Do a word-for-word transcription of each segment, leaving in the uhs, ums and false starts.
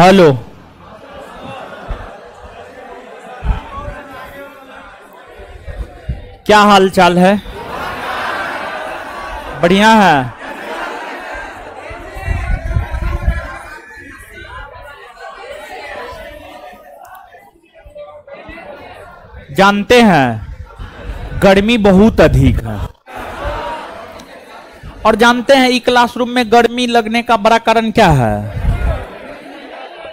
Hello, क्या हाल चाल है? बढ़िया है। जानते हैं गर्मी बहुत अधिक है, और जानते हैं इस क्लासरूम में गर्मी लगने का बड़ा कारण क्या है?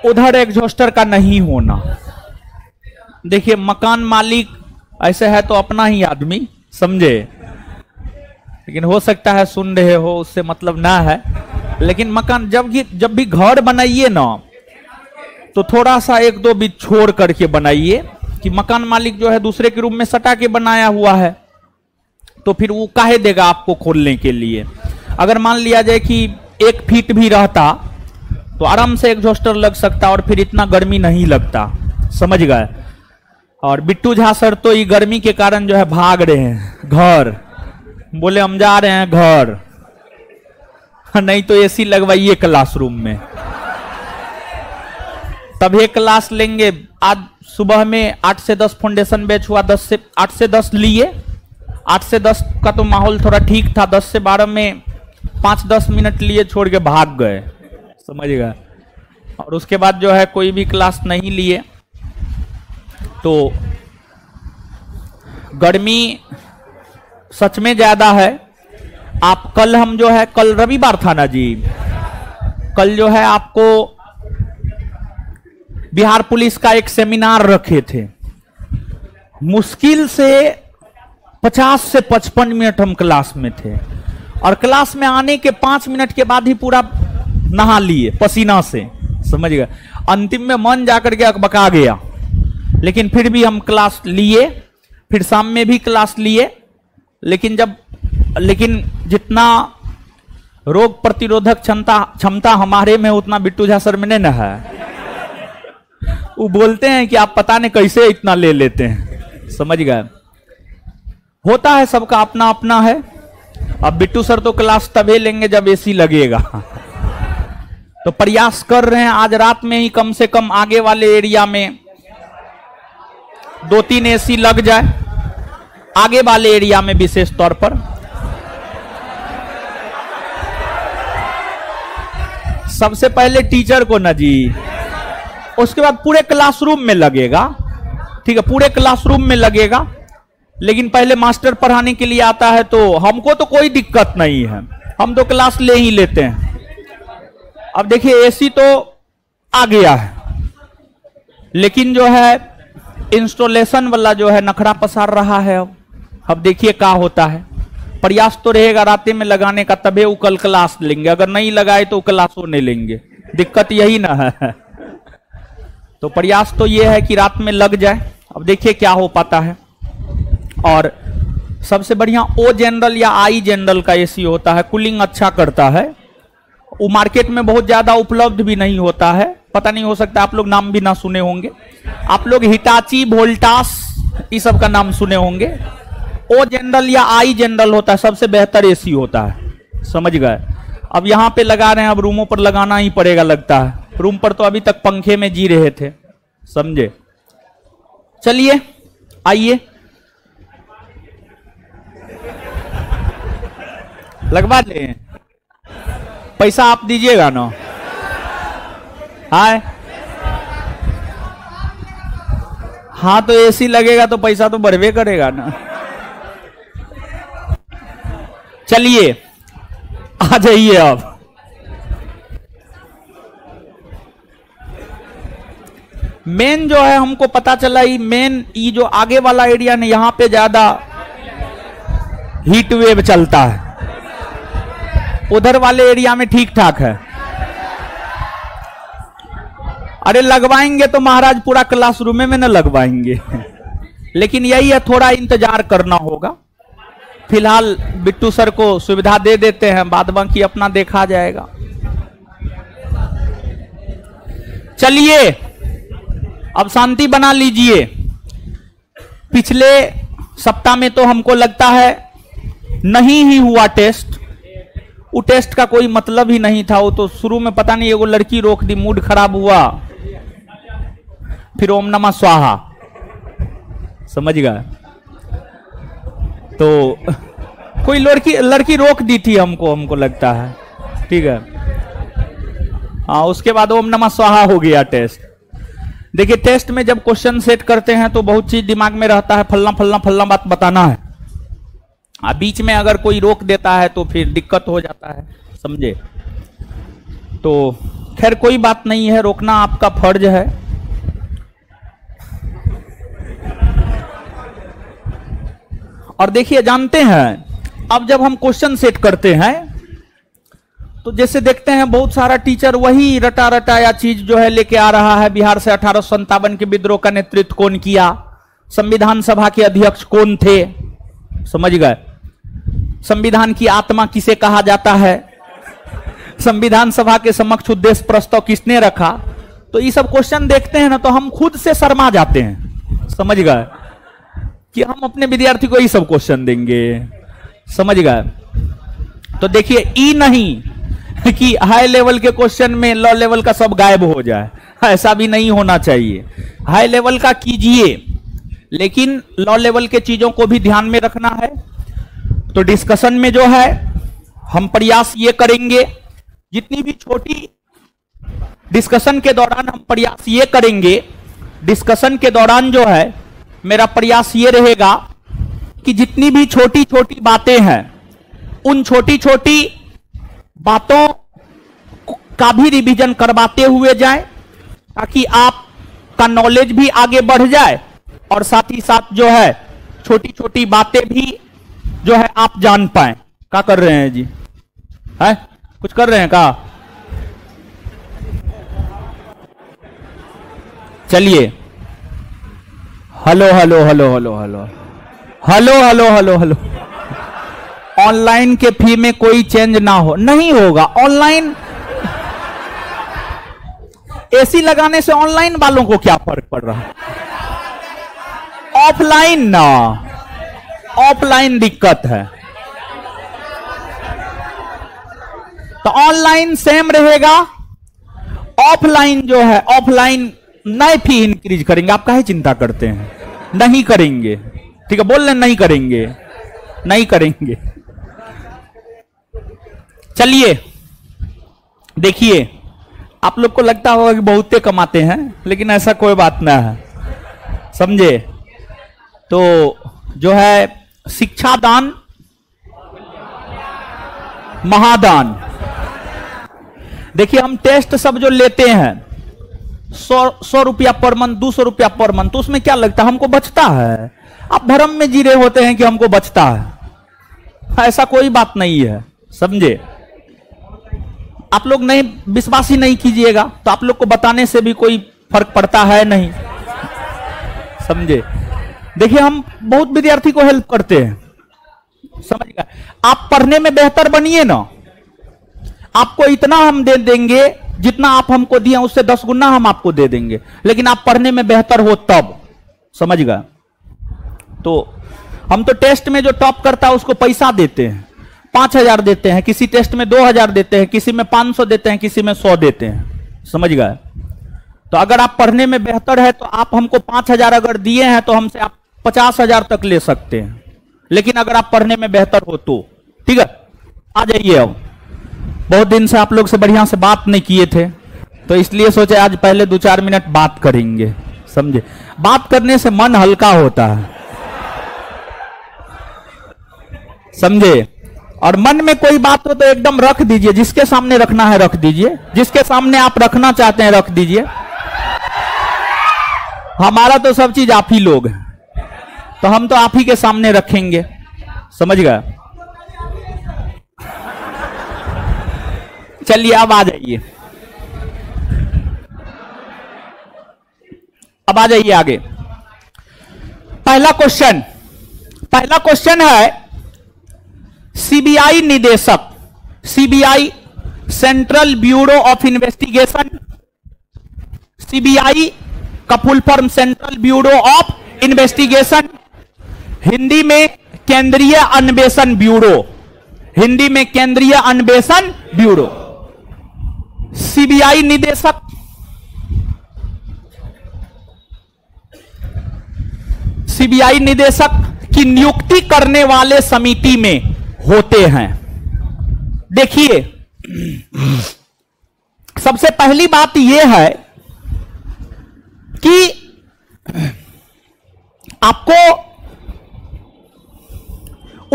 उधर एग्जॉस्टर का नहीं होना। देखिए, मकान मालिक ऐसे है तो अपना ही आदमी समझे, लेकिन हो सकता है सुन रहे हो उससे मतलब ना है, लेकिन मकान जब भी जब भी घर बनाइए ना तो थोड़ा सा एक दो बीच छोड़ करके बनाइए कि मकान मालिक जो है दूसरे के रूम में सटा के बनाया हुआ है, तो फिर वो काहे देगा आपको खोलने के लिए। अगर मान लिया जाए कि एक फीट भी रहता तो आराम से एग्जॉस्टर लग सकता और फिर इतना गर्मी नहीं लगता, समझ गए। और बिट्टू झा सर तो ये गर्मी के कारण जो है भाग रहे हैं घर, बोले हम जा रहे हैं घर, नहीं तो एसी लगवाइए क्लासरूम में, तब ये क्लास लेंगे। आज सुबह में आठ से दस फाउंडेशन बैच हुआ, दस से आठ से दस लिए, आठ से दस का तो माहौल थोड़ा ठीक था, दस से बारह में पाँच दस मिनट लिए छोड़ के भाग गए, समझिएगा। और उसके बाद जो है कोई भी क्लास नहीं लिए। तो गर्मी सच में ज्यादा है। आप कल हम जो है कल रविवार था ना जी, कल जो है आपको बिहार पुलिस का एक सेमिनार रखे थे, मुश्किल से पचास से पचपन मिनट हम क्लास में थे, और क्लास में आने के पांच मिनट के बाद ही पूरा नहा लिए पसीना से, समझ गए। अंतिम में मन जाकर के बका गया, लेकिन फिर भी हम क्लास लिए। फिर शाम में भी क्लास लिए, लेकिन जब लेकिन जितना रोग प्रतिरोधक क्षमता क्षमता हमारे में उतना बिट्टू झा सर में नहीं न है। वो बोलते हैं कि आप पता नहीं कैसे इतना ले लेते हैं, समझ गए। होता है, सबका अपना अपना है। अब बिट्टू सर तो क्लास तभी लेंगे जब एसी लगेगा, तो प्रयास कर रहे हैं आज रात में ही कम से कम आगे वाले एरिया में दो तीन एसी लग जाए, आगे वाले एरिया में विशेष तौर पर। सबसे पहले टीचर को ना जी, उसके बाद पूरे क्लासरूम में लगेगा, ठीक है, पूरे क्लासरूम में लगेगा। लेकिन पहले मास्टर पढ़ाने के लिए आता है, तो हमको तो कोई दिक्कत नहीं है, हम तो क्लास ले ही लेते हैं। अब देखिए एसी तो आ गया है, लेकिन जो है इंस्टॉलेशन वाला जो है नखरा पसार रहा है। अब अब देखिए क्या होता है। प्रयास तो रहेगा रातें में लगाने का, तभी वो कल क्लास लेंगे, अगर नहीं लगाए तो क्लास होने लेंगे, दिक्कत यही ना है। तो प्रयास तो ये है कि रात में लग जाए। अब देखिए क्या हो पाता है। और सबसे बढ़िया ओ जनरल या आई जनरल का एसी होता है, कूलिंग अच्छा करता है, वो मार्केट में बहुत ज्यादा उपलब्ध भी नहीं होता है, पता नहीं, हो सकता आप लोग नाम भी ना सुने होंगे। आप लोग हिटाची, वोल्टास, इस सब का नाम सुने होंगे। ओ जनरल या आई जनरल होता है सबसे बेहतर एसी होता है, समझ गए। अब यहाँ पे लगा रहे हैं, अब रूमों पर लगाना ही पड़ेगा लगता है। रूम पर तो अभी तक पंखे में जी रहे थे, समझे। चलिए आइए लगवा ले, पैसा आप दीजिएगा ना। हाय, हाँ तो एसी लगेगा तो पैसा तो बढ़वे करेगा ना। चलिए आ जाइए आप। मेन जो है हमको पता चला, ये मेन ये जो आगे वाला एरिया ना, यहाँ पे ज्यादा हीट वेव चलता है, उधर वाले एरिया में ठीक ठाक है। अरे लगवाएंगे तो महाराज पूरा क्लासरूम में न लगवाएंगे, लेकिन यही है थोड़ा इंतजार करना होगा। फिलहाल बिट्टू सर को सुविधा दे देते हैं, बाद बाकी अपना देखा जाएगा। चलिए अब शांति बना लीजिए। पिछले सप्ताह में तो हमको लगता है नहीं ही हुआ टेस्ट, वो टेस्ट का कोई मतलब ही नहीं था। वो तो शुरू में पता नहीं एगो लड़की रोक दी, मूड खराब हुआ, फिर ओम नमः स्वाहा, समझ गए। तो कोई लड़की लड़की रोक दी थी हमको, हमको लगता है, ठीक है। हाँ, उसके बाद ओम नमः स्वाहा हो गया टेस्ट। देखिए टेस्ट में जब क्वेश्चन सेट करते हैं तो बहुत चीज दिमाग में रहता है, फलना फलना फलना बात बताना है। आ, बीच में अगर कोई रोक देता है तो फिर दिक्कत हो जाता है, समझे। तो खैर कोई बात नहीं है, रोकना आपका फर्ज है। और देखिए जानते हैं, अब जब हम क्वेश्चन सेट करते हैं तो जैसे देखते हैं बहुत सारा टीचर वही रटा रटाया चीज जो है लेके आ रहा है। बिहार से अठारह सौ संतावन के विद्रोह का नेतृत्व कौन किया, संविधान सभा के अध्यक्ष कौन थे, समझ गए। संविधान की आत्मा किसे कहा जाता है, संविधान सभा के समक्ष उद्देश्य प्रस्ताव किसने रखा। तो ये सब क्वेश्चन देखते हैं ना तो हम खुद से शर्मा जाते हैं, समझ गए, कि हम अपने विद्यार्थी को ये सब क्वेश्चन देंगे, समझ गए। तो देखिए ई नहीं कि हाई लेवल के क्वेश्चन में लो लेवल का सब गायब हो जाए, ऐसा भी नहीं होना चाहिए। हाई लेवल का कीजिए लेकिन लो लेवल के चीजों को भी ध्यान में रखना है। तो डिस्कशन में जो है हम प्रयास ये करेंगे, जितनी भी छोटी डिस्कशन के दौरान हम प्रयास ये करेंगे, डिस्कशन के दौरान जो है मेरा प्रयास ये रहेगा कि जितनी भी छोटी छोटी बातें हैं उन छोटी छोटी बातों का भी रिवीजन करवाते हुए जाएं, ताकि आपका नॉलेज भी आगे बढ़ जाए और साथ ही साथ जो है छोटी छोटी बातें भी जो है आप जान पाए। क्या कर रहे हैं जी, है कुछ कर रहे हैं क्या? चलिए hello hello hello hello hello hello hello hello hello online के फी में कोई चेंज ना हो, नहीं होगा। ऑनलाइन एसी लगाने से ऑनलाइन वालों को क्या फर्क पड़ रहा है, ऑफलाइन ना, ऑफलाइन दिक्कत है। तो ऑनलाइन सेम रहेगा, ऑफलाइन जो है ऑफलाइन नए फी इंक्रीज करेंगे। आप काहे चिंता करते हैं, नहीं करेंगे, ठीक है, बोल रहे नहीं करेंगे, नहीं करेंगे। चलिए देखिए आप लोग को लगता होगा कि बहुते कमाते हैं, लेकिन ऐसा कोई बात ना है, समझे। तो जो है शिक्षा दान महादान, देखिए हम टेस्ट सब जो लेते हैं सौ सौ रुपया पर मंथ, दो सौ रुपया पर मंथ, तो उसमें क्या लगता है हमको बचता है। आप भ्रम में जी रहे होते हैं कि हमको बचता है, ऐसा कोई बात नहीं है, समझे। आप लोग नहीं, विश्वास ही नहीं कीजिएगा तो आप लोग को बताने से भी कोई फर्क पड़ता है नहीं, समझे। देखिए हम बहुत विद्यार्थी को हेल्प करते हैं, समझ गए। आप पढ़ने में बेहतर बनिए ना, आपको इतना हम दे देंगे जितना आप हमको दिए उससे दस गुना हम आपको दे देंगे, लेकिन आप पढ़ने में बेहतर हो तब, समझ गए। तो हम तो टेस्ट में जो टॉप करता है उसको पैसा देते हैं, पांच हजार देते हैं, किसी टेस्ट में दो हजार देते हैं, किसी में पांच सौ देते हैं, किसी में सौ देते हैं, समझ गए। तो अगर आप पढ़ने में बेहतर है तो आप हमको पांच हजार अगर दिए हैं तो हमसे आप पचास हजार तक ले सकते हैं, लेकिन अगर आप पढ़ने में बेहतर हो तो, ठीक है। आ जाइए, अब बहुत दिन से आप लोग से बढ़िया से बात नहीं किए थे तो इसलिए सोचे आज पहले दो चार मिनट बात करेंगे, समझे। बात करने से मन हल्का होता है, समझे। और मन में कोई बात हो तो एकदम रख दीजिए, जिसके सामने रखना है रख दीजिए, जिसके सामने आप रखना चाहते हैं रख दीजिए। हमारा तो सब चीज आप ही लोग हैं तो हम तो आप ही के सामने रखेंगे, समझ गए। चलिए अब आ जाइए, अब आ जाइए आगे। पहला क्वेश्चन, पहला क्वेश्चन है सीबीआई निदेशक, CBI central bureau of investigation, CBI का full form central bureau of investigation, Hindi में केंद्रीय अन्वेषण ब्यूरो, हिंदी में केंद्रीय अन्वेषण ब्यूरो, सीबीआई निदेशक, सीबीआई निदेशक की नियुक्ति करने वाले समिति में होते हैं। देखिए, सबसे पहली बात यह है कि आपको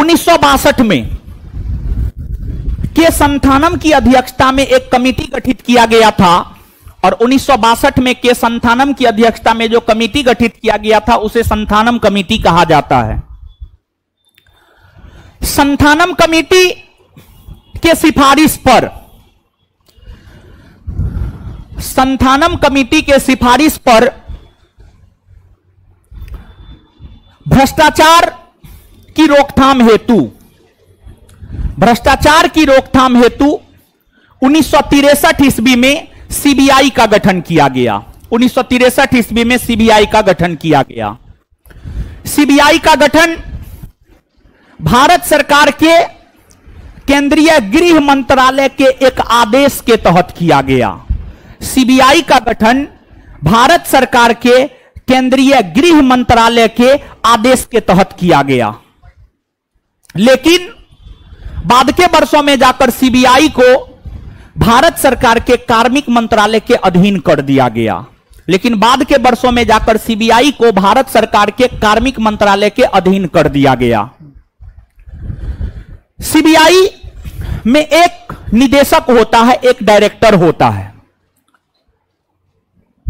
उन्नीस सौ बासठ में के संथानम की अध्यक्षता में एक कमेटी गठित किया गया था, और उन्नीस सौ बासठ में के संथानम की अध्यक्षता में जो कमेटी गठित किया गया था उसे संथानम कमेटी कहा जाता है। संथानम कमेटी के सिफारिश पर संथानम कमेटी के सिफारिश पर भ्रष्टाचार की रोकथाम हेतु भ्रष्टाचार की रोकथाम हेतु उन्नीस सौ तिरसठ ईस्वी में सीबीआई का गठन किया गया। उन्नीस सौ तिरसठ ईस्वी में सीबीआई का गठन किया गया। सीबीआई का गठन भारत सरकार के केंद्रीय गृह मंत्रालय के एक आदेश के तहत किया गया। सीबीआई का गठन भारत सरकार के केंद्रीय गृह मंत्रालय के आदेश के तहत किया गया, लेकिन बाद के वर्षों में जाकर सीबीआई को भारत सरकार के कार्मिक मंत्रालय के अधीन कर दिया गया लेकिन बाद के वर्षों में जाकर सीबीआई को भारत सरकार के कार्मिक मंत्रालय के अधीन कर दिया गया। सीबीआई में एक निदेशक होता है, एक डायरेक्टर होता है।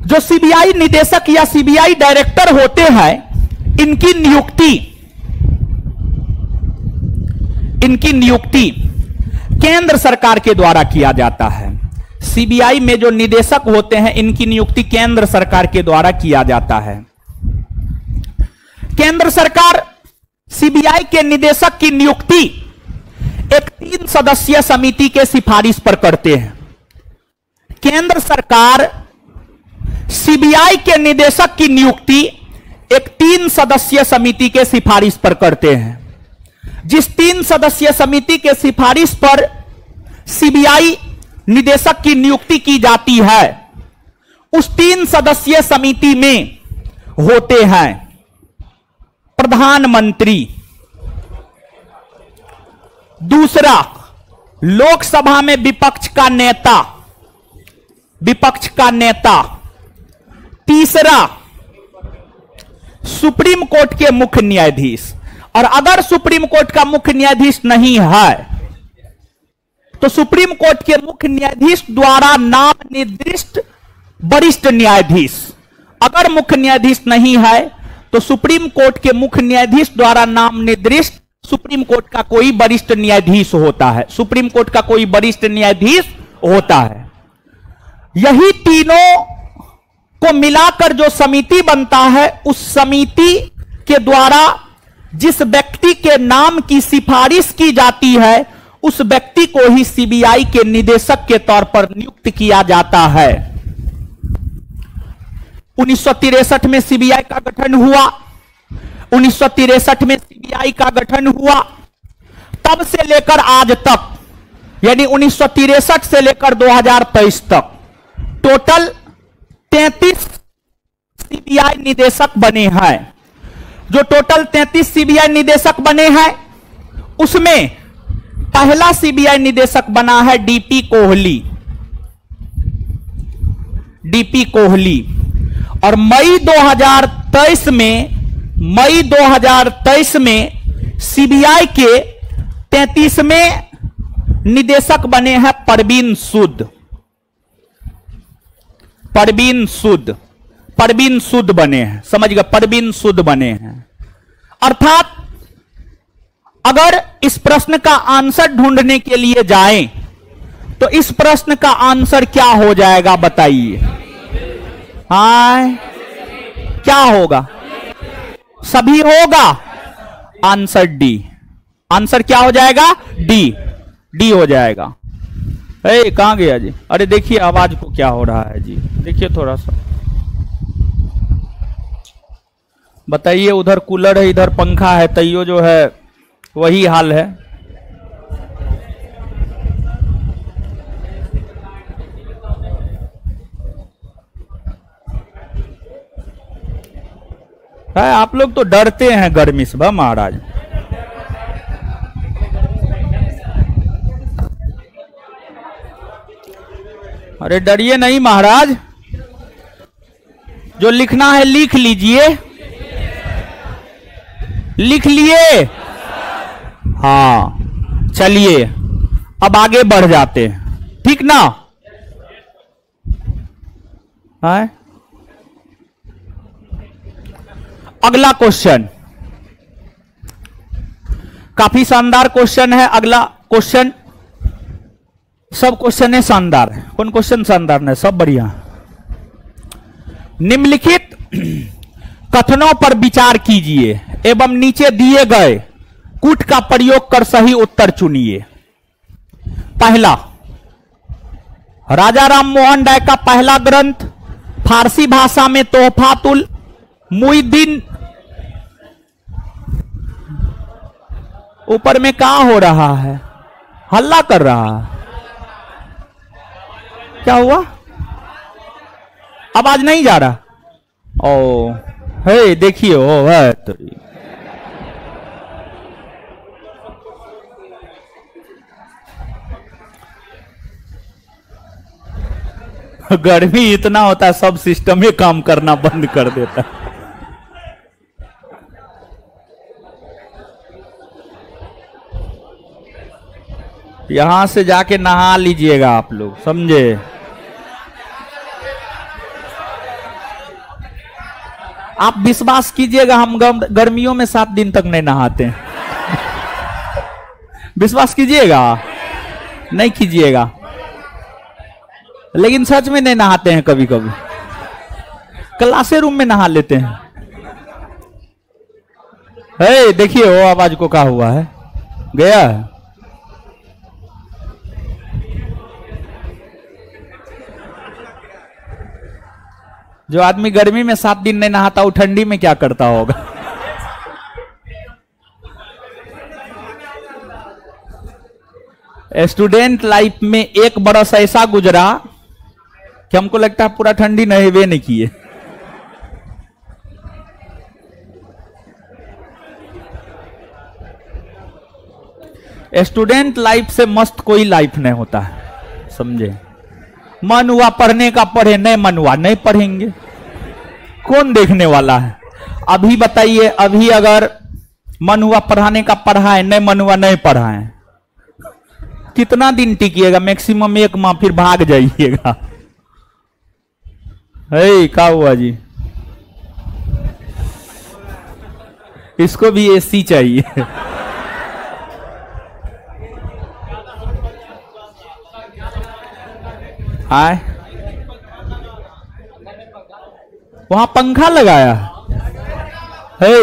जो सीबीआई निदेशक या सीबीआई डायरेक्टर होते हैं, इनकी नियुक्ति इनकी नियुक्ति केंद्र सरकार के द्वारा किया जाता है। सीबीआई में जो निदेशक होते हैं, इनकी नियुक्ति केंद्र सरकार के द्वारा किया जाता है। केंद्र सरकार सीबीआई के निदेशक की नियुक्ति एक तीन सदस्यीय समिति के सिफारिश पर करते हैं। केंद्र सरकार सीबीआई के निदेशक की नियुक्ति एक तीन सदस्यीय समिति के सिफारिश पर करते हैं, जिस तीन सदस्यीय समिति के सिफारिश पर सीबीआई निदेशक की नियुक्ति की जाती है। उस तीन सदस्यीय समिति में होते हैं प्रधानमंत्री, दूसरा लोकसभा में विपक्ष का नेता विपक्ष का नेता तीसरा सुप्रीम कोर्ट के मुख्य न्यायाधीश, और अगर सुप्रीम कोर्ट का मुख्य न्यायाधीश नहीं है तो सुप्रीम कोर्ट के मुख्य न्यायाधीश द्वारा नाम निर्दिष्ट वरिष्ठ न्यायाधीश। अगर मुख्य न्यायाधीश नहीं है तो सुप्रीम कोर्ट के मुख्य न्यायाधीश द्वारा नाम निर्दिष्ट सुप्रीम कोर्ट का कोई वरिष्ठ न्यायाधीश होता है सुप्रीम कोर्ट का कोई वरिष्ठ न्यायाधीश होता है। यही तीनों को मिलाकर जो समिति बनता है, उस समिति के द्वारा जिस व्यक्ति के नाम की सिफारिश की जाती है, उस व्यक्ति को ही सीबीआई के निदेशक के तौर पर नियुक्त किया जाता है। उन्नीस सौ तिरसठ में सीबीआई का गठन हुआ उन्नीस सौ तिरसठ में सीबीआई का गठन हुआ तब से लेकर आज तक, यानी उन्नीस सौ तिरसठ से लेकर दो हजार तेईस तक टोटल तैंतीस सीबीआई निदेशक बने हैं। जो टोटल तैंतीस सीबीआई निदेशक बने हैं, उसमें पहला सीबीआई निदेशक बना है डीपी कोहली डीपी कोहली और मई दो हजार तेईस में मई दो हजार तेईस में सीबीआई के तैंतीसवें निदेशक बने हैं परवीन सूद परवीन सूद परवीन सूद बने हैं। समझिएगा, परवीन सूद बने हैं। अर्थात अगर इस प्रश्न का आंसर ढूंढने के लिए जाएं तो इस प्रश्न का आंसर क्या हो जाएगा, बताइए? हाय, क्या होगा? सभी होगा। Answer D. आंसर क्या हो जाएगा? डी डी हो जाएगा। ए, कहां गया जी? अरे देखिए आवाज को क्या हो रहा है जी, देखिए थोड़ा सा, बताइए। उधर कूलर है, इधर पंखा है, तैयो जो है वही हाल है। है, आप लोग तो डरते हैं गर्मी से बा महाराज। अरे डरिए नहीं महाराज, जो लिखना है लिख लीजिए। लिख लिए? हाँ चलिए अब आगे बढ़ जाते हैं, ठीक ना? हाँ? अगला क्वेश्चन काफी शानदार क्वेश्चन है। अगला क्वेश्चन, सब क्वेश्चन है शानदार। कौन क्वेश्चन शानदार है? सब बढ़िया। निम्नलिखित कथनों पर विचार कीजिए एवं नीचे दिए गए कूट का प्रयोग कर सही उत्तर चुनिए। पहला, राजा राम मोहन राय का पहला ग्रंथ फारसी भाषा में तोहफातुल मुइद्दीन। ऊपर में क्या हो रहा है? हल्ला कर रहा है। क्या हुआ? आवाज नहीं जा रहा? ओ हे देखिए, ओ है तो गर्मी इतना होता है सब सिस्टम ही काम करना बंद कर देता है। यहां से जाके नहा लीजिएगा आप लोग, समझे? आप विश्वास कीजिएगा हम गर्मियों में सात दिन तक नहीं नहाते हैं। विश्वास कीजिएगा? नहीं कीजिएगा, लेकिन सच में नहीं नहाते हैं। कभी कभी क्लासे रूम में नहा लेते हैं। हे देखिए, वो आवाज को क्या हुआ है? गया है? जो आदमी गर्मी में सात दिन नहीं नहाता वो ठंडी में क्या करता होगा? स्टूडेंट लाइफ में एक बरस ऐसा गुजरा कि हमको लगता है पूरा ठंडी नहीं वे नहीं किए। स्टूडेंट लाइफ से मस्त कोई लाइफ नहीं होता है, समझे? मन हुआ पढ़ने का पढ़े, नहीं मन हुआ नहीं पढ़ेंगे। कौन देखने वाला है? अभी बताइए, अभी अगर मन हुआ पढ़ाने का पढ़ाए, नहीं मन हुआ नहीं पढ़ाए, कितना दिन टिकिएगा? मैक्सिमम एक माह, फिर भाग जाइएगा। हे क्या हुआ जी? इसको भी एसी चाहिए। आए वहां पंखा लगाया है,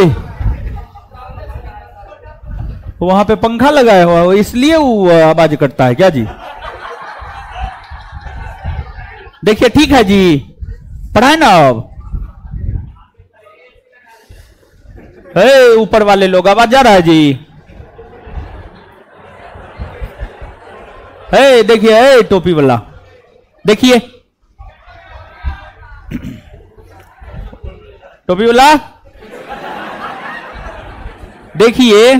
वहां पे पंखा लगाया हुआ है, इसलिए वो आवाज करता है क्या जी? देखिए ठीक है जी, पढ़ाए ना। अब हे ऊपर वाले लोग, आवाज जा रहा है जी? हे देखिए, हे टोपी वाला देखिए, टोपी वाला देखिए।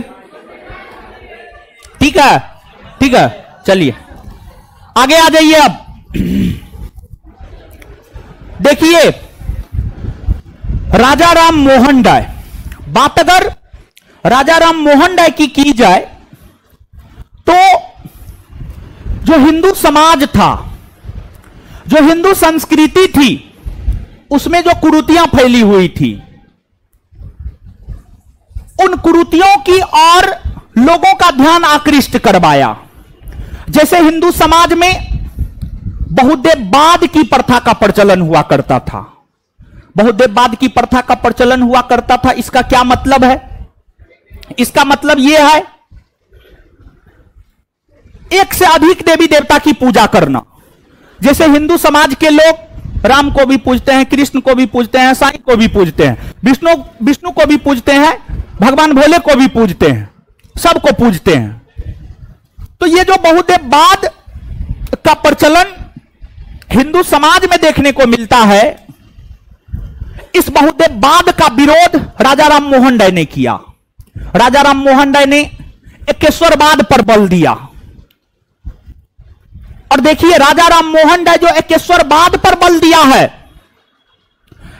ठीक है ठीक है, चलिए आगे आ जाइए। अब देखिए, राजा राम मोहन राय, बात अगर राजा राम मोहन राय की की जाए तो जो हिंदू समाज था, जो हिंदू संस्कृति थी, उसमें जो कुरीतियां फैली हुई थी, उन कुरीतियों की और लोगों का ध्यान आकृष्ट करवाया। जैसे हिंदू समाज में बहुदेववाद की प्रथा का प्रचलन हुआ करता था। बहुदेववाद की प्रथा का प्रचलन हुआ करता था इसका क्या मतलब है? इसका मतलब यह है, एक से अधिक देवी देवता की पूजा करना। जैसे हिंदू समाज के लोग राम को भी पूजते हैं, कृष्ण को भी पूजते हैं, साईं को भी पूजते हैं, विष्णु विष्णु को भी पूजते हैं, भगवान भोले को भी पूजते हैं, सबको पूजते हैं। तो ये जो बहुदेववाद का प्रचलन हिंदू समाज में देखने को मिलता है, इस बहुदेववाद का विरोध राजा राम मोहन राय ने किया। राजा राम मोहन राय ने एकेश्वरवाद पर बल दिया। और देखिए राजा राम मोहन राय जो एकेश्वरवाद पर बल दिया है,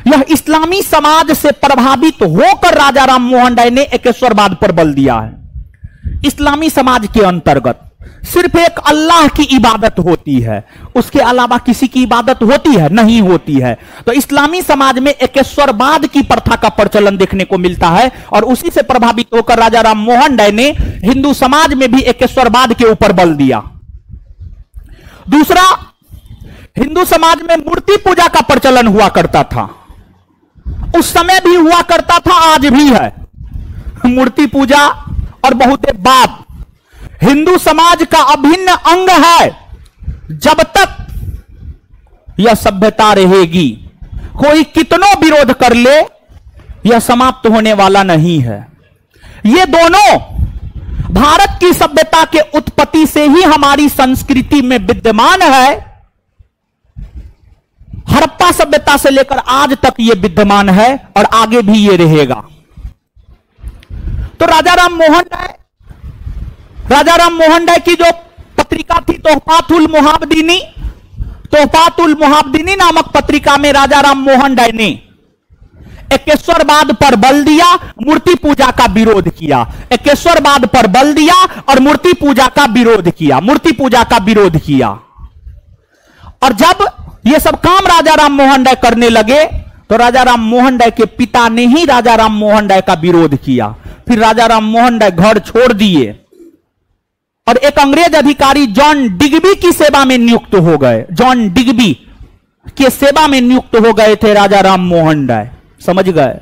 यह इस्लामी समाज से प्रभावित होकर राजा राम मोहन राय ने एकेश्वरवाद पर बल दिया है। इस्लामी समाज के अंतर्गत सिर्फ एक अल्लाह की इबादत होती है, उसके अलावा किसी की इबादत होती है नहीं होती है। तो इस्लामी समाज में एकेश्वरवाद की प्रथा का प्रचलन देखने को मिलता है और उसी से प्रभावित होकर राजा राम मोहन राय ने हिंदू समाज में भी एकेश्वरवाद के ऊपर बल दिया। दूसरा, हिंदू समाज में मूर्ति पूजा का प्रचलन हुआ करता था, उस समय भी हुआ करता था, आज भी है। मूर्ति पूजा और बहुदेववाद हिंदू समाज का अभिन्न अंग है। जब तक यह सभ्यता रहेगी, कोई कितनों विरोध कर ले, यह समाप्त होने वाला नहीं है। ये दोनों भारत की सभ्यता के उत्पत्ति से ही हमारी संस्कृति में विद्यमान है। हड़प्पा सभ्यता से लेकर आज तक यह विद्यमान है और आगे भी ये रहेगा। तो राजा राम मोहन राय राजा राम मोहन राय की जो पत्रिका थी तोहफातुल मुहाब्दीनी, तोहफातुल मुहाब्दीनी नामक पत्रिका में राजा राम मोहन राय ने एकेश्वरवाद पर बल दिया, मूर्ति पूजा का विरोध किया। एकेश्वरवाद पर बल दिया और मूर्ति पूजा का विरोध किया मूर्ति पूजा का विरोध किया। और जब ये सब काम राजा राम मोहन राय करने लगे तो राजा राम मोहन राय के पिता ने ही राजा राम मोहन राय का विरोध किया। फिर राजा राम मोहन राय घर छोड़ दिए और एक अंग्रेज अधिकारी जॉन डिग्बी की सेवा में नियुक्त हो गए। जॉन डिग्बी के सेवा में नियुक्त हो गए थे राजा राम मोहन राय, समझ गए।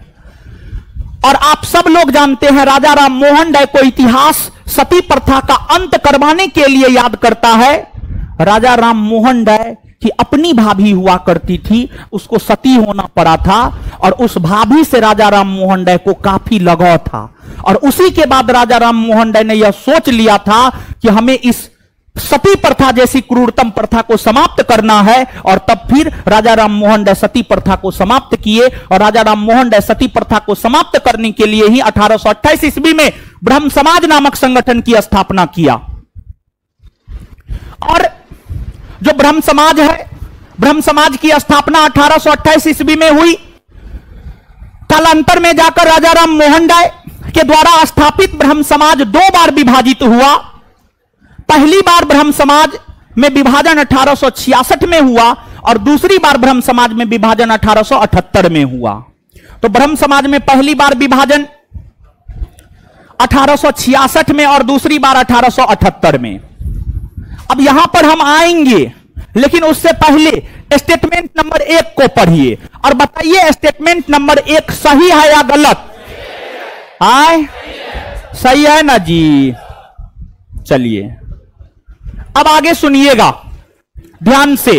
और आप सब लोग जानते हैं राजा राम मोहन राय को इतिहास सती प्रथा का अंत करवाने के लिए याद करता है। राजा राम मोहन राय की अपनी भाभी हुआ करती थी, उसको सती होना पड़ा था और उस भाभी से राजा राम मोहन राय को काफी लगाव था। और उसी के बाद राजा राम मोहन राय ने यह सोच लिया था कि हमें इस सती प्रथा जैसी क्रूरतम प्रथा को समाप्त करना है। और तब फिर राजा राम मोहन राय सती प्रथा को समाप्त किए। और राजा राम मोहन राय सती प्रथा को समाप्त करने के लिए ही अठारह सौ अट्ठाईस ईस्वी में ब्रह्म समाज नामक संगठन की स्थापना किया। और जो ब्रह्म समाज है, ब्रह्म समाज की स्थापना अठारह सौ अट्ठाईस ईस्वी में हुई। कालांतर में जाकर राजा राम मोहन राय के द्वारा स्थापित ब्रह्म समाज दो बार विभाजित हुआ। पहली बार ब्रह्म समाज में विभाजन अठारह सौ छियासठ में हुआ और दूसरी बार ब्रह्म समाज में विभाजन अठारह सौ अठहत्तर में हुआ। तो ब्रह्म समाज में पहली बार विभाजन अठारह सौ छियासठ में और दूसरी बार अठारह सौ अठहत्तर में। अब यहां पर हम आएंगे, लेकिन उससे पहले स्टेटमेंट नंबर एक को पढ़िए और बताइए स्टेटमेंट नंबर एक सही है या गलत आए? सही है ना जी। चलिए अब आगे सुनिएगा ध्यान से।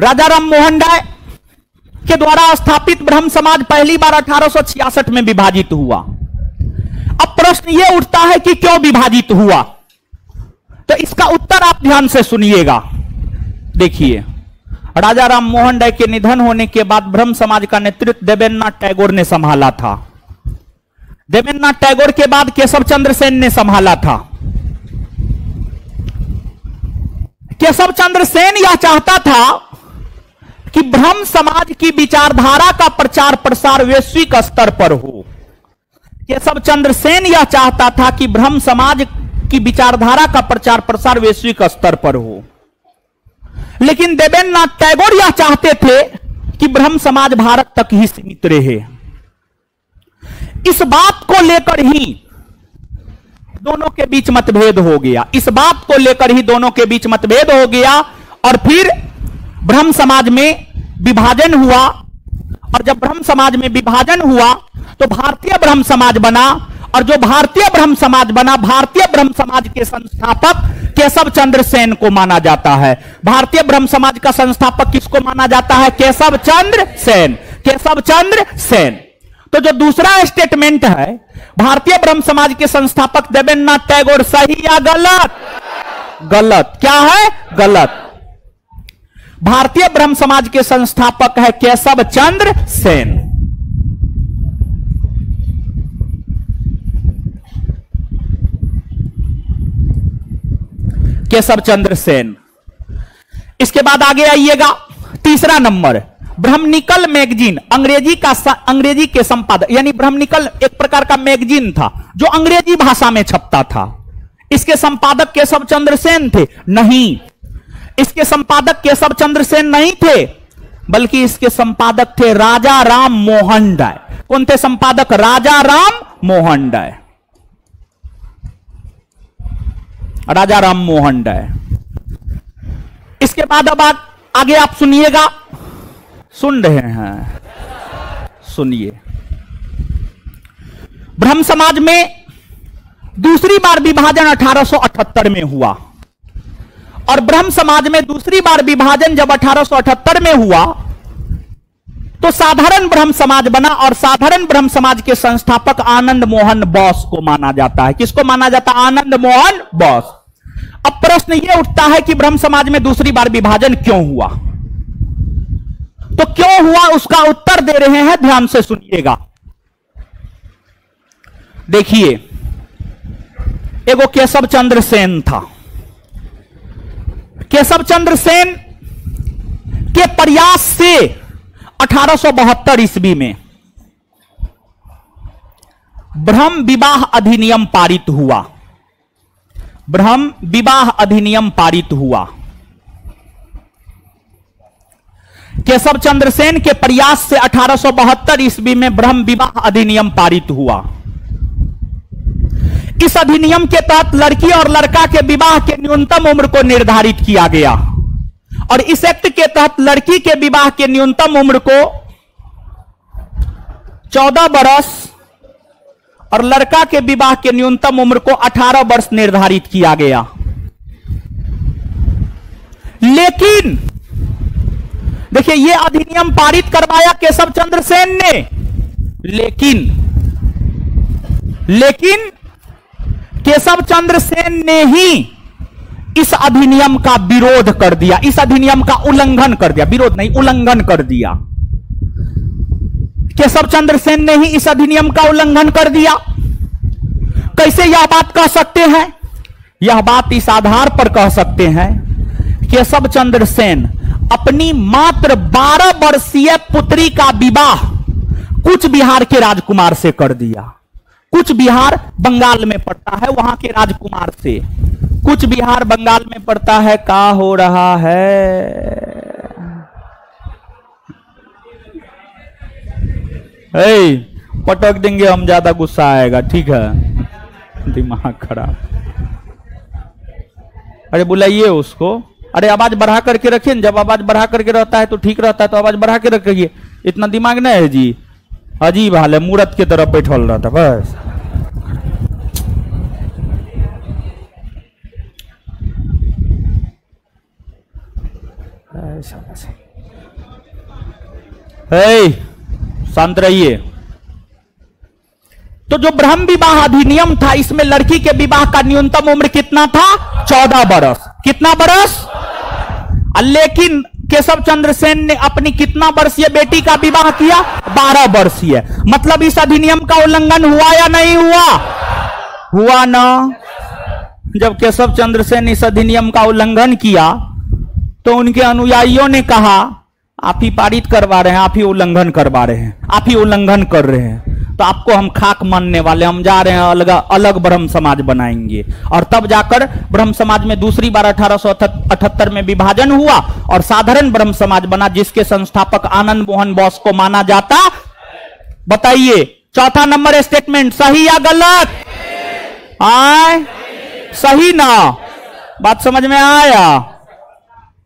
राजा राम मोहन राय के द्वारा स्थापित ब्रह्म समाज पहली बार अठारह सौ छियासठ में विभाजित हुआ। अब प्रश्न यह उठता है कि क्यों विभाजित हुआ, तो इसका उत्तर आप ध्यान से सुनिएगा। देखिए, राजा राम मोहन राय के निधन होने के बाद ब्रह्म समाज का नेतृत्व देवेंद्रनाथ टैगोर ने संभाला था। देवेंद्रनाथ टैगोर के बाद केशव चंद्र सेन ने संभाला था। केशव चंद्र सेन यह चाहता था कि ब्रह्म समाज की विचारधारा का प्रचार प्रसार वैश्विक स्तर पर हो। केशव चंद्र सेन यह चाहता था कि ब्रह्म समाज की विचारधारा का प्रचार प्रसार वैश्विक स्तर पर हो, लेकिन देवेंद्रनाथ टैगोर यह चाहते थे कि ब्रह्म समाज भारत तक ही सीमित रहे। इस बात को लेकर ही दोनों के बीच मतभेद हो गया। इस बात को लेकर ही दोनों के बीच मतभेद हो गया और फिर ब्रह्म समाज में विभाजन हुआ। और जब ब्रह्म समाज में विभाजन हुआ तो भारतीय ब्रह्म समाज बना। और जो भारतीय ब्रह्म समाज बना, भारतीय ब्रह्म समाज के संस्थापक केशव चंद्र सेन को माना जाता है। भारतीय ब्रह्म समाज का संस्थापक किसको माना जाता है? केशव चंद्र सेन। केशव चंद्र सेन। तो जो दूसरा स्टेटमेंट है, भारतीय ब्रह्म समाज के संस्थापक देवेंद्रनाथ टैगोर, सही या गलत? गलत। क्या है? गलत। भारतीय ब्रह्म समाज के संस्थापक है केशव चंद्र सेन। केशव चंद्र सेन। इसके बाद आगे आइएगा, तीसरा नंबर ब्रह्मनिकल मैगजीन, अंग्रेजी का अंग्रेजी के संपादक, यानी ब्रह्मनिकल एक प्रकार का मैगजीन था जो अंग्रेजी भाषा में छपता था। इसके संपादक केशव चंद्र सेन थे? नहीं, इसके संपादक केशव चंद्र सेन नहीं थे, बल्कि इसके संपादक थे राजा राम मोहन राय। कौन थे संपादक? राजा राम मोहन राय। राजा राम मोहन राय। इसके बाद अब आगे आप सुनिएगा, सुन रहे हैं, सुनिए। ब्रह्म समाज में दूसरी बार विभाजन अठारह सौ अठहत्तर में हुआ, और ब्रह्म समाज में दूसरी बार विभाजन जब अठारह सौ अठहत्तर में हुआ तो साधारण ब्रह्म समाज बना, और साधारण ब्रह्म समाज के संस्थापक आनंद मोहन बोस को माना जाता है। किसको माना जाता है? आनंद मोहन बोस। अब प्रश्न यह उठता है कि ब्रह्म समाज में दूसरी बार विभाजन क्यों हुआ? तो क्यों हुआ उसका उत्तर दे रहे हैं, ध्यान से सुनिएगा। देखिए, एगो केशव चंद्र सेन था। केशव चंद्र सेन के प्रयास से अठारह सौ बहत्तर ईस्वी में ब्रह्म विवाह अधिनियम पारित हुआ। ब्रह्म विवाह अधिनियम पारित हुआ। केशव चंद्र सेन के प्रयास से अठारह सौ बहत्तर ईस्वी में ब्रह्म विवाह अधिनियम पारित हुआ। इस अधिनियम के तहत लड़की और लड़का के विवाह के न्यूनतम उम्र को निर्धारित किया गया, और इस एक्ट के तहत लड़की के विवाह के न्यूनतम उम्र को चौदह वर्ष और लड़का के विवाह के न्यूनतम उम्र को अठारह वर्ष निर्धारित किया गया। लेकिन देखिए, यह अधिनियम पारित करवाया केशव चंद्र सेन ने, लेकिन लेकिन केशव चंद्र सेन ने ही इस अधिनियम का विरोध कर दिया, इस अधिनियम का उल्लंघन कर दिया, विरोध नहीं उल्लंघन कर दिया। केशव चंद्र सेन ने ही इस अधिनियम का उल्लंघन कर दिया। कैसे यह बात कह सकते हैं? यह बात इस आधार पर कह सकते हैं, केशव चंद्र सेन अपनी मात्र बारह वर्षीय पुत्री का विवाह कुछ बिहार के राजकुमार से कर दिया। कुछ बिहार बंगाल में पड़ता है, वहां के राजकुमार से। कुछ बिहार बंगाल में पड़ता है। का हो रहा है? ऐ पटक देंगे हम, ज्यादा गुस्सा आएगा, ठीक है? दिमाग खराब। अरे बुलाइए उसको। अरे आवाज बढ़ा करके रखिए, जब आवाज बढ़ा करके रहता है तो ठीक रहता है, तो आवाज बढ़ा के रखिए। इतना दिमाग नहीं है जी, अजीब हाल है, मूर्त के तरफ बैठल रहता बस। हे शांत रहिए। तो जो ब्रह्म विवाह अधिनियम था, इसमें लड़की के विवाह का न्यूनतम उम्र कितना था? चौदह बरस। कितना बरस? लेकिन केशव चंद्र सेन ने अपनी कितना वर्षीय बेटी का विवाह किया? बारह वर्षीय। मतलब इस अधिनियम का उल्लंघन हुआ या नहीं हुआ? हुआ ना। जब केशव चंद्र सेन इस अधिनियम का उल्लंघन किया तो उनके अनुयायियों ने कहा, आप ही पारित करवा रहे हैं, आप ही उल्लंघन करवा रहे हैं, आप ही उल्लंघन कर रहे हैं, तो आपको हम खाक मानने वाले, हम जा रहे हैं अलग अलग ब्रह्म समाज बनाएंगे। और तब जाकर ब्रह्म समाज में दूसरी बार अठारह सौ अठहत्तर में विभाजन हुआ और साधारण ब्रह्म समाज बना, जिसके संस्थापक आनंद मोहन बोस को माना जाता। बताइए, चौथा नंबर स्टेटमेंट सही या गलत? आए सही ना? बात समझ में आया?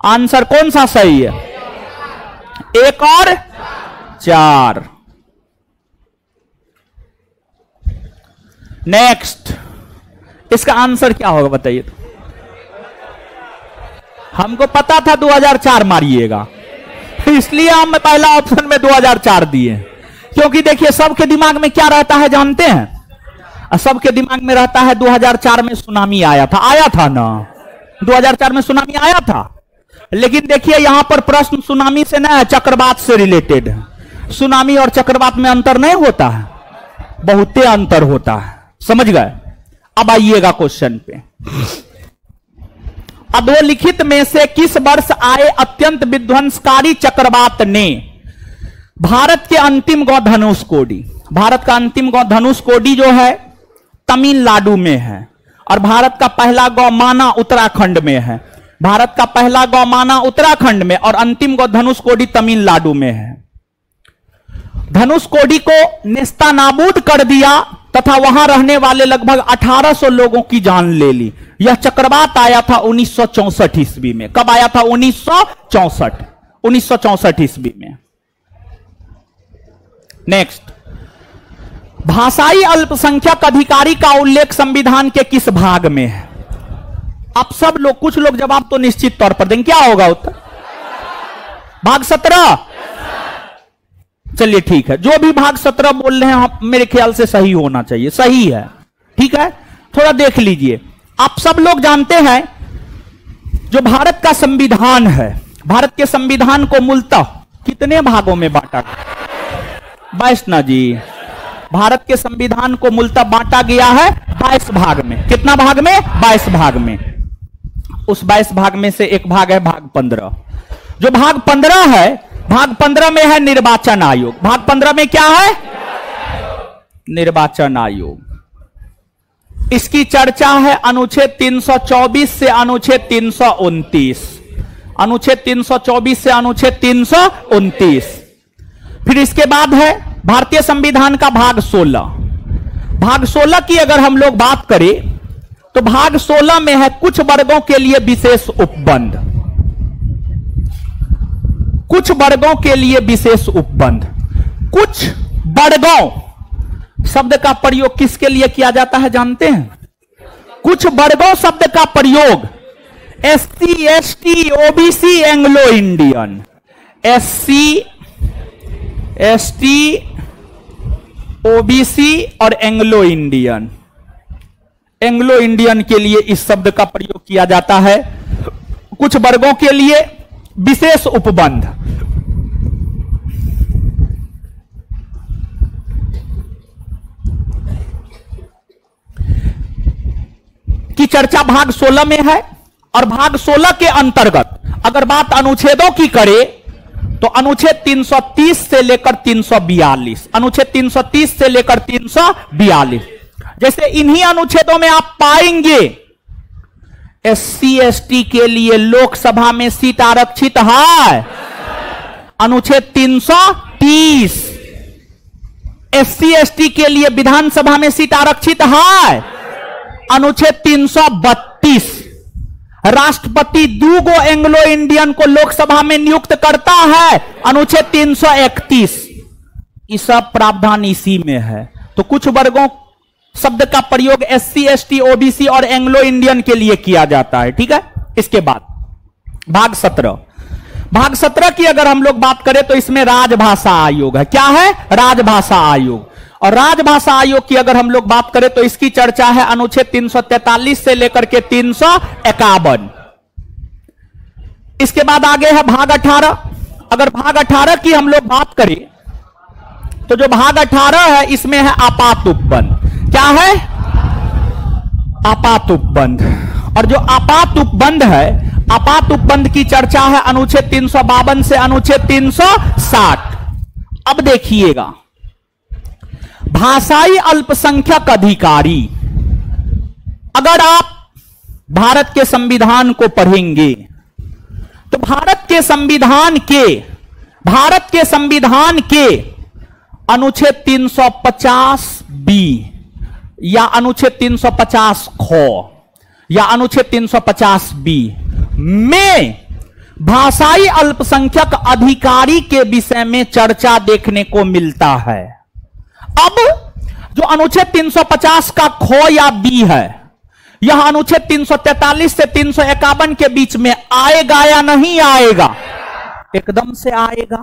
आंसर कौन सा सही है? एक और चार। नेक्स्ट, इसका आंसर क्या होगा बताइए? हमको पता था दो हज़ार चार मारिएगा, इसलिए हम पहला ऑप्शन में दो हज़ार चार दिए, क्योंकि देखिए सबके दिमाग में क्या रहता है जानते हैं? सबके दिमाग में रहता है दो हज़ार चार में सुनामी आया था। आया था ना? दो हज़ार चार में सुनामी आया था। लेकिन देखिए यहां पर प्रश्न सुनामी से ना चक्रवात से रिलेटेड है। सुनामी और चक्रवात में अंतर नहीं होता है, बहुते अंतर होता है, समझ गए। अब आइएगा क्वेश्चन पे। अधोलिखित में से किस वर्ष आए अत्यंत विध्वंसकारी चक्रवात ने भारत के अंतिम गौधनुष कोडी, भारत का अंतिम गौधनुष कोडी जो है तमिलनाडु में है, और भारत का पहला गौमाना उत्तराखंड में है, भारत का पहला गौमाना उत्तराखंड में और अंतिम गौधनुष कोडी तमिलनाडु में है। धनुष कोडी को नेस्तानाबूद कर दिया तथा वहां रहने वाले लगभग अठारह सौ लोगों की जान ले ली। यह चक्रवात आया था उन्नीस सौ चौसठ ईस्वी में। कब आया था? उन्नीस सौ चौसठ उन्नीस सौ चौसठ ईस्वी में। नेक्स्ट, भाषाई अल्पसंख्यक अधिकारी का उल्लेख संविधान के किस भाग में है? आप सब लोग, कुछ लोग जवाब तो निश्चित तौर पर देंगे। क्या होगा उत्तर? भाग सत्रह। चलिए ठीक है, जो भी भाग सत्रह बोल रहे हैं आप, मेरे ख्याल से सही होना चाहिए, सही है, ठीक है। थोड़ा देख लीजिए, आप सब लोग जानते हैं जो भारत का संविधान है, भारत के संविधान को मूलतः कितने भागों में बांटा गया? बाईस ना जी, भारत के संविधान को मूलतः बांटा गया है बाईस भाग में। कितना भाग में? बाईस भाग में। उस बाईस भाग में से एक भाग है भाग पंद्रह। जो भाग पंद्रह है, भाग पंद्रह में है निर्वाचन आयोग। भाग पंद्रह में क्या है? निर्वाचन आयोग। इसकी चर्चा है अनुच्छेद तीन सौ चौबीस से अनुच्छेद तीन सौ उनतीस, अनुच्छेद तीन सौ चौबीस से अनुच्छेद तीन सौ उनतीस। फिर इसके बाद है भारतीय संविधान का भाग सोलह। भाग सोलह की अगर हम लोग बात करें तो भाग सोलह में है कुछ वर्गों के लिए विशेष उपबंध, कुछ वर्गों के लिए विशेष उपबंध। कुछ वर्गों शब्द का प्रयोग किसके लिए किया जाता है जानते हैं? कुछ वर्गों शब्द का प्रयोग S C, S T, OBC, Anglo Indian, S C, S T, OBC और एंग्लो इंडियन, एंग्लो इंडियन के लिए इस शब्द का प्रयोग किया जाता है। कुछ वर्गों के लिए विशेष उपबंध, की चर्चा भाग सोलह में है। और भाग सोलह के अंतर्गत अगर बात अनुच्छेदों की करें तो अनुच्छेद तीन सौ तीस से लेकर तीन सौ बयालीस, अनुच्छेद तीन सौ तीस से लेकर तीन सौ बयालीस। जैसे इन्हीं अनुच्छेदों में आप पाएंगे एस सी एस टी के लिए लोकसभा में सीट आरक्षित है, अनुच्छेद तीन सौ तीस। एस सी एस टी के लिए विधानसभा में सीट आरक्षित है, अनुच्छेद तीन सौ बत्तीस। राष्ट्रपति दो गो एंग्लो इंडियन को लोकसभा में नियुक्त करता है, अनुच्छेद तीन सौ इकतीस। ये सब प्रावधान इसी में है। तो कुछ वर्गों शब्द का प्रयोग S C, S T, OBC और एंग्लो इंडियन के लिए किया जाता है, ठीक है। इसके बाद भाग सत्रह, भाग सत्रह की अगर हम लोग बात करें तो इसमें राजभाषा आयोग है। क्या है? राजभाषा आयोग। और राजभाषा आयोग की अगर हम लोग बात करें तो इसकी चर्चा है अनुच्छेद तीन सौ तैंतालीस से लेकर के तीन सौ इक्यावन। इसके बाद आगे है भाग अठारह। अगर भाग अठारह की हम लोग बात करें तो जो भाग अठारह है इसमें है आपात उपबंध। क्या है? आपात उपबंध। और जो आपात उपबंध है, आपात उपबंध की चर्चा है अनुच्छेद तीन सौ बावन से अनुच्छेद तीन सौ साठ। अब देखिएगा, भाषाई अल्पसंख्यक अधिकारी, अगर आप भारत के संविधान को पढ़ेंगे तो भारत के संविधान के भारत के संविधान के अनुच्छेद तीन सौ पचास बी या अनुच्छेद तीन सौ पचास ख या अनुच्छेद तीन सौ पचास बी में भाषाई अल्पसंख्यक अधिकारी के विषय में चर्चा देखने को मिलता है। अब जो अनुच्छेद तीन सौ पचास का ख या बी है, यह अनुच्छेद तीन सौ तैंतालीस से तीन सौ इक्यावन के बीच में आएगा या नहीं आएगा? एकदम से आएगा।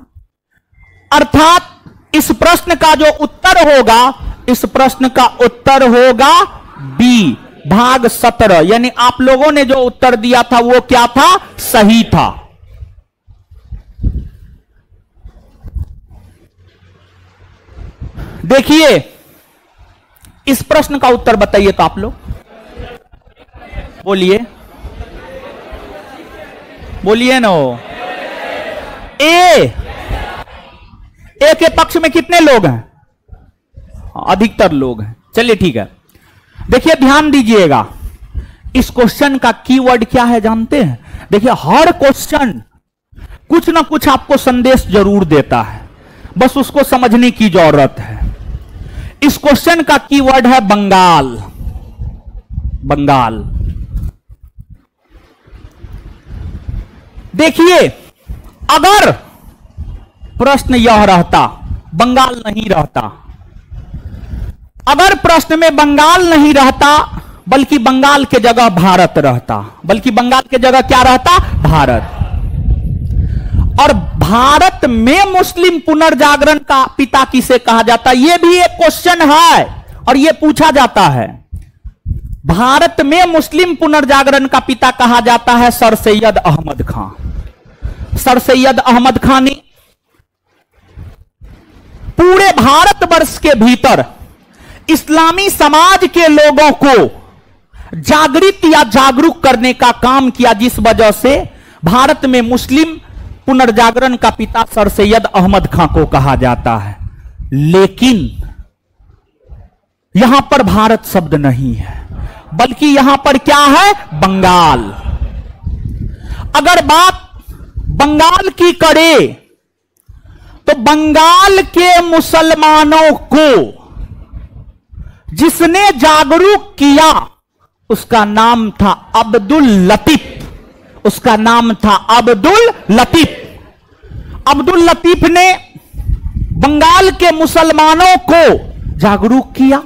अर्थात इस प्रश्न का जो उत्तर होगा, इस प्रश्न का उत्तर होगा बी, भाग सत्रह। यानी आप लोगों ने जो उत्तर दिया था वो क्या था? सही था। देखिए इस प्रश्न का उत्तर बताइए तो आप लोग बोलिए बोलिए ना। ए ए के पक्ष में कितने लोग हैं? अधिकतर लोग हैं। चलिए ठीक है, देखिए ध्यान दीजिएगा इस क्वेश्चन का कीवर्ड क्या है जानते हैं? देखिए हर क्वेश्चन कुछ ना कुछ आपको संदेश जरूर देता है, बस उसको समझने की जरूरत है। इस क्वेश्चन का कीवर्ड है बंगाल। बंगाल देखिए अगर प्रश्न यह रहता बंगाल नहीं रहता, अगर प्रश्न में बंगाल नहीं रहता बल्कि बंगाल के जगह भारत रहता, बल्कि बंगाल के जगह क्या रहता? भारत। और भारत में मुस्लिम पुनर्जागरण का पिता किसे कहा जाता है? यह भी एक क्वेश्चन है और यह पूछा जाता है। भारत में मुस्लिम पुनर्जागरण का पिता कहा जाता है सर सैयद अहमद खान। सर सैयद अहमद खान ने पूरे भारतवर्ष के भीतर इस्लामी समाज के लोगों को जागृत या जागरूक करने का काम किया, जिस वजह से भारत में मुस्लिम पुनर्जागरण का पिता सर सैयद अहमद खां को कहा जाता है। लेकिन यहां पर भारत शब्द नहीं है बल्कि यहां पर क्या है? बंगाल। अगर बात बंगाल की करे तो बंगाल के मुसलमानों को जिसने जागरूक किया उसका नाम था अब्दुल लतीफ। उसका नाम था अब्दुल लतीफ। अब्दुल लतीफ ने बंगाल के मुसलमानों को जागरूक किया,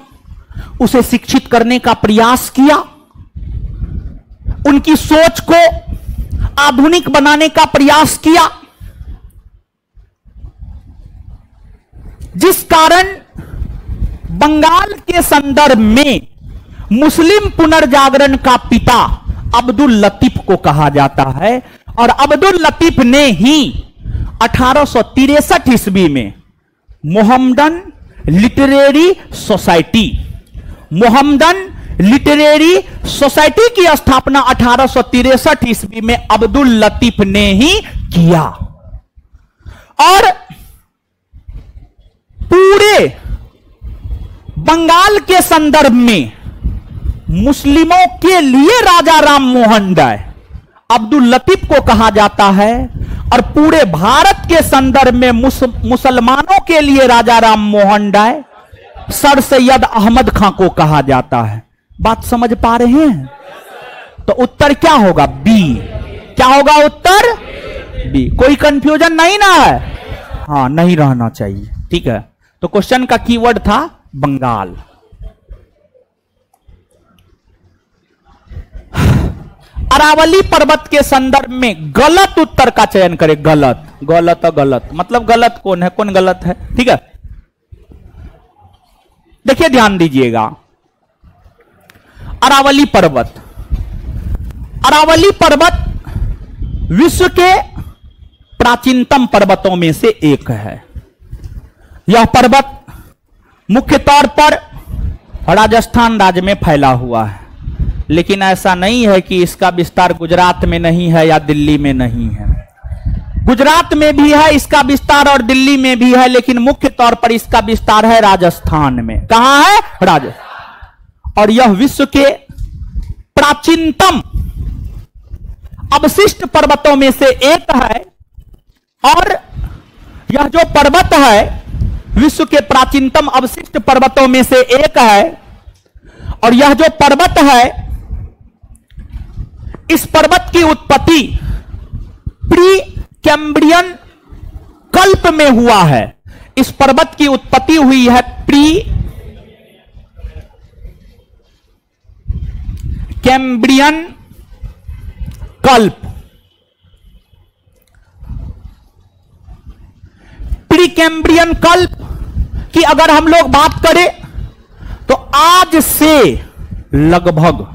उसे शिक्षित करने का प्रयास किया, उनकी सोच को आधुनिक बनाने का प्रयास किया, जिस कारण बंगाल के संदर्भ में मुस्लिम पुनर्जागरण का पिता अब्दुल लतीफ को कहा जाता है। और अब्दुल लतीफ ने ही अठारह सौ तिरसठ ईस्वी में Mohammedan literary society Mohammedan literary society की स्थापना अठारह सौ तिरसठ ईस्वी में अब्दुल लतीफ ने ही किया। और पूरे बंगाल के संदर्भ में मुस्लिमों के लिए राजा राम मोहन राय अब्दुल लतीफ को कहा जाता है, और पूरे भारत के संदर्भ में मुस, मुसलमानों के लिए राजा राम मोहन राय सर सैयद अहमद खां को कहा जाता है। बात समझ पा रहे हैं? तो उत्तर क्या होगा? बी। क्या होगा उत्तर? बी। कोई कंफ्यूजन नहीं ना है? हाँ, नहीं रहना चाहिए। ठीक है, तो क्वेश्चन का कीवर्ड था बंगाल। अरावली पर्वत के संदर्भ में गलत उत्तर का चयन करें। गलत गलत गलत मतलब गलत कौन है, कौन गलत है? ठीक है, देखिए ध्यान दीजिएगा। अरावली पर्वत अरावली पर्वत विश्व के प्राचीनतम पर्वतों में से एक है। यह पर्वत मुख्य तौर पर राजस्थान राज्य में फैला हुआ है, लेकिन ऐसा नहीं है कि इसका विस्तार गुजरात में नहीं है या दिल्ली में नहीं है। गुजरात में भी है इसका विस्तार और दिल्ली में भी है, लेकिन मुख्य तौर पर इसका विस्तार है राजस्थान में। कहां है? राजस्थान। और यह विश्व के प्राचीनतम अवशिष्ट पर्वतों में से एक है, और यह जो पर्वत है विश्व के प्राचीनतम अवशिष्ट पर्वतों में से एक है। और यह जो पर्वत है, इस पर्वत की उत्पत्ति प्री कैम्ब्रियन कल्प में हुआ है। इस पर्वत की उत्पत्ति हुई है प्री कैम्ब्रियन कल्प। प्री कैम्ब्रियन कल्प की अगर हम लोग बात करें तो आज से लगभग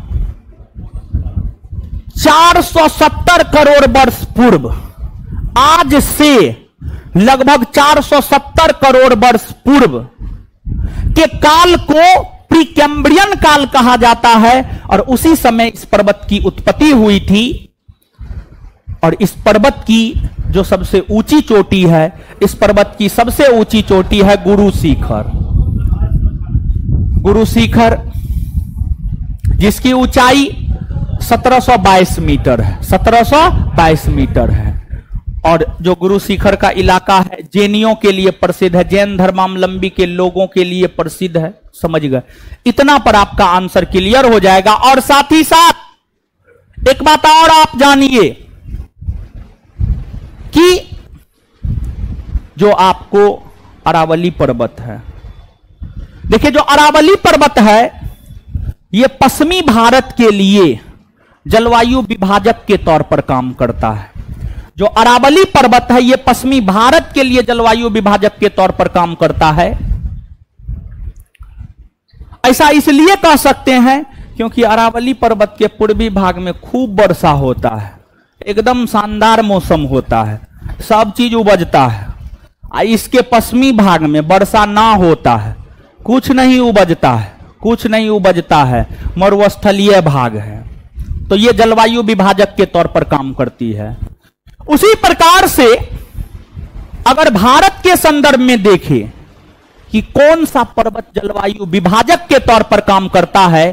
चार सौ सत्तर करोड़ वर्ष पूर्व आज से लगभग चार सौ सत्तर करोड़ वर्ष पूर्व के काल को प्रीकैम्ब्रियन काल कहा जाता है और उसी समय इस पर्वत की उत्पत्ति हुई थी। और इस पर्वत की जो सबसे ऊंची चोटी है, इस पर्वत की सबसे ऊंची चोटी है गुरु शिखर। गुरु शिखर जिसकी ऊंचाई सत्रह सौ बाईस मीटर है, सत्रह सौ बाईस मीटर है। और जो गुरु शिखर का इलाका है जैनियों के लिए प्रसिद्ध है, जैन धर्मावलंबी के लोगों के लिए प्रसिद्ध है। समझ गए, इतना पर आपका आंसर क्लियर हो जाएगा। और साथ ही साथ एक बात और आप जानिए कि जो आपको अरावली पर्वत है, देखिए जो अरावली पर्वत है ये पश्चिमी भारत के लिए जलवायु विभाजक के तौर पर काम करता है। जो अरावली पर्वत है ये पश्चिमी भारत के लिए जलवायु विभाजक के तौर पर काम करता है। ऐसा इसलिए कह सकते हैं क्योंकि अरावली पर्वत के पूर्वी भाग में खूब वर्षा होता है, एकदम शानदार मौसम होता है, सब चीज उपजता है। और इसके पश्चिमी भाग में वर्षा ना होता है, कुछ नहीं उपजता है, कुछ नहीं उपजता है, मरुस्थलीय भाग है। तो यह जलवायु विभाजक के तौर पर काम करती है। उसी प्रकार से अगर भारत के संदर्भ में देखें कि कौन सा पर्वत जलवायु विभाजक के तौर पर काम करता है,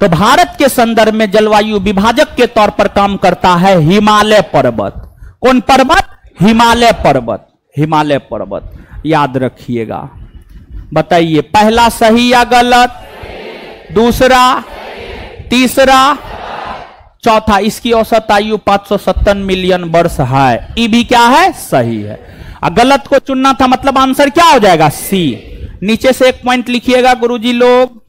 तो भारत के संदर्भ में जलवायु विभाजक के तौर पर काम करता है हिमालय पर्वत। कौन पर्वत? हिमालय पर्वत। हिमालय पर्वत याद रखिएगा। बताइए पहला सही या गलत, दूसरा, तीसरा, चौथा। इसकी औसत आयु पांच सौ सत्तर मिलियन वर्ष है। ये भी क्या है? सही है। गलत को चुनना था, मतलब आंसर क्या हो जाएगा? सी। नीचे से एक पॉइंट लिखिएगा गुरुजी लोग।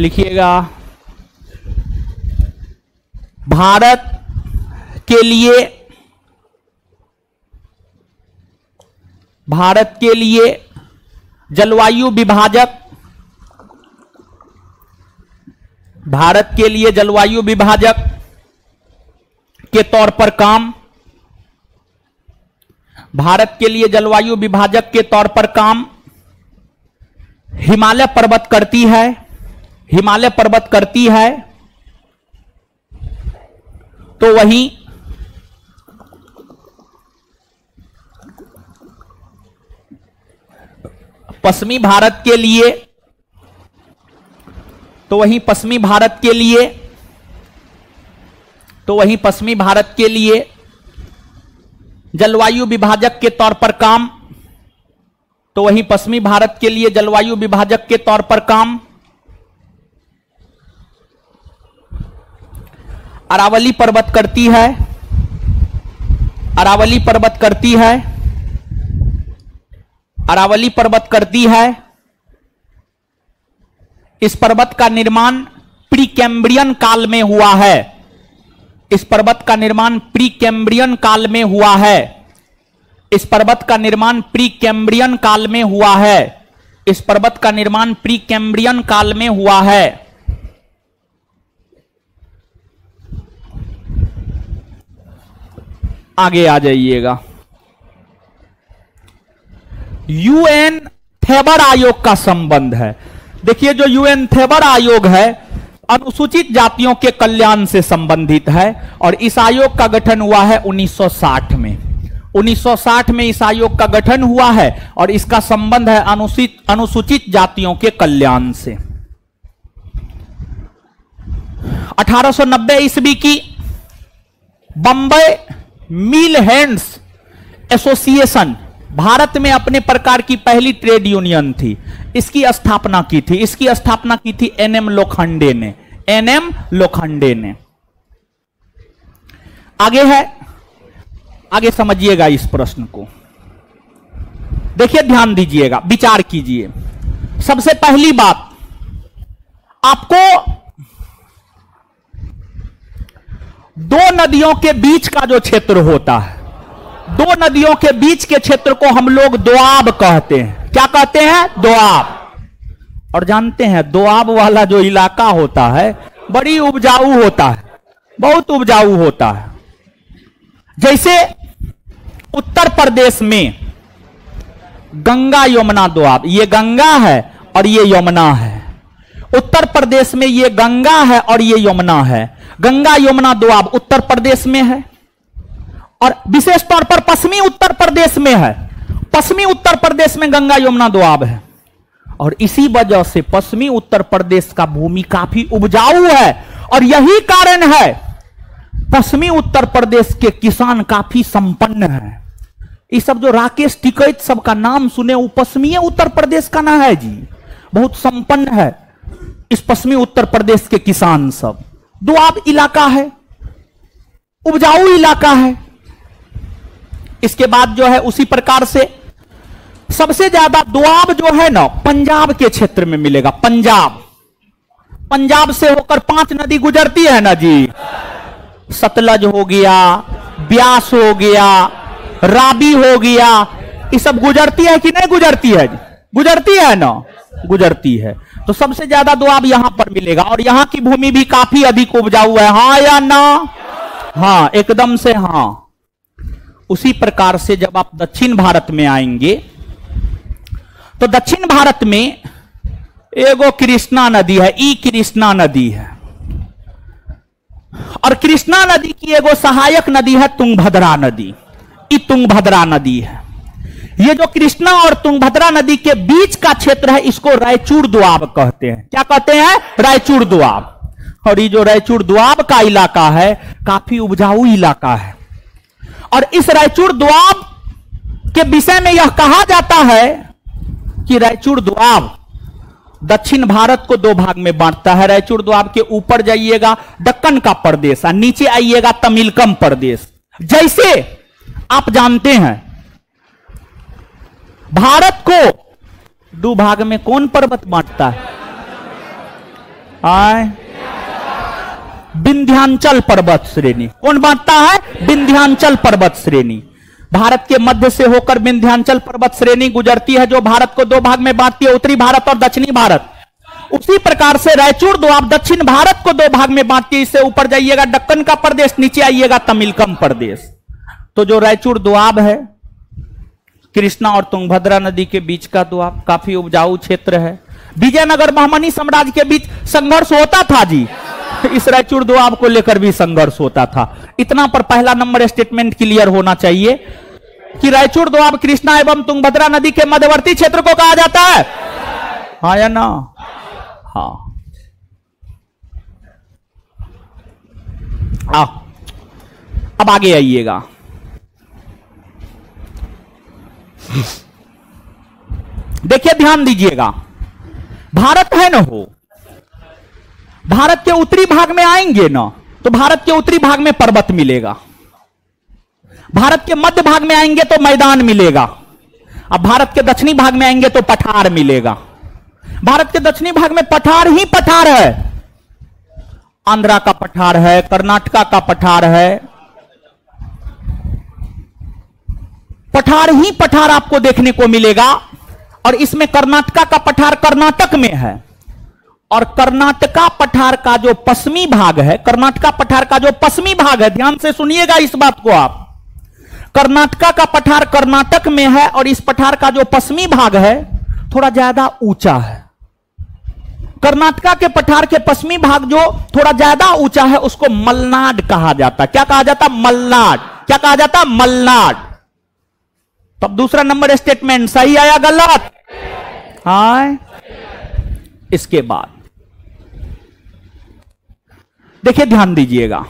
लिखिएगा भारत के लिए, भारत के लिए जलवायु विभाजक, भारत के लिए जलवायु विभाजक के तौर पर काम, भारत के लिए जलवायु विभाजक के तौर पर काम हिमालय पर्वत करती है। हिमालय पर्वत करती है तो वहीं पश्चिमी भारत के लिए, तो वहीं पश्चिमी भारत के लिए, तो वहीं पश्चिमी भारत के लिए जलवायु विभाजक के तौर पर काम, तो वहीं पश्चिमी भारत के लिए जलवायु विभाजक के तौर पर काम अरावली पर्वत करती है। अरावली पर्वत करती है, अरावली पर्वत करती है। इस पर्वत का निर्माण प्रीकैम्ब्रियन काल में हुआ है। इस पर्वत का निर्माण प्रीकैम्ब्रियन काल में हुआ है। इस पर्वत का निर्माण प्रीकैम्ब्रियन काल में हुआ है। इस पर्वत का निर्माण प्रीकैम्ब्रियन काल में हुआ है। आगे आ जाइएगा। यूएन थेबर आयोग का संबंध है। देखिए जो यूएन थेबर आयोग है अनुसूचित जातियों के कल्याण से संबंधित है और इस आयोग का गठन हुआ है उन्नीस सौ साठ में। उन्नीस सौ साठ में इस आयोग का गठन हुआ है और इसका संबंध है अनुसूचित अनुसूचित जातियों के कल्याण से। अठारह सौ नब्बे ईस्वी की Bombay mill hands association Bharat में अपने प्रकार की पहली ट्रेड यूनियन थी। इसकी स्थापना की थी, इसकी स्थापना की थी एनएम लोखंडे ने। एनएम लोखंडे ने। आगे है, आगे समझिएगा इस प्रश्न को। देखिए ध्यान दीजिएगा, विचार कीजिए। सबसे पहली बात आपको दो नदियों के बीच का जो क्षेत्र होता है, दो नदियों के बीच के क्षेत्र को हम लोग दोआब कहते हैं। क्या कहते हैं? दोआब। और जानते हैं दोआब वाला जो इलाका होता है बड़ी उपजाऊ होता है, बहुत उपजाऊ होता है। जैसे उत्तर प्रदेश में गंगा यमुना दोआब, ये गंगा है और ये यमुना है। उत्तर प्रदेश में ये गंगा है और ये यमुना है। गंगा यमुना दोआब उत्तर प्रदेश में है और विशेष तौर पर पश्चिमी उत्तर प्रदेश में है। पश्चिमी उत्तर प्रदेश में गंगा यमुना दोआब है और इसी वजह से पश्चिमी उत्तर प्रदेश का भूमि काफी उपजाऊ है और यही कारण है पश्चिमी उत्तर प्रदेश के किसान काफी संपन्न है। ये सब जो राकेश टिकैत सबका नाम सुने वो पश्चिमी उत्तर प्रदेश का ना है जी, बहुत संपन्न है इस पश्चिमी उत्तर प्रदेश के किसान सब। दोआब इलाका है, उपजाऊ इलाका है। इसके बाद जो है उसी प्रकार से सबसे ज्यादा दोआब जो है ना पंजाब के क्षेत्र में मिलेगा। पंजाब, पंजाब से होकर पांच नदी गुजरती है ना जी, सतलज हो गया, ब्यास हो गया, रावी हो गया, ये सब गुजरती है कि नहीं गुजरती है जी? गुजरती है ना, गुजरती है। तो सबसे ज्यादा दोआब यहां पर मिलेगा और यहां की भूमि भी काफी अधिक उपजाऊ है। हां या ना? हां, एकदम से हां। उसी प्रकार से जब आप दक्षिण भारत में आएंगे तो दक्षिण भारत में एगो कृष्णा नदी है, ई कृष्णा नदी है और कृष्णा नदी की एगो सहायक नदी है तुंगभद्रा नदी। ई तुंगभद्रा नदी है। ये जो कृष्णा और तुंगभद्रा नदी के बीच का क्षेत्र है इसको रायचूर दोआब कहते हैं। क्या कहते हैं? रायचूर दोआब। और ये जो रायचूर दोआब का इलाका है काफी उपजाऊ इलाका है और इस रायचूर दोआब के विषय में यह कहा जाता है कि रायचूर दोआब दक्षिण भारत को दो भाग में बांटता है। रायचूर दोआब के ऊपर जाइएगा दक्कन का प्रदेश और नीचे आइएगा तमिलकम प्रदेश। जैसे आप जानते हैं भारत को दो भाग में कौन पर्वत बांटता है? आए विंध्यांचल पर्वत श्रेणी। कौन बांटता है? विंध्यांचल पर्वत श्रेणी। भारत के मध्य से होकर विंध्यांचल पर्वत श्रेणी गुजरती है जो भारत को दो भाग में बांटती है, उत्तरी भारत और दक्षिणी भारत। उसी प्रकार से रायचूर दोआब दक्षिण भारत को दो भाग में बांटती है। इससे ऊपर जाइएगा दक्कन का प्रदेश, नीचे आइएगा तमिलकम प्रदेश। तो जो रायचूर दोआब है कृष्णा और तुंगभद्रा नदी के बीच का दोआब काफी उपजाऊ क्षेत्र है। विजयनगर बहमनी साम्राज्य के बीच संघर्ष होता था जी, इस रायचूर दोआब को लेकर भी संघर्ष होता था। इतना पर पहला नंबर स्टेटमेंट क्लियर होना चाहिए कि रायचूर दोआब कृष्णा एवं तुंगभद्रा नदी के मध्यवर्ती क्षेत्र को कहा जाता है। हाँ या ना? हाँ। आ, अब आगे आइएगा। देखिए ध्यान दीजिएगा, भारत है ना हो, भारत के उत्तरी भाग में आएंगे ना तो भारत के उत्तरी भाग में पर्वत मिलेगा। भारत के मध्य भाग में आएंगे तो मैदान मिलेगा। अब भारत के दक्षिणी भाग में आएंगे तो पठार मिलेगा। भारत के दक्षिणी भाग में पठार ही पठार है। आंध्रा का पठार है, कर्नाटका का पठार है, पठार ही पठार आपको देखने को मिलेगा। और इसमें कर्नाटका का पठार कर्नाटक में है और कर्नाटका पठार का जो पश्चिमी भाग है, कर्नाटका पठार का जो पश्चिमी भाग है, ध्यान से सुनिएगा इस बात को आप, कर्नाटका का पठार कर्नाटक में है और इस पठार का जो पश्चिमी भाग है थोड़ा ज्यादा ऊंचा है। कर्नाटका के पठार के पश्चिमी भाग जो थोड़ा ज्यादा ऊंचा है उसको मलनाड कहा जाता। क्या कहा जाता? मलनाड। क्या कहा जाता? मलनाड। तब दूसरा नंबर स्टेटमेंट सही आया गलत? हाँ। इसके बाद देखिए ध्यान दीजिएगा,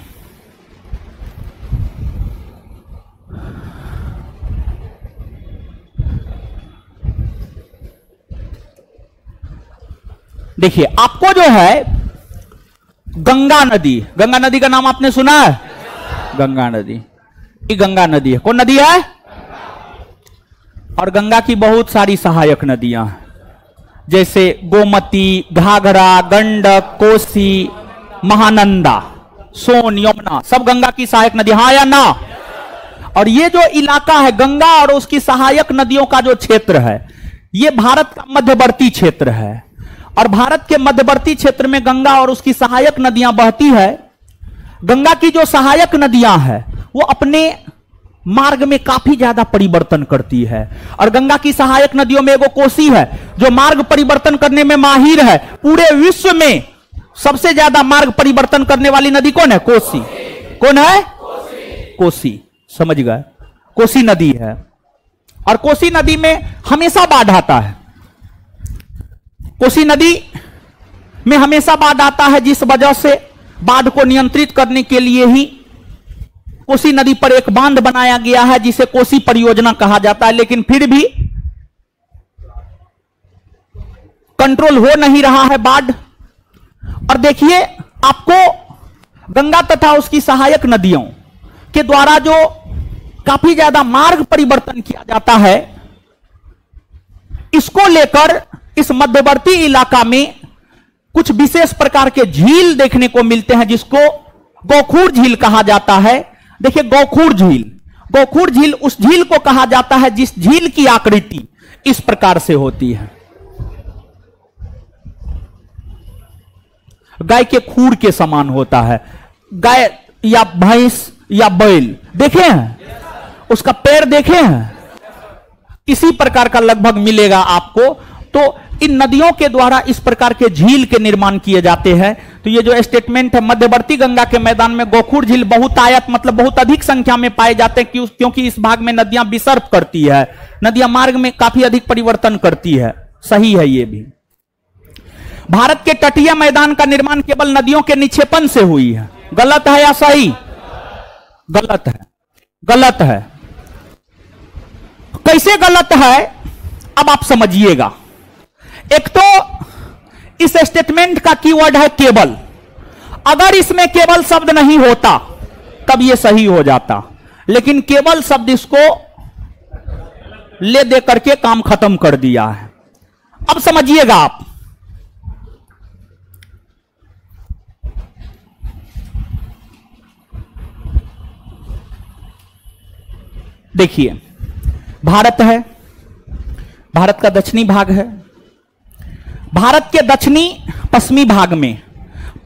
देखिए आपको जो है गंगा नदी, गंगा नदी का नाम आपने सुना है? गंगा नदी, ये गंगा नदी है। कौन नदी है? और गंगा की बहुत सारी सहायक नदियां हैं जैसे गोमती, घाघरा, गंडक, कोसी, महानंदा, सोन, यमुना, सब गंगा की सहायक नदी। हाँ या ना? और ये जो इलाका है गंगा और उसकी सहायक नदियों का जो क्षेत्र है ये भारत का मध्यवर्ती क्षेत्र है और भारत के मध्यवर्ती क्षेत्र में गंगा और उसकी सहायक नदियां बहती है। गंगा की जो सहायक नदियां हैं वो अपने मार्ग में काफी ज्यादा परिवर्तन करती है। और गंगा की सहायक नदियों में एगो कोसी है जो मार्ग परिवर्तन करने में माहिर है। पूरे विश्व में सबसे ज्यादा मार्ग परिवर्तन करने वाली नदी कौन है? कोसी। कौन है? कोसी। समझ गए? कोसी नदी है। और कोसी नदी में हमेशा बाढ़ आता है। कोसी नदी में हमेशा बाढ़ आता है, जिस वजह से बाढ़ को नियंत्रित करने के लिए ही कोसी नदी पर एक बांध बनाया गया है जिसे कोसी परियोजना कहा जाता है। लेकिन फिर भी कंट्रोल हो नहीं रहा है बाढ़। और देखिए, आपको गंगा तथा उसकी सहायक नदियों के द्वारा जो काफी ज्यादा मार्ग परिवर्तन किया जाता है, इसको लेकर इस मध्यवर्ती इलाका में कुछ विशेष प्रकार के झील देखने को मिलते हैं जिसको गौखूर झील कहा जाता है। देखिए, गौखूर झील, गौखूर झील उस झील को कहा जाता है जिस झील की आकृति इस प्रकार से होती है, गाय के खूर के समान होता है। गाय या भैंस या बैल देखे हैं, उसका पैर देखे हैं, इसी प्रकार का लगभग मिलेगा आपको। तो इन नदियों के द्वारा इस प्रकार के झील के निर्माण किए जाते हैं। तो ये जो स्टेटमेंट है, मध्यवर्ती गंगा के मैदान में गोखूर झील बहुत आयत मतलब बहुत अधिक संख्या में पाए जाते हैं, क्योंकि इस भाग में नदियां विसर्प करती है, नदियां मार्ग में काफी अधिक परिवर्तन करती है। सही है। ये भी भारत के तटीय मैदान का निर्माण केवल नदियों के निक्षेपण से हुई है। गलत है या सही? गलत है। गलत है। कैसे गलत है, अब आप समझिएगा। एक तो इस स्टेटमेंट का कीवर्ड है केवल। अगर इसमें केवल शब्द नहीं होता तब यह सही हो जाता, लेकिन केवल शब्द इसको ले दे करके काम खत्म कर दिया है। अब समझिएगा आप, देखिए, भारत है, भारत का दक्षिणी भाग है। भारत के दक्षिणी पश्चिमी भाग में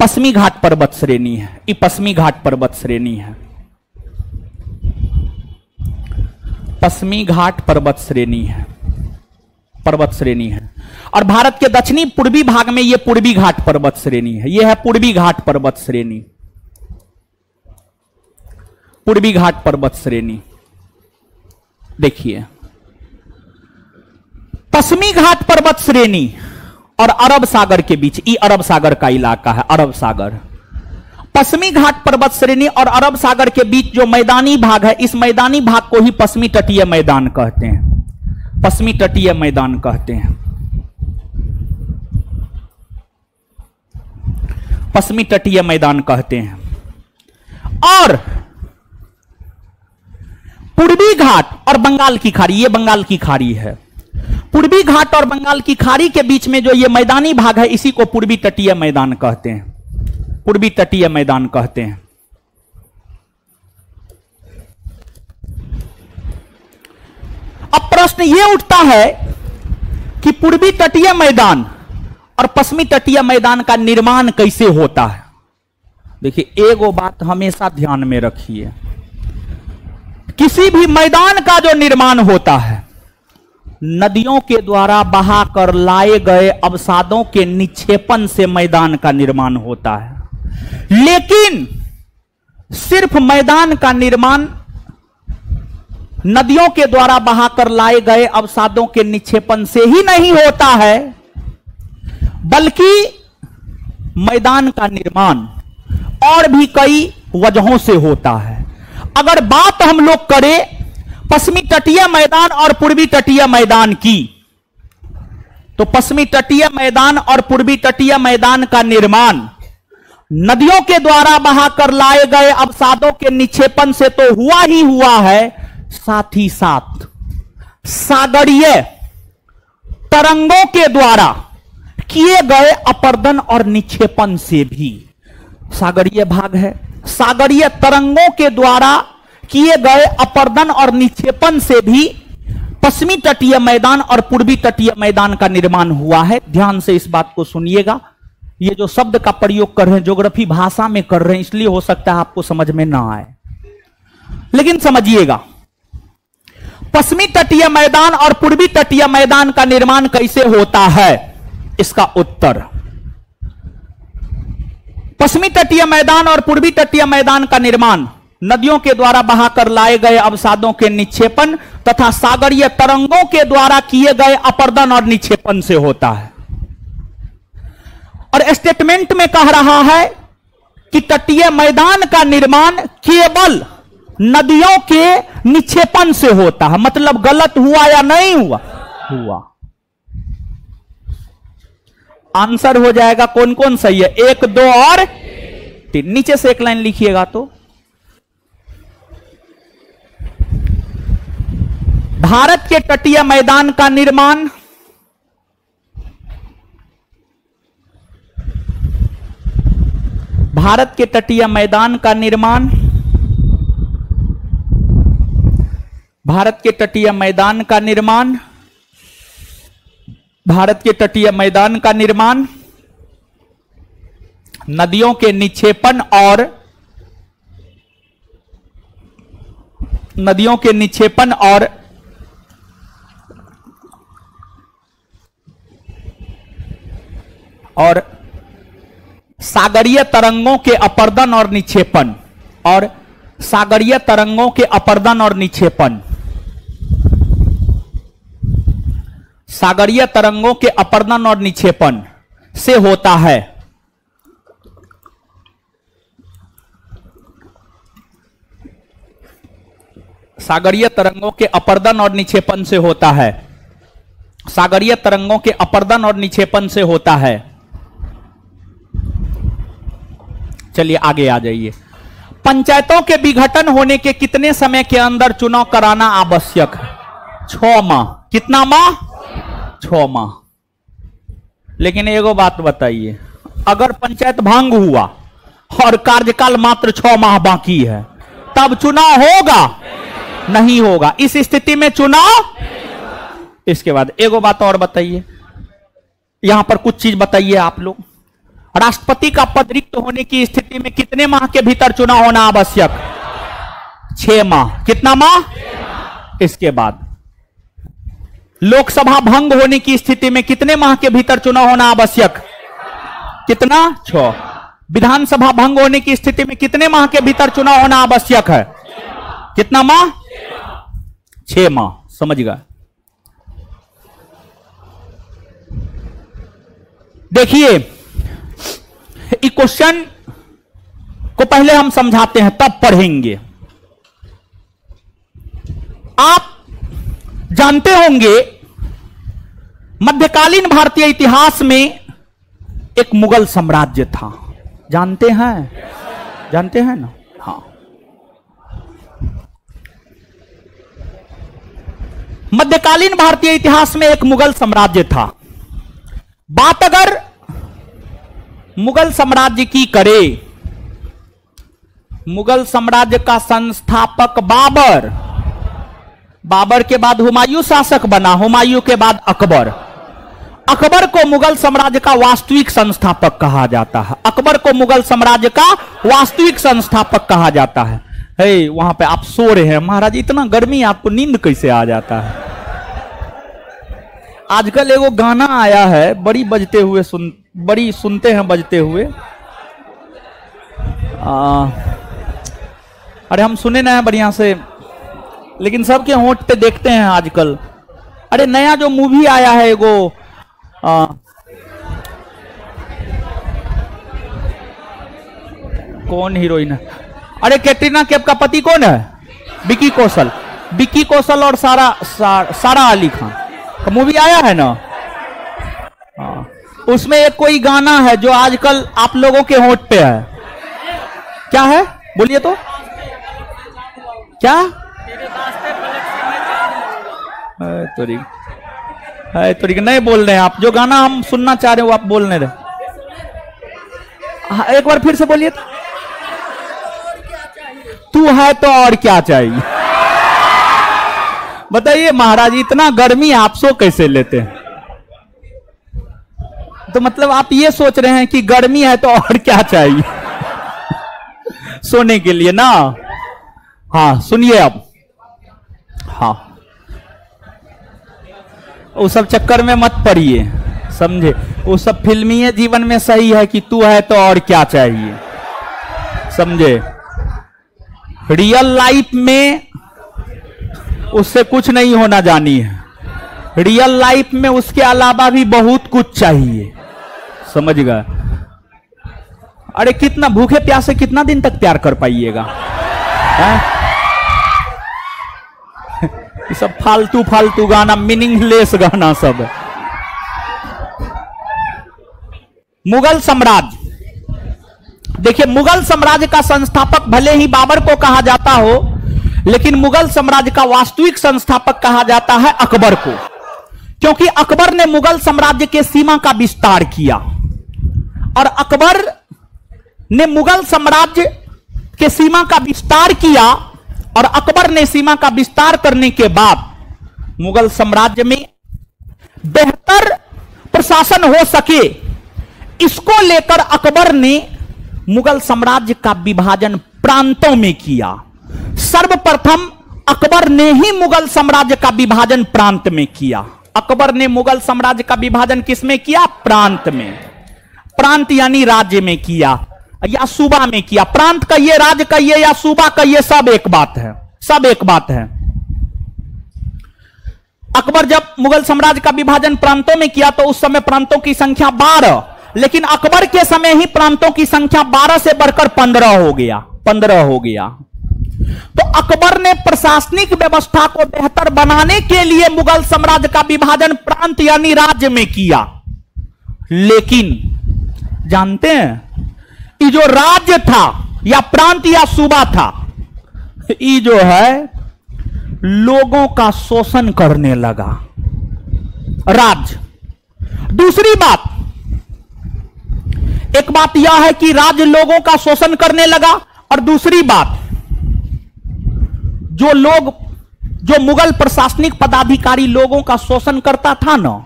पश्चिमी घाट पर्वत श्रेणी है। ये पश्चिमी घाट पर्वत श्रेणी है, पश्चिमी घाट पर्वत श्रेणी है, पर्वत श्रेणी है। और भारत के दक्षिणी पूर्वी भाग में ये पूर्वी घाट पर्वत श्रेणी है। ये है पूर्वी घाट पर्वत श्रेणी, पूर्वी घाट पर्वत श्रेणी। देखिए, पश्चिमी घाट पर्वत श्रेणी और अरब सागर के बीच, ये अरब सागर का इलाका है। अरब सागर, पश्चिमी घाट पर्वत श्रेणी और अरब सागर के बीच जो मैदानी भाग है, इस मैदानी भाग को ही पश्चिमी तटीय मैदान कहते हैं, पश्चिमी तटीय मैदान कहते हैं, पश्चिमी तटीय मैदान कहते हैं। और पूर्वी घाट और बंगाल की खाड़ी, ये बंगाल की खाड़ी है। पूर्वी घाट और बंगाल की खाड़ी के बीच में जो ये मैदानी भाग है, इसी को पूर्वी तटीय मैदान कहते हैं, पूर्वी तटीय मैदान कहते हैं। अब प्रश्न ये उठता है कि पूर्वी तटीय मैदान और पश्चिमी तटीय मैदान का निर्माण कैसे होता है। देखिए, एगो बात हमेशा ध्यान में रखिए, किसी भी मैदान का जो निर्माण होता है, नदियों के द्वारा बहा कर लाए गए अवसादों के निक्षेपण से मैदान का निर्माण होता है। लेकिन सिर्फ मैदान का निर्माण नदियों के द्वारा बहा कर लाए गए अवसादों के निक्षेपण से ही नहीं होता है, बल्कि मैदान का निर्माण और भी कई वजहों से होता है। अगर बात हम लोग करें पश्चिमी तटीय मैदान और पूर्वी तटीय मैदान की, तो पश्चिमी तटीय मैदान और पूर्वी तटीय मैदान का निर्माण नदियों के द्वारा बहाकर लाए गए अवसादों के निक्षेपण से तो हुआ ही हुआ है, साथ ही साथ सागरीय तरंगों के द्वारा किए गए अपरदन और निक्षेपण से भी। सागरीय भाग है, सागरीय तरंगों के द्वारा किए गए अपरदन और निक्षेपण से भी पश्चिमी तटीय मैदान और पूर्वी तटीय मैदान का निर्माण हुआ है। ध्यान से इस बात को सुनिएगा। ये जो शब्द का प्रयोग कर रहे हैं, ज्योग्राफी भाषा में कर रहे हैं, इसलिए हो सकता है आपको समझ में ना आए, लेकिन समझिएगा। पश्चिमी तटीय मैदान और पूर्वी तटीय मैदान का निर्माण कैसे होता है? इसका उत्तर, पश्चिमी तटीय मैदान और पूर्वी तटीय मैदान का निर्माण नदियों के द्वारा बहाकर लाए गए अवसादों के निक्षेपण तथा सागरीय तरंगों के द्वारा किए गए अपरदन और निक्षेपण से होता है। और स्टेटमेंट में कह रहा है कि तटीय मैदान का निर्माण केवल नदियों के निक्षेपण से होता है। मतलब गलत हुआ या नहीं हुआ? हुआ। आंसर हो जाएगा कौन कौन सही है, एक, दो और तीन। नीचे से एक लाइन लिखिएगा। तो भारत के तटीय मैदान का निर्माण भारत के तटीय मैदान का निर्माण भारत के तटीय मैदान का निर्माण भारत के तटीय मैदान का निर्माण नदियों के निक्षेपण और नदियों के निक्षेपण और और सागरीय तरंगों के अपरदन और निक्षेपण और सागरीय तरंगों के अपरदन और निक्षेपण सागरीय तरंगों के अपरदन और निक्षेपण से होता है। सागरीय तरंगों के अपरदन और निक्षेपण से होता है। सागरीय तरंगों के अपरदन और निक्षेपण से होता है। चलिए आगे आ जाइए। पंचायतों के विघटन होने के कितने समय के अंदर चुनाव कराना आवश्यक है? छह माह। कितना माह? छह माह। लेकिन एगो बात बताइए, अगर पंचायत भंग हुआ और कार्यकाल मात्र छह माह बाकी है तब चुनाव होगा? नहीं होगा। इस स्थिति में चुनाव। इसके बाद एगो बात और बताइए, यहां पर कुछ चीज बताइए आप लोग। राष्ट्रपति का पद रिक्त होने की स्थिति में कितने माह के भीतर चुनाव होना आवश्यक? छह माह। कितना माह? इसके बाद लोकसभा भंग होने की स्थिति में कितने माह के भीतर चुनाव होना आवश्यक? कितना? छह। विधानसभा भंग होने की स्थिति में कितने माह के भीतर चुनाव होना आवश्यक है? कितना माह? छह माह। समझ गए? देखिए, क्वेश्चन को पहले हम समझाते हैं तब पढ़ेंगे। आप जानते होंगे मध्यकालीन भारतीय इतिहास में एक मुगल साम्राज्य था। जानते हैं? जानते हैं ना? हाँ। मध्यकालीन भारतीय इतिहास में एक मुगल साम्राज्य था। बात अगर मुगल साम्राज्य की करे, मुगल साम्राज्य का संस्थापक बाबर, बाबर के बाद हुमायूं शासक बना, हुमायूं के बाद अकबर। अकबर को मुगल साम्राज्य का वास्तविक संस्थापक कहा जाता है। अकबर को मुगल साम्राज्य का वास्तविक संस्थापक कहा जाता है। हे, वहां पे आप सो रहे हैं महाराज, इतना गर्मी, आपको नींद कैसे आ जाता है? आजकल एगो गाना आया है, बड़ी बजते हुए सुन बड़ी सुनते हैं बजते हुए। आ, अरे हम सुने ना है बढ़िया से, लेकिन सबके होंठ पे देखते हैं आजकल। अरे नया जो मूवी आया है एगो, आ, कौन हीरोइन है? अरे कैटरीना कैफ का पति कौन है? विकी कौशल। विकी कौशल और सारा सारा, सारा अली खान का मूवी आया है ना। आ, उसमें एक कोई गाना है जो आजकल आप लोगों के होंठ पे है। क्या है? बोलिए तो। क्या तोरी है? तोरी नहीं बोल रहे हैं आप, जो गाना हम सुनना चाह रहे हो आप बोल नहीं रहे। एक बार फिर से बोलिए। तू है तो और क्या चाहिए? बताइए महाराज, इतना गर्मी आप सो कैसे लेते हैं? तो मतलब आप ये सोच रहे हैं कि गर्मी है तो और क्या चाहिए सोने के लिए ना। हाँ सुनिए अब। हाँ, वो सब चक्कर में मत पड़िए, समझे। वो सब फिल्मी जीवन में सही है कि तू है तो और क्या चाहिए, समझे। रियल लाइफ में उससे कुछ नहीं होना जानी है, रियल लाइफ में उसके अलावा भी बहुत कुछ चाहिए, समझ गए। अरे कितना भूखे प्यासे कितना दिन तक प्यार कर पाइएगा, ये सब फालतू फालतू गाना, मीनिंगलेस गाना सब। मुगल साम्राज्य, देखिए मुगल साम्राज्य का संस्थापक भले ही बाबर को कहा जाता हो, लेकिन मुगल साम्राज्य का वास्तविक संस्थापक कहा जाता है अकबर को, क्योंकि अकबर ने मुगल साम्राज्य के सीमा का विस्तार किया, और अकबर ने मुगल साम्राज्य के सीमा का विस्तार किया और अकबर ने सीमा का विस्तार करने के बाद मुगल साम्राज्य में बेहतर प्रशासन हो सके, इसको लेकर अकबर ने मुगल साम्राज्य का विभाजन प्रांतों में किया। सर्वप्रथम अकबर ने ही मुगल साम्राज्य का विभाजन प्रांत में किया। अकबर ने मुगल साम्राज्य का विभाजन किसमें किया? प्रांत में। प्रांत यानी राज्य में किया या सूबा में किया। प्रांत कहिए, राज्य कहिए या सूबा कहिए, सब एक बात है, सब एक बात है। अकबर जब मुगल साम्राज्य का विभाजन प्रांतों में किया तो उस समय प्रांतों की संख्या बारह, लेकिन अकबर के समय ही प्रांतों की संख्या बारह से बढ़कर पंद्रह हो गया, पंद्रह हो गया। तो अकबर ने प्रशासनिक व्यवस्था को बेहतर बनाने के लिए मुगल साम्राज्य का विभाजन प्रांत यानी राज्य में किया, लेकिन जानते हैं कि जो राज्य था या प्रांत या सूबा था, ये जो है लोगों का शोषण करने लगा राज्य। दूसरी बात, एक बात यह है कि राज्य लोगों का शोषण करने लगा, और दूसरी बात जो लोग, जो मुगल प्रशासनिक पदाधिकारी लोगों का शोषण करता था ना,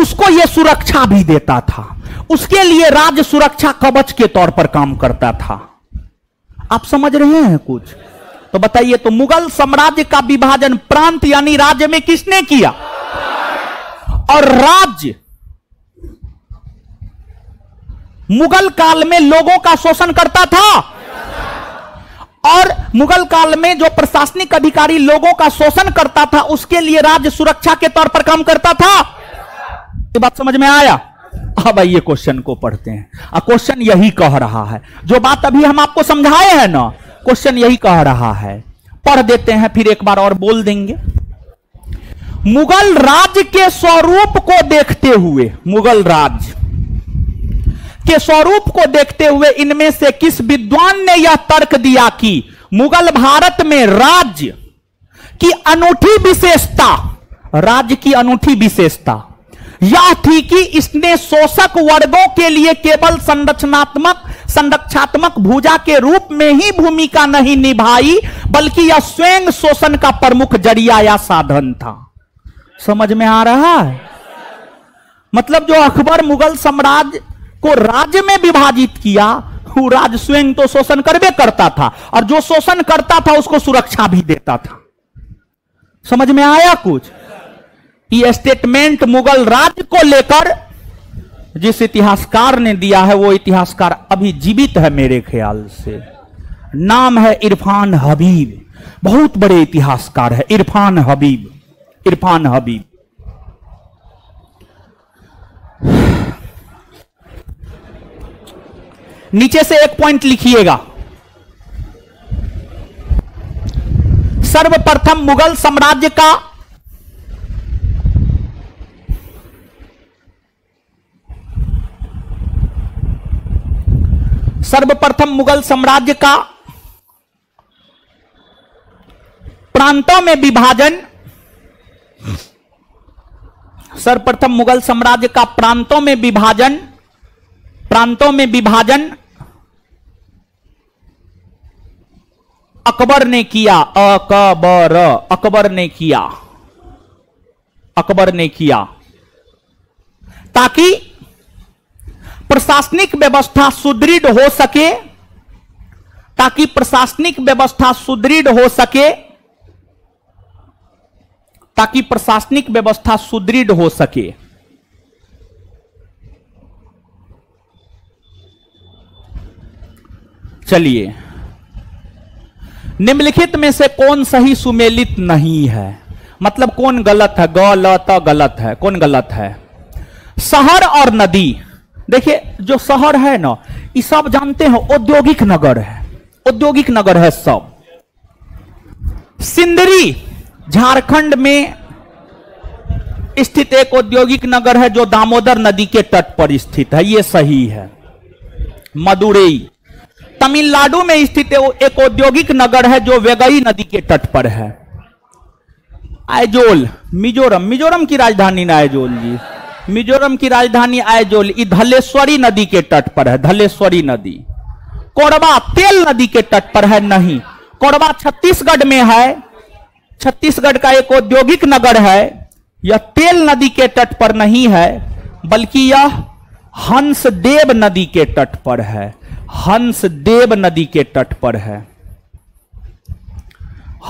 उसको यह सुरक्षा भी देता था, उसके लिए राज्य सुरक्षा कवच के तौर पर काम करता था। आप समझ रहे हैं कुछ? तो बताइए, तो मुगल साम्राज्य का विभाजन प्रांत यानी राज्य में किसने किया? और राज्य मुगल काल में लोगों का शोषण करता था, और मुगल काल में जो प्रशासनिक अधिकारी लोगों का शोषण करता था उसके लिए राज्य सुरक्षा के तौर पर काम करता था। ये बात समझ में आया? अब आइए क्वेश्चन को पढ़ते हैं। क्वेश्चन यही कह रहा है, जो बात अभी हम आपको समझाए हैं ना, क्वेश्चन यही कह रहा है। पढ़ देते हैं फिर एक बार और बोल देंगे। मुगल राज्य के स्वरूप को देखते हुए, मुगल राज्य के स्वरूप को देखते हुए इनमें से किस विद्वान ने यह तर्क दिया कि मुगल भारत में राज्य की अनूठी विशेषता, राज्य की अनूठी विशेषता यह थी कि इसने शोषक वर्गों के लिए केवल संरचनात्मक संरक्षात्मक भुजा के रूप में ही भूमिका नहीं निभाई, बल्कि यह स्वयं शोषण का प्रमुख जरिया या साधन था। समझ में आ रहा है? मतलब जो अकबर मुगल साम्राज्य को राज्य में विभाजित किया, वो राज्य स्वयं तो शोषण करवे करता था, और जो शोषण करता था उसको सुरक्षा भी देता था। समझ में आया कुछ? ये स्टेटमेंट मुगल राज्य को लेकर जिस इतिहासकार ने दिया है, वो इतिहासकार अभी जीवित है मेरे ख्याल से, नाम है इरफान हबीब। बहुत बड़े इतिहासकार है इरफान हबीब। इरफान हबीब नीचे से एक पॉइंट लिखिएगा। सर्वप्रथम मुगल साम्राज्य का सर्वप्रथम मुगल साम्राज्य का प्रांतों में विभाजन सर्वप्रथम मुगल साम्राज्य का प्रांतों में विभाजन प्रांतों में विभाजन अकबर ने किया। अकबर अकबर ने किया अकबर ने किया ताकि प्रशासनिक व्यवस्था सुदृढ़ हो सके, ताकि प्रशासनिक व्यवस्था सुदृढ़ हो सके ताकि प्रशासनिक व्यवस्था सुदृढ़ हो सके। चलिए, निम्नलिखित में से कौन सही सुमेलित नहीं है, मतलब कौन गलत है, गलत गलत है, कौन गलत है। शहर और नदी, देखिए जो शहर है ना, ये सब जानते हैं औद्योगिक नगर है, औद्योगिक नगर है सब। सिंदरी झारखंड में स्थित एक औद्योगिक नगर है जो दामोदर नदी के तट पर स्थित है, यह सही है। मदुरई तमिलनाडु में स्थित एक औद्योगिक नगर है जो वेगई नदी के तट पर है। आइजोल मिजोरम, मिजोरम की राजधानी ना आइजोल जी, मिजोरम की राजधानी आइजोल, धलेश्वरी नदी के तट पर है, धलेश्वरी नदी। कोरबा तेल नदी के तट पर है, नहीं। कोरबा छत्तीसगढ़ में है, छत्तीसगढ़ का एक औद्योगिक नगर है। यह तेल नदी के तट पर नहीं है, बल्कि यह हंसदेव नदी के तट पर है, हंसदेव नदी के तट पर है,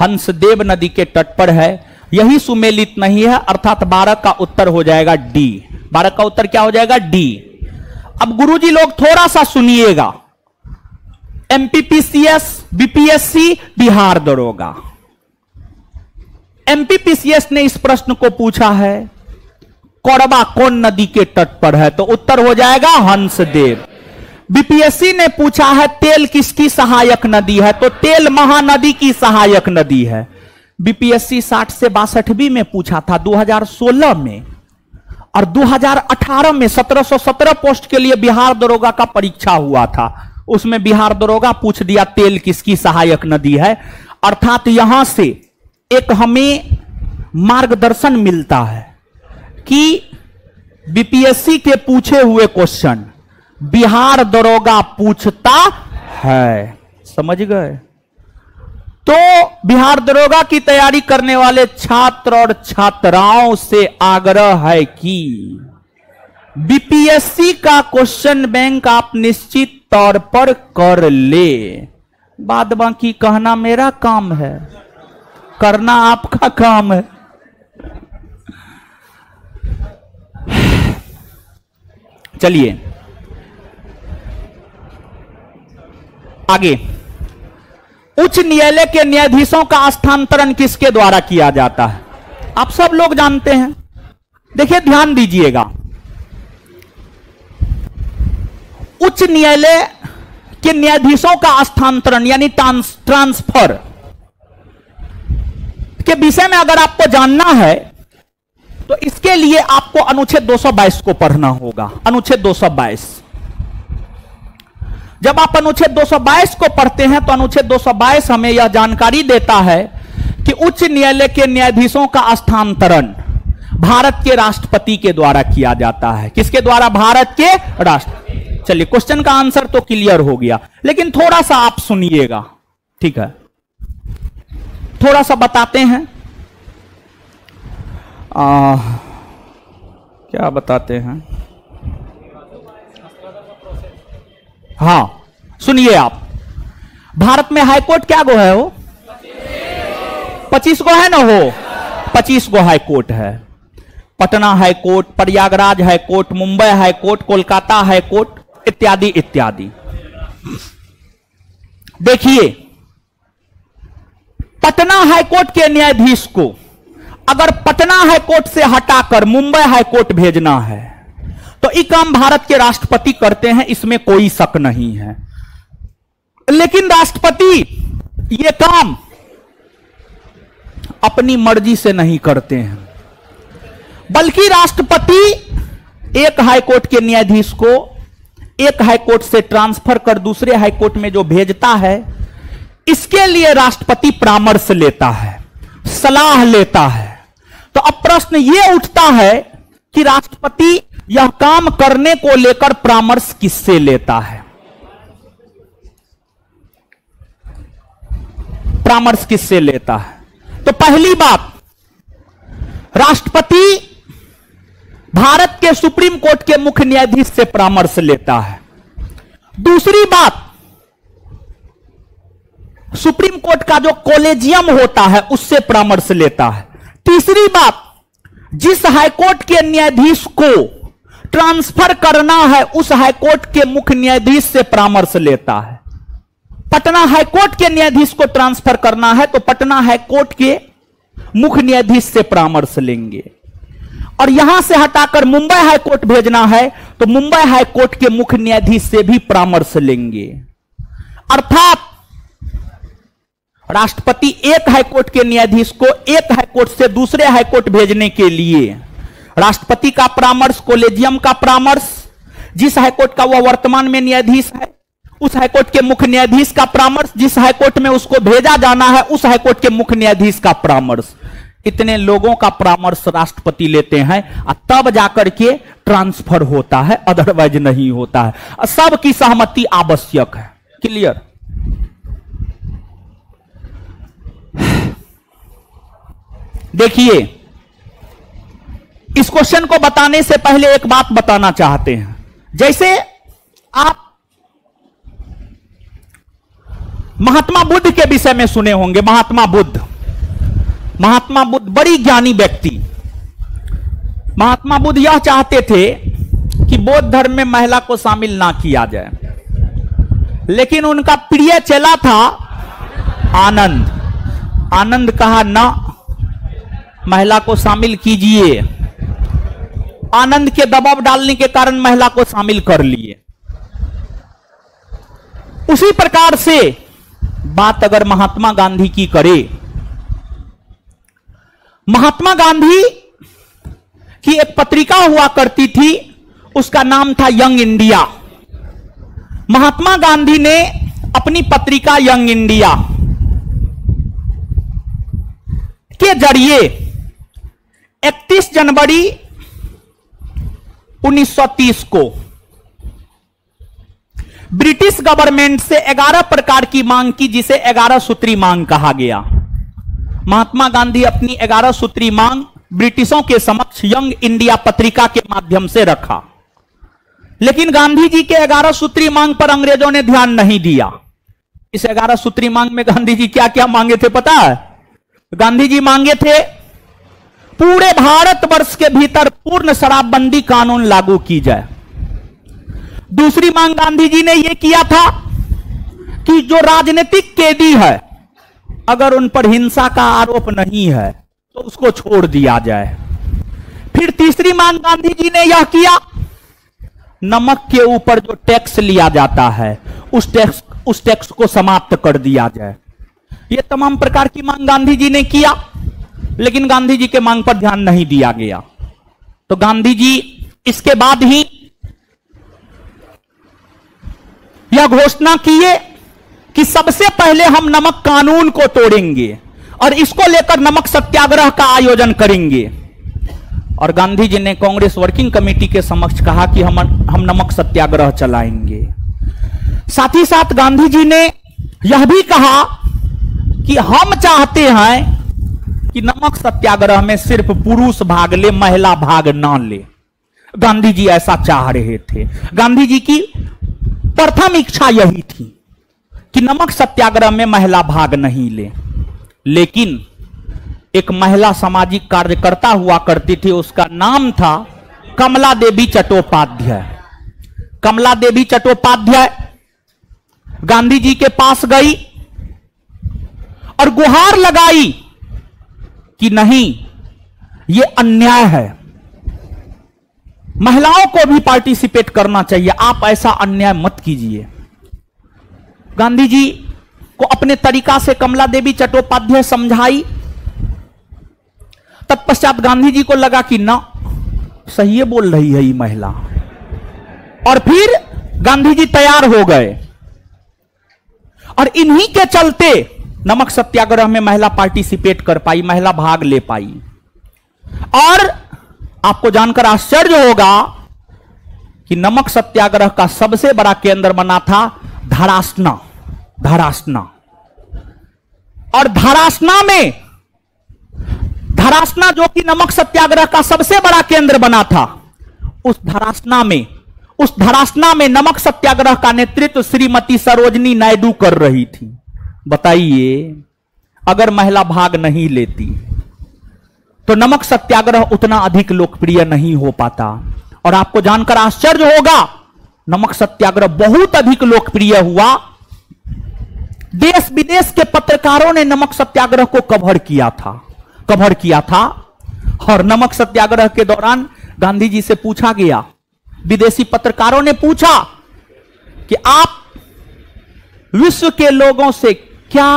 हंसदेव नदी के तट पर है। यही सुमेलित नहीं है, अर्थात बारह का उत्तर हो जाएगा डी। बारह का उत्तर क्या हो जाएगा? डी। अब गुरुजी लोग थोड़ा सा सुनिएगा, एमपीपीसीएस, बीपीएससी, बिहार दरोगा। एमपीपीसीएस ने इस प्रश्न को पूछा है, कोरबा कौन नदी के तट पर है, तो उत्तर हो जाएगा हंसदेव। बीपीएससी ने पूछा है तेल किसकी सहायक नदी है, तो तेल महानदी की सहायक नदी है। बीपीएससी साठ से बासठवीं में पूछा था, दो हज़ार सोलह में, और दो हज़ार अठारह में सत्रह सौ सत्रह पोस्ट के लिए बिहार दरोगा का परीक्षा हुआ था, उसमें बिहार दरोगा पूछ दिया तेल किसकी सहायक नदी है। अर्थात यहां से एक हमें मार्गदर्शन मिलता है कि बीपीएससी के पूछे हुए क्वेश्चन बिहार दरोगा पूछता है, समझ गए। तो बिहार दरोगा की तैयारी करने वाले छात्र और छात्राओं से आग्रह है कि बीपीएससी का क्वेश्चन बैंक आप निश्चित तौर पर कर ले, बाद बाकी कहना मेरा काम है, करना आपका काम है। चलिए आगे, उच्च न्यायालय के न्यायाधीशों का स्थानांतरण किसके द्वारा किया जाता है, आप सब लोग जानते हैं। देखिए ध्यान दीजिएगा, उच्च न्यायालय के न्यायाधीशों का स्थानांतरण यानी ट्रांसफर के विषय में अगर आपको जानना है तो इसके लिए आपको अनुच्छेद दो सौ बाईस को पढ़ना होगा। अनुच्छेद दो सौ बाईस, जब आप अनुच्छेद दो सौ बाईस को पढ़ते हैं तो अनुच्छेद दो सौ बाईस हमें यह जानकारी देता है कि उच्च न्यायालय के न्यायाधीशों का स्थानांतरण भारत के राष्ट्रपति के द्वारा किया जाता है। किसके द्वारा? भारत के राष्ट्रपति। चलिए, क्वेश्चन का आंसर तो क्लियर हो गया, लेकिन थोड़ा सा आप सुनिएगा, ठीक है, थोड़ा सा बताते हैं। आ, क्या बताते हैं? हां सुनिए आप, भारत में हाईकोर्ट क्या गो है? वो पच्चीस गो है ना, हो पच्चीस गो हाईकोर्ट है। Patna high court, Prayagraj high court, Mumbai high court, Kolkata high court इत्यादि इत्यादि। देखिए, पटना हाईकोर्ट के न्यायाधीश को अगर पटना हाईकोर्ट से हटाकर मुंबई हाईकोर्ट भेजना है तो ये काम भारत के राष्ट्रपति करते हैं, इसमें कोई शक नहीं है। लेकिन राष्ट्रपति ये काम अपनी मर्जी से नहीं करते हैं, बल्कि राष्ट्रपति एक हाईकोर्ट के न्यायाधीश को एक हाईकोर्ट से ट्रांसफर कर दूसरे हाईकोर्ट में जो भेजता है, इसके लिए राष्ट्रपति परामर्श लेता है, सलाह लेता है। तो अब प्रश्न यह उठता है कि राष्ट्रपति यह काम करने को लेकर परामर्श किससे लेता है, परामर्श किससे लेता है। तो पहली बात, राष्ट्रपति भारत के सुप्रीम कोर्ट के मुख्य न्यायाधीश से परामर्श लेता है। दूसरी बात, सुप्रीम कोर्ट का जो कॉलेजियम होता है उससे परामर्श लेता है। तीसरी बात, जिस हाईकोर्ट के न्यायाधीश को ट्रांसफर करना है उस हाईकोर्ट के मुख्य न्यायाधीश से परामर्श लेता है। पटना हाईकोर्ट के न्यायाधीश को ट्रांसफर करना है तो पटना हाईकोर्ट के मुख्य न्यायाधीश से परामर्श लेंगे, और यहां से हटाकर मुंबई हाईकोर्ट भेजना है तो मुंबई हाईकोर्ट के मुख्य न्यायाधीश से भी परामर्श लेंगे। अर्थात राष्ट्रपति एक हाईकोर्ट के न्यायाधीश को एक हाईकोर्ट से दूसरे हाईकोर्ट भेजने के लिए राष्ट्रपति का परामर्श, कोलेजियम का परामर्श, जिस हाईकोर्ट का वह वर्तमान में न्यायाधीश है उस हाईकोर्ट के मुख्य न्यायाधीश का परामर्श, जिस हाईकोर्ट में उसको भेजा जाना है उस हाईकोर्ट के मुख्य न्यायाधीश का परामर्श, इतने लोगों का परामर्श राष्ट्रपति लेते हैं और तब जाकर के ट्रांसफर होता है, अदरवाइज नहीं होता है। सबकी सहमति आवश्यक है। क्लियर? देखिए, इस क्वेश्चन को बताने से पहले एक बात बताना चाहते हैं। जैसे आप महात्मा बुद्ध के विषय में सुने होंगे, महात्मा बुद्ध महात्मा बुद्ध बड़ी ज्ञानी व्यक्ति। महात्मा बुद्ध यह चाहते थे कि बौद्ध धर्म में महिला को शामिल ना किया जाए, लेकिन उनका प्रिय चेला था आनंद। आनंद कहा ना, महिला को शामिल कीजिए। आनंद के दबाव डालने के कारण महिला को शामिल कर लिए। उसी प्रकार से बात अगर महात्मा गांधी की करे, महात्मा गांधी की एक पत्रिका हुआ करती थी, उसका नाम था यंग इंडिया। महात्मा गांधी ने अपनी पत्रिका यंग इंडिया के जरिए इकतीस जनवरी उन्नीस सौ तीस को ब्रिटिश गवर्नमेंट से ग्यारह प्रकार की मांग की, जिसे ग्यारह सूत्री मांग कहा गया। महात्मा गांधी अपनी ग्यारह सूत्री मांग ब्रिटिशों के समक्ष यंग इंडिया पत्रिका के माध्यम से रखा, लेकिन गांधी जी के ग्यारह सूत्री मांग पर अंग्रेजों ने ध्यान नहीं दिया। इस ग्यारह सूत्री मांग में गांधी जी क्या क्या मांगे थे पता है? गांधी जी मांगे थे पूरे भारतवर्ष के भीतर पूर्ण शराबबंदी कानून लागू की जाए। दूसरी मांग गांधी जी ने यह किया था कि जो राजनीतिक कैदी है अगर उन पर हिंसा का आरोप नहीं है तो उसको छोड़ दिया जाए। फिर तीसरी मांग गांधी जी ने यह किया, नमक के ऊपर जो टैक्स लिया जाता है उस टैक्स उस टैक्स को समाप्त कर दिया जाए। ये तमाम प्रकार की मांग गांधी जी ने किया, लेकिन गांधी जी के मांग पर ध्यान नहीं दिया गया। तो गांधी जी इसके बाद ही यह घोषणा किए कि सबसे पहले हम नमक कानून को तोड़ेंगे और इसको लेकर नमक सत्याग्रह का आयोजन करेंगे। और गांधी जी ने कांग्रेस वर्किंग कमेटी के समक्ष कहा कि हम हम नमक सत्याग्रह चलाएंगे। साथ ही साथ गांधी जी ने यह भी कहा कि हम चाहते हैं कि नमक सत्याग्रह में सिर्फ पुरुष भाग ले, महिला भाग ना ले। गांधी जी ऐसा चाह रहे थे। गांधी जी की प्रथम इच्छा यही थी कि नमक सत्याग्रह में महिला भाग नहीं ले। लेकिन एक महिला सामाजिक कार्यकर्ता हुआ करती थी, उसका नाम था कमला देवी चट्टोपाध्याय। कमला देवी चट्टोपाध्याय गांधी जी के पास गई और गुहार लगाई कि नहीं, ये अन्याय है, महिलाओं को भी पार्टिसिपेट करना चाहिए, आप ऐसा अन्याय मत कीजिए। गांधी जी को अपने तरीका से कमला देवी चट्टोपाध्याय समझाई। तत्पश्चात गांधी जी को लगा कि ना, सही बोल रही है ये महिला, और फिर गांधी जी तैयार हो गए। और इन्हीं के चलते नमक सत्याग्रह में महिला पार्टिसिपेट कर पाई, महिला भाग ले पाई। और आपको जानकर आश्चर्य होगा कि नमक सत्याग्रह का सबसे बड़ा केंद्र बना था धारासना। धारासना और धारासना में धारासना जो कि नमक सत्याग्रह का सबसे बड़ा केंद्र बना था, उस धारासना में उस धारासना में नमक सत्याग्रह का नेतृत्व श्रीमती सरोजनी नायडू कर रही थी। बताइए, अगर महिला भाग नहीं लेती तो नमक सत्याग्रह उतना अधिक लोकप्रिय नहीं हो पाता। और आपको जानकर आश्चर्य होगा, नमक सत्याग्रह बहुत अधिक लोकप्रिय हुआ। देश विदेश के पत्रकारों ने नमक सत्याग्रह को कवर किया था कवर किया था और नमक सत्याग्रह के दौरान गांधी जी से पूछा गया, विदेशी पत्रकारों ने पूछा कि आप विश्व के लोगों से क्या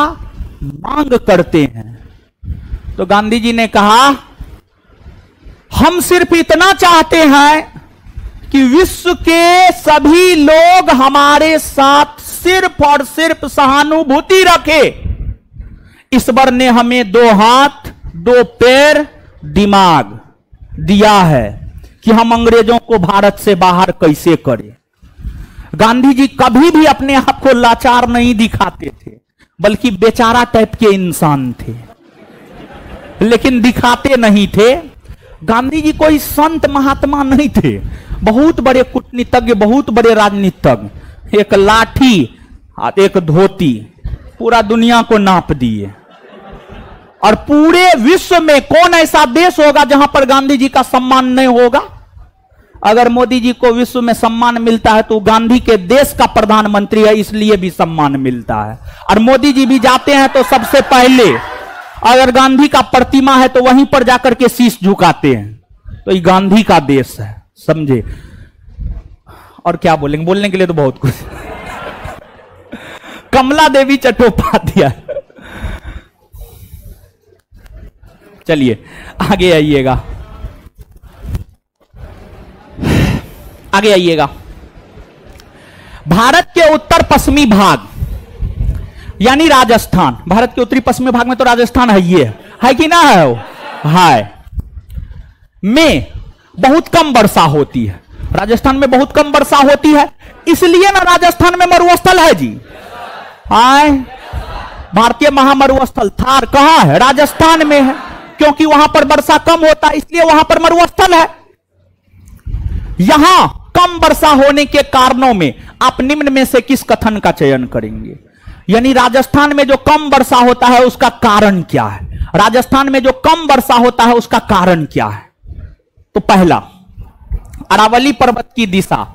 मांग करते हैं। तो गांधी जी ने कहा, हम सिर्फ इतना चाहते हैं कि विश्व के सभी लोग हमारे साथ सिर्फ और सिर्फ सहानुभूति रखे। ईश्वर ने हमें दो हाथ, दो पैर, दिमाग दिया है कि हम अंग्रेजों को भारत से बाहर कैसे करें। गांधी जी कभी भी अपने आप को लाचार नहीं दिखाते थे, बल्कि बेचारा टाइप के इंसान थे, लेकिन दिखाते नहीं थे। गांधी जी कोई संत महात्मा नहीं थे, बहुत बड़े कूटनीतिज्ञ, बहुत बड़े राजनीतिज्ञ। एक लाठी और एक धोती पूरा दुनिया को नाप दिए। और पूरे विश्व में कौन ऐसा देश होगा जहां पर गांधी जी का सम्मान नहीं होगा? अगर मोदी जी को विश्व में सम्मान मिलता है तो गांधी के देश का प्रधानमंत्री है, इसलिए भी सम्मान मिलता है। और मोदी जी भी जाते हैं तो सबसे पहले अगर गांधी का प्रतिमा है तो वहीं पर जाकर के शीश झुकाते हैं। तो ये गांधी का देश है, समझे? और क्या बोलेंगे, बोलने के लिए तो बहुत कुछ। कमला देवी चट्टोपाध्याय, चलिए आगे आइएगा आगे आइएगा भारत के उत्तर पश्चिमी भाग यानी राजस्थान। भारत के उत्तरी पश्चिमी भाग में तो राजस्थान है, ये है कि ना है वो है। में बहुत कम वर्षा होती है, राजस्थान में बहुत कम वर्षा होती है, इसलिए ना राजस्थान में मरुस्थल है जी। हाय, भारतीय महामरुस्थल थार कहां है? राजस्थान में है, क्योंकि वहां पर वर्षा कम होता है, इसलिए वहां पर मरुस्थल है। यहां कम वर्षा होने के कारणों में आप निम्न में से किस कथन का चयन करेंगे? यानी राजस्थान में जो कम वर्षा होता है उसका कारण क्या है? राजस्थान में जो कम वर्षा होता है उसका कारण क्या है? तो पहला, अरावली पर्वत की दिशा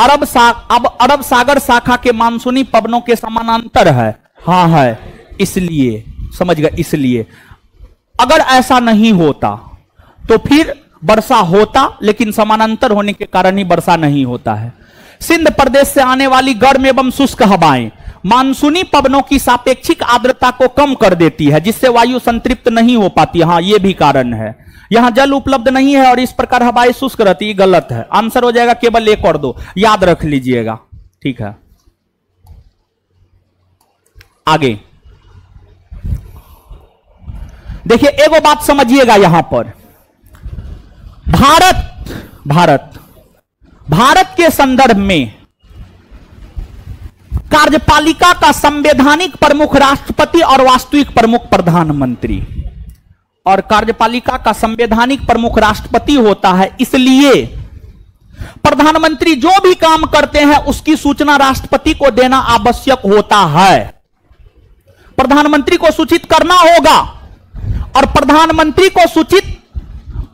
अरब साग अब अरब सागर शाखा के मानसूनी पवनों के समानांतर है। हाँ है, इसलिए समझ गए। इसलिए अगर ऐसा नहीं होता तो फिर वर्षा होता, लेकिन समानांतर होने के कारण ही वर्षा नहीं होता है। सिंध प्रदेश से आने वाली गर्म एवं शुष्क हवाएं मानसूनी पवनों की सापेक्षिक आर्द्रता को कम कर देती है, जिससे वायु संतृप्त नहीं हो पाती। हाँ, यह भी कारण है। यहां जल उपलब्ध नहीं है और इस प्रकार हवाएं शुष्क रहती है। गलत है, आंसर हो जाएगा केवल एक और दो, याद रख लीजिएगा, ठीक है। आगे देखिए, एगो बात समझिएगा यहां पर, भारत भारत भारत के संदर्भ में कार्यपालिका का संवैधानिक प्रमुख राष्ट्रपति और वास्तविक प्रमुख प्रधानमंत्री। और कार्यपालिका का संवैधानिक प्रमुख राष्ट्रपति होता है, इसलिए प्रधानमंत्री जो भी काम करते हैं उसकी सूचना राष्ट्रपति को देना आवश्यक होता है। प्रधानमंत्री को सूचित करना होगा और प्रधानमंत्री को सूचित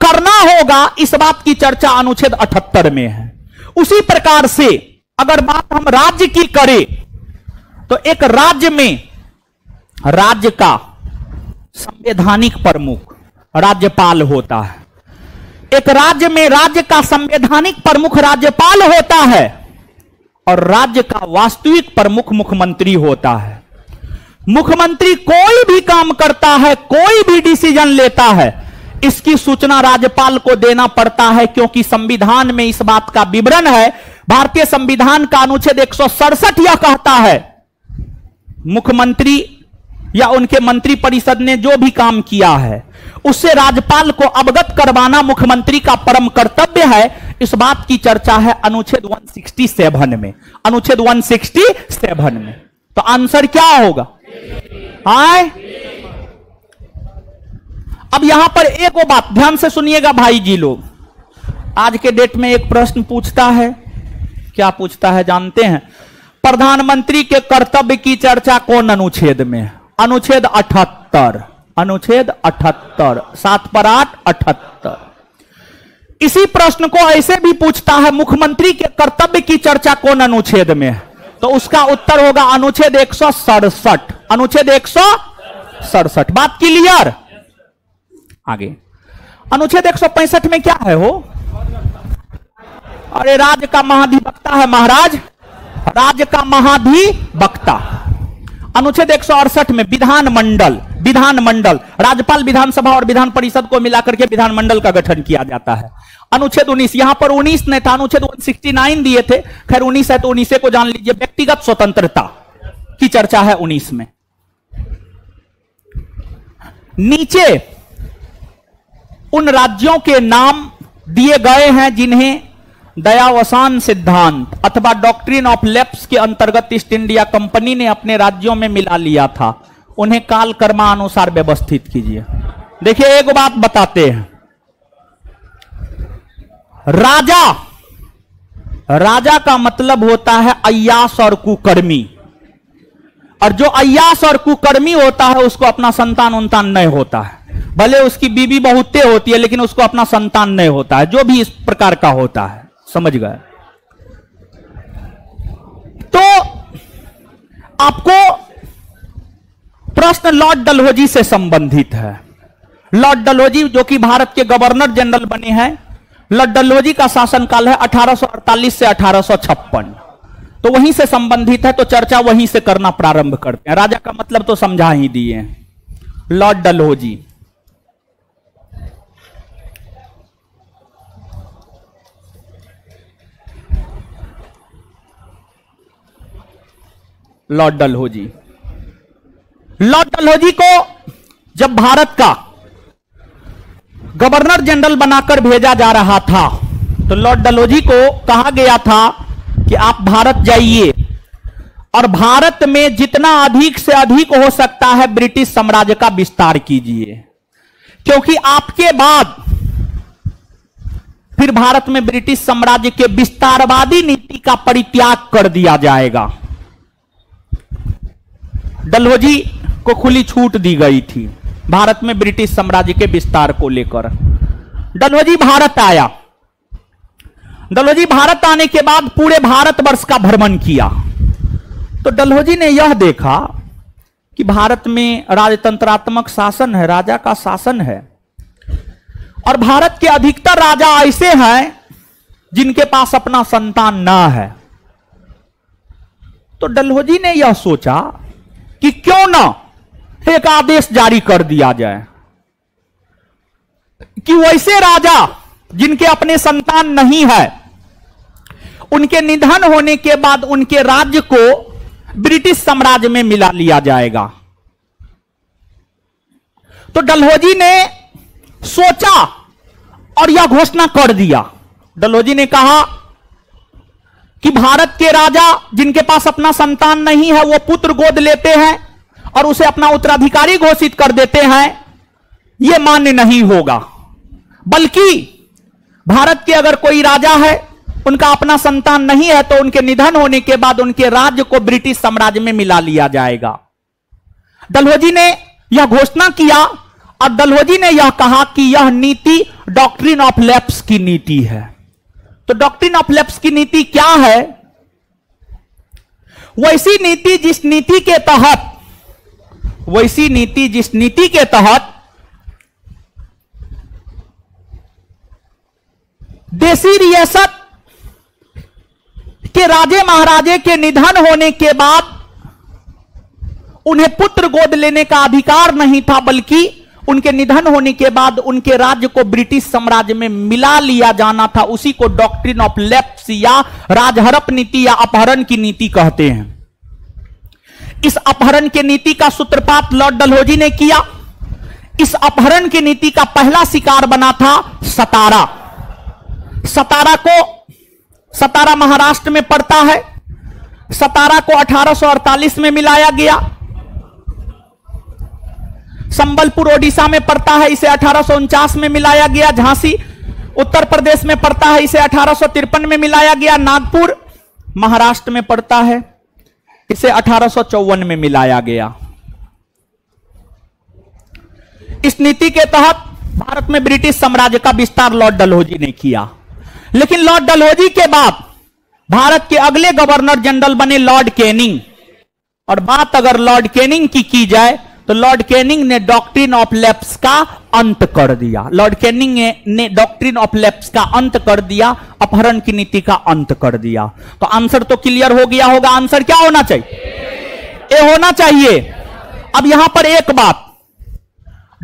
करना होगा, इस बात की चर्चा अनुच्छेद अठहत्तर में है। उसी प्रकार से अगर बात हम राज्य की करें तो एक राज्य में राज्य का संवैधानिक प्रमुख राज्यपाल होता है। एक राज्य में राज्य का संवैधानिक प्रमुख राज्यपाल होता है और राज्य का वास्तविक प्रमुख मुख्यमंत्री होता है। मुख्यमंत्री कोई भी काम करता है, कोई भी डिसीजन लेता है, इसकी सूचना राज्यपाल को देना पड़ता है, क्योंकि संविधान में इस बात का विवरण है। भारतीय संविधान का अनुच्छेद एक सौ सड़सठ यह कहता है, मुख्यमंत्री या उनके मंत्रिपरिषद ने जो भी काम किया है उससे राज्यपाल को अवगत करवाना मुख्यमंत्री का परम कर्तव्य है। इस बात की चर्चा है अनुच्छेद एक सौ सरसठ में, अनुच्छेद एक सौ सरसठ में। तो आंसर क्या होगा? आए? अब यहां पर एक वो बात ध्यान से सुनिएगा भाई जी लोग, आज के डेट में एक प्रश्न पूछता है, क्या पूछता है जानते हैं? प्रधानमंत्री के कर्तव्य की चर्चा कौन अनुच्छेद में? अनुच्छेद अठहत्तर, अनुच्छेद अठहत्तर, सात पर आठ अठहत्तर। इसी प्रश्न को ऐसे भी पूछता है, मुख्यमंत्री के कर्तव्य की चर्चा कौन अनुच्छेद में है, तो उसका उत्तर होगा अनुच्छेद एक सौ सड़सठ, अनुच्छेद एक सौ सड़सठ। बात क्लियर। आगे अनुच्छेद एक सौ पैंसठ में क्या है हो, अरे राज्य का महाधिवक्ता है महाराज, राज्य का महाधिवक्ता। अनुच्छेद एक सौ अड़सठ में विधानमंडल, विधानमंडल राज्यपाल विधानसभा और विधान परिषद को मिलाकर के विधानमंडल का गठन किया जाता है। अनुच्छेद उन्नीस, यहां पर उन्नीस नहीं था, अनुच्छेद एक सौ उनहत्तर दिए थे, खैर उन्नीस है तो उन्नीस को जान लीजिए। व्यक्तिगत स्वतंत्रता की चर्चा है उन्नीस में। नीचे उन राज्यों के नाम दिए गए हैं जिन्हें दयावसान सिद्धांत अथवा डॉक्ट्रिन ऑफ लेप्स के अंतर्गत ईस्ट इंडिया कंपनी ने अपने राज्यों में मिला लिया था, उन्हें कालक्रमानुसार व्यवस्थित कीजिए। देखिए एक बात बताते हैं, राजा, राजा का मतलब होता है अय्यास और कुकर्मी, और जो अय्यास और कुकर्मी होता है उसको अपना संतान उन्तान नहीं होता है, भले उसकी बीबी बहुते होती है लेकिन उसको अपना संतान नहीं होता है, जो भी इस प्रकार का होता है, समझ गए। तो आपको प्रश्न लॉर्ड डलहौजी से संबंधित है। लॉर्ड डलहौजी जो कि भारत के गवर्नर जनरल बने हैं, लॉर्ड डलहौजी का शासनकाल है अठारह सौ अड़तालीस से अठारह सौ छप्पन, तो वहीं से संबंधित है, तो चर्चा वहीं से करना प्रारंभ करते हैं। राजा का मतलब तो समझा ही दिए, Lord Dalhousie. Lord Dalhousie, Lord Dalhousie को जब भारत का गवर्नर जनरल बनाकर भेजा जा रहा था तो लॉर्ड डलहौजी को कहा गया था कि आप भारत जाइए और भारत में जितना अधिक से अधिक हो सकता है ब्रिटिश साम्राज्य का विस्तार कीजिए, क्योंकि आपके बाद फिर भारत में ब्रिटिश साम्राज्य के विस्तारवादी नीति का परित्याग कर दिया जाएगा। डलहौजी को खुली छूट दी गई थी भारत में ब्रिटिश साम्राज्य के विस्तार को लेकर। डलहौजी भारत आया, डलहौजी भारत आने के बाद पूरे भारतवर्ष का भ्रमण किया, तो डलहौजी ने यह देखा कि भारत में राजतंत्रात्मक शासन है, राजा का शासन है, और भारत के अधिकतर राजा ऐसे हैं जिनके पास अपना संतान ना है। तो डलहौजी ने यह सोचा कि क्यों ना एक आदेश जारी कर दिया जाए कि वैसे राजा जिनके अपने संतान नहीं है, उनके निधन होने के बाद उनके राज्य को ब्रिटिश साम्राज्य में मिला लिया जाएगा। तो डलहौजी ने सोचा और यह घोषणा कर दिया। डलहौजी ने कहा कि भारत के राजा जिनके पास अपना संतान नहीं है वो पुत्र गोद लेते हैं और उसे अपना उत्तराधिकारी घोषित कर देते हैं, ये मान्य नहीं होगा, बल्कि भारत के अगर कोई राजा है उनका अपना संतान नहीं है तो उनके निधन होने के बाद उनके राज्य को ब्रिटिश साम्राज्य में मिला लिया जाएगा। डलहौजी ने यह घोषणा किया और डलहौजी ने यह कहा कि यह नीति डॉक्ट्रिन ऑफ लेप्स की नीति है। तो डॉक्ट्रिन ऑफ लेप्स की नीति क्या है? वैसी नीति जिस नीति के तहत वैसी नीति जिस नीति के तहत देसी रियासत के राजे महाराजे के निधन होने के बाद उन्हें पुत्र गोद लेने का अधिकार नहीं था, बल्कि उनके निधन होने के बाद उनके राज्य को ब्रिटिश साम्राज्य में मिला लिया जाना था, उसी को डॉक्ट्रिन ऑफ लेप्स या राजहरप नीति या अपहरण की नीति कहते हैं। इस अपहरण की नीति का सूत्रपात लॉर्ड डलहौजी ने किया। इस अपहरण की नीति का पहला शिकार बना था सतारा। सतारा को सतारा महाराष्ट्र में पड़ता है। सतारा को अठारह सौ अड़तालीस में मिलाया गया। संबलपुर ओडिशा में पड़ता है, इसे अठारह सौ उनचास में मिलाया गया। झांसी उत्तर प्रदेश में पड़ता है, इसे अठारह सौ तिरपन में मिलाया गया। नागपुर महाराष्ट्र में पड़ता है, इसे अठारह सौ चौवन में मिलाया गया। इस नीति के तहत भारत में ब्रिटिश साम्राज्य का विस्तार लॉर्ड डलहौजी ने किया। लेकिन लॉर्ड डलहौजी के बाद भारत के अगले गवर्नर जनरल बने लॉर्ड कैनिंग। और बात अगर लॉर्ड कैनिंग की की जाए तो लॉर्ड कैनिंग ने डॉक्ट्रिन ऑफ लैप्स का अंत कर दिया। लॉर्ड कैनिंग ने डॉक्ट्रिन ऑफ लैप्स का अंत कर दिया, अपहरण की नीति का अंत कर दिया। तो आंसर तो क्लियर हो गया होगा। आंसर क्या होना चाहिए? ए होना चाहिए। अब यहां पर एक बात,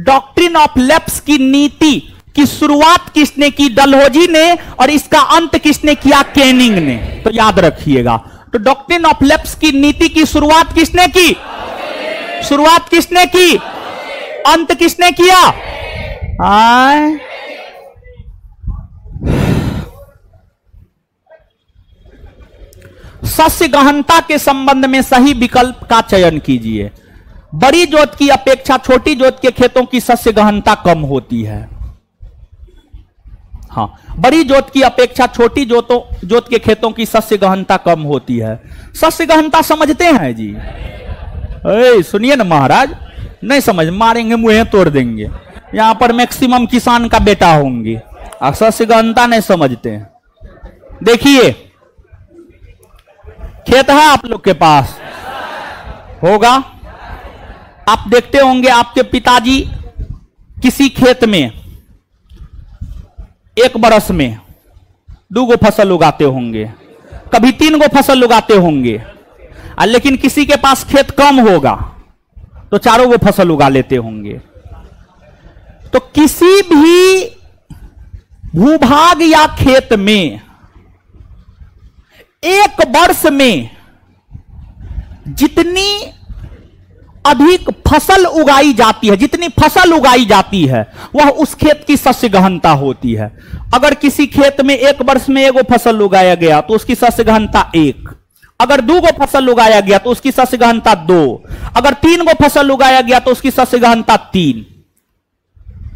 डॉक्ट्रिन ऑफ लैप्स की नीति की शुरुआत किसने की? डलहौजी ने। और इसका अंत किसने किया? कैनिंग ने। तो याद रखिएगा, तो डॉक्ट्रिन ऑफ लैप्स की नीति की शुरुआत किसने की? शुरुआत किसने की? अंत किसने किया? आए सस्य गहनता के संबंध में सही विकल्प का चयन कीजिए। बड़ी जोत की अपेक्षा छोटी जोत के खेतों की सस्य गहनता कम होती है। हाँ, बड़ी जोत की अपेक्षा छोटी जोतों जोत के खेतों की सस्य गहनता कम होती है। सस्य गहनता समझते हैं जी? ए सुनिए ना महाराज, नहीं समझ मारेंगे, मुंह तोड़ देंगे। यहां पर मैक्सिमम किसान का बेटा होंगे, सस्य गहनता नहीं समझते हैं। देखिए, खेत है आप लोग के पास, होगा। आप देखते होंगे आपके पिताजी किसी खेत में एक बरस में दो गो फसल उगाते होंगे, कभी तीन गो फसल उगाते होंगे। लेकिन किसी के पास खेत कम होगा तो चारों गो फसल उगा लेते होंगे। तो किसी भी भूभाग या खेत में एक वर्ष में जितनी अधिक फसल उगाई जाती है, जितनी फसल उगाई जाती है, वह उस खेत की सस्य गहनता होती है। अगर किसी खेत में एक वर्ष में एगो फसल उगाया गया तो उसकी सस्य गहनता एक, अगर दो गो फसल उगाया गया तो उसकी सस्य गहनता दो, अगर तीन गो फसल उगाया गया तो उसकी सस्य गहनता तीन।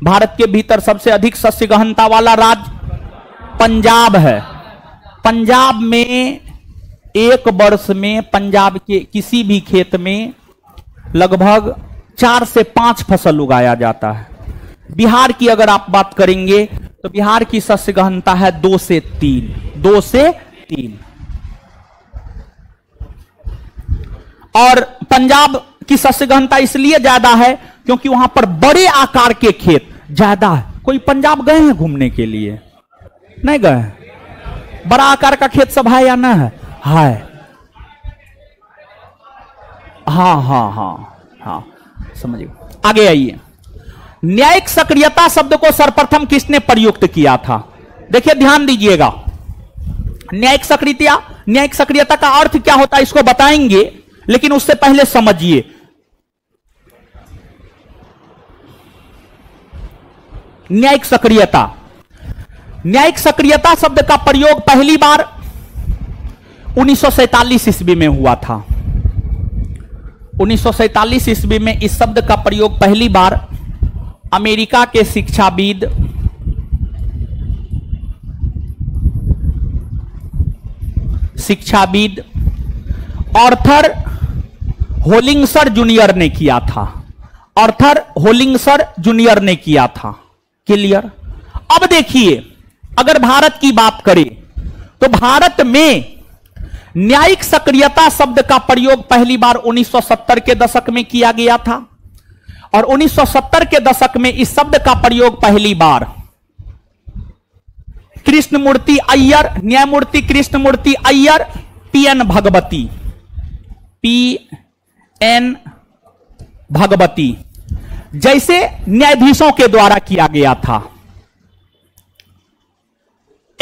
भारत के भीतर सबसे अधिक सस्य गहनता वाला राज्य पंजाब है। पंजाब में एक वर्ष में पंजाब के किसी भी खेत में लगभग चार से पांच फसल उगाया जाता है। बिहार की अगर आप बात करेंगे तो बिहार की सस्य गहनता है दो से तीन, दो से तीन। और पंजाब की सस्य गहनता इसलिए ज्यादा है क्योंकि वहां पर बड़े आकार के खेत ज्यादा है। कोई पंजाब गए हैं घूमने के लिए? नहीं गए। बड़ा आकार का खेत सब है या ना है? है। हाँ हाँ हाँ हाँ समझिए। आगे आइए, न्यायिक सक्रियता शब्द को सर्वप्रथम किसने प्रयुक्त किया था? देखिए ध्यान दीजिएगा, न्यायिक सक्रियता, न्यायिक सक्रियता का अर्थ क्या होता है इसको बताएंगे, लेकिन उससे पहले समझिए न्यायिक सक्रियता। न्यायिक सक्रियता शब्द का प्रयोग पहली बार उन्नीस सौ सैतालीस ईस्वी में हुआ था। उन्नीस सौ सैतालीस ईस्वी में इस शब्द का प्रयोग पहली बार अमेरिका के शिक्षाविद शिक्षाविद आर्थर होलिंगसर जूनियर ने किया था। आर्थर होलिंगसर जूनियर ने किया था। क्लियर? अब देखिए, अगर भारत की बात करें तो भारत में न्यायिक सक्रियता शब्द का प्रयोग पहली बार उन्नीस सौ सत्तर के दशक में किया गया था। और उन्नीस सौ सत्तर के दशक में इस शब्द का प्रयोग पहली बार कृष्णमूर्ति अय्यर, न्यायमूर्ति Krishnamurthy Iyer, P N Bhagwati, P N Bhagwati जैसे न्यायाधीशों के द्वारा किया गया था।